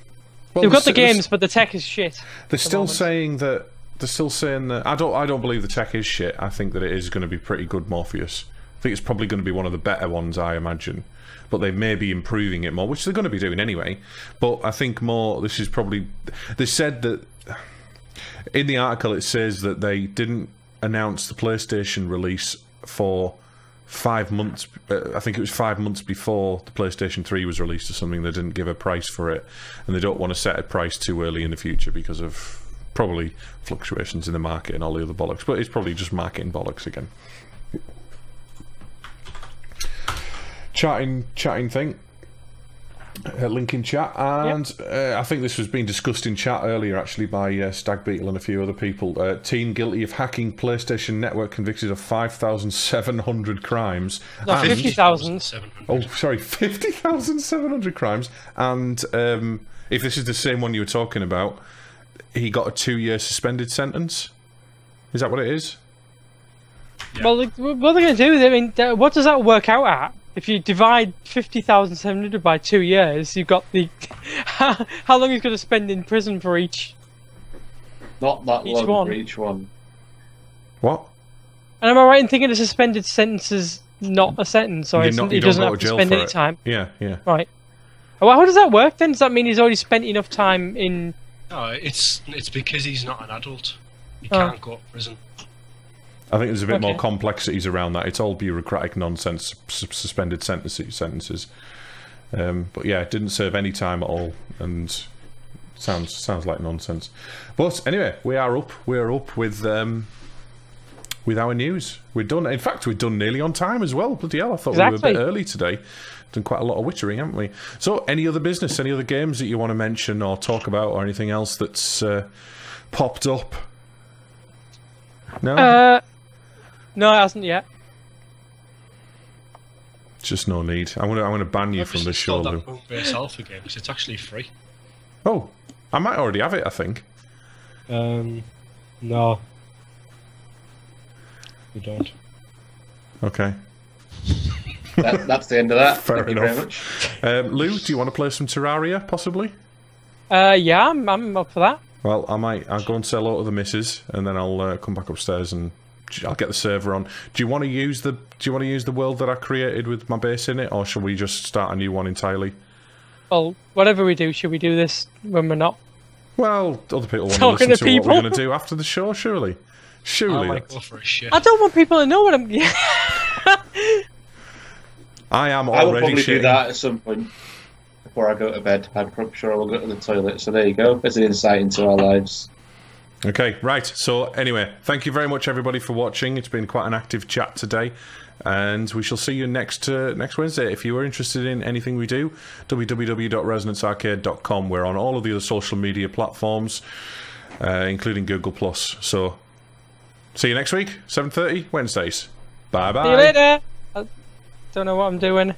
well, they've got the games, but the tech is shit. They're still saying that. They're still saying that. I don't. I don't believe the tech is shit. I think that it is going to be pretty good, Morpheus. I think it's probably going to be one of the better ones, I imagine. But they may be improving it more, which they're going to be doing anyway. But I think more. This is probably. They said that in the article. It says that they didn't announce the PlayStation release for five months, uh, I think it was five months before the PlayStation three was released or something, they didn't give a price for it, and they don't want to set a price too early in the future because of probably fluctuations in the market and all the other bollocks, but it's probably just marketing bollocks again. Chatting, chatting thing. Uh, link in chat, and yep. uh, I think this was being discussed in chat earlier actually by uh, Stag Beetle and a few other people. Uh, teen guilty of hacking PlayStation Network convicted of five thousand seven hundred crimes. No, fifty thousand. Oh, sorry, fifty thousand seven hundred crimes. And um, if this is the same one you were talking about, he got a two year suspended sentence. Is that what it is? Yeah. Well, what are they going to do with it? I mean, what does that work out at? If you divide fifty thousand seven hundred by two years, you've got the... How long he's going to spend in prison for each... Not that each long one. for each one. What? And am I right in thinking a suspended sentence is not a sentence? Sorry, not, he doesn't have to, to spend any it. time? Yeah, yeah. Right. Well, how does that work then? Does that mean he's already spent enough time in... No, it's, it's because he's not an adult. He oh. can't go to prison. I think there's a bit okay. more complexities around that. It's all bureaucratic nonsense, suspended sentences. sentences. Um, but yeah, it didn't serve any time at all, and sounds sounds like nonsense. But anyway, we are up. We are up with um, with our news. We're done. In fact, we're done nearly on time as well. Bloody hell! I thought exactly. we were a bit early today. Done quite a lot of witchering, haven't we? So, any other business? Any other games that you want to mention or talk about, or anything else that's uh, popped up? No. Uh No, it hasn't yet. Just no need. I want to. I want to ban you I've from the show. I've installed that book for yourself again because it's actually free. Oh, I might already have it. I think. Um, no. You don't. Okay. that, that's the end of that. Fair Thank enough. You very much. Um, Lou, do you want to play some Terraria, possibly? Uh, yeah, I'm, I'm up for that. Well, I might. I'll go and say hello to the missus, and then I'll uh, come back upstairs and. I'll get the server on. Do you want to use the? Do you want to use the world that I created with my base in it, or shall we just start a new one entirely? Well, whatever we do, should we do this when we're not? Well, other people want Talking to listen to, to what we're going to do after the show, surely. Surely. I, go for a shit. I don't want people to know what I'm. I am already. I will probably shitting. do that at some point before I go to bed. I'm sure I will go to the toilet. So there you go. There's an insight into our lives. Okay, right. So anyway, thank you very much, everybody, for watching. It's been quite an active chat today, and we shall see you next uh, next Wednesday. If you are interested in anything we do, w w w dot resonance arcade dot com. We're on all of the other social media platforms, uh, including Google Plus. So see you next week, seven thirty Wednesdays. Bye bye. See you later. I don't know what I'm doing.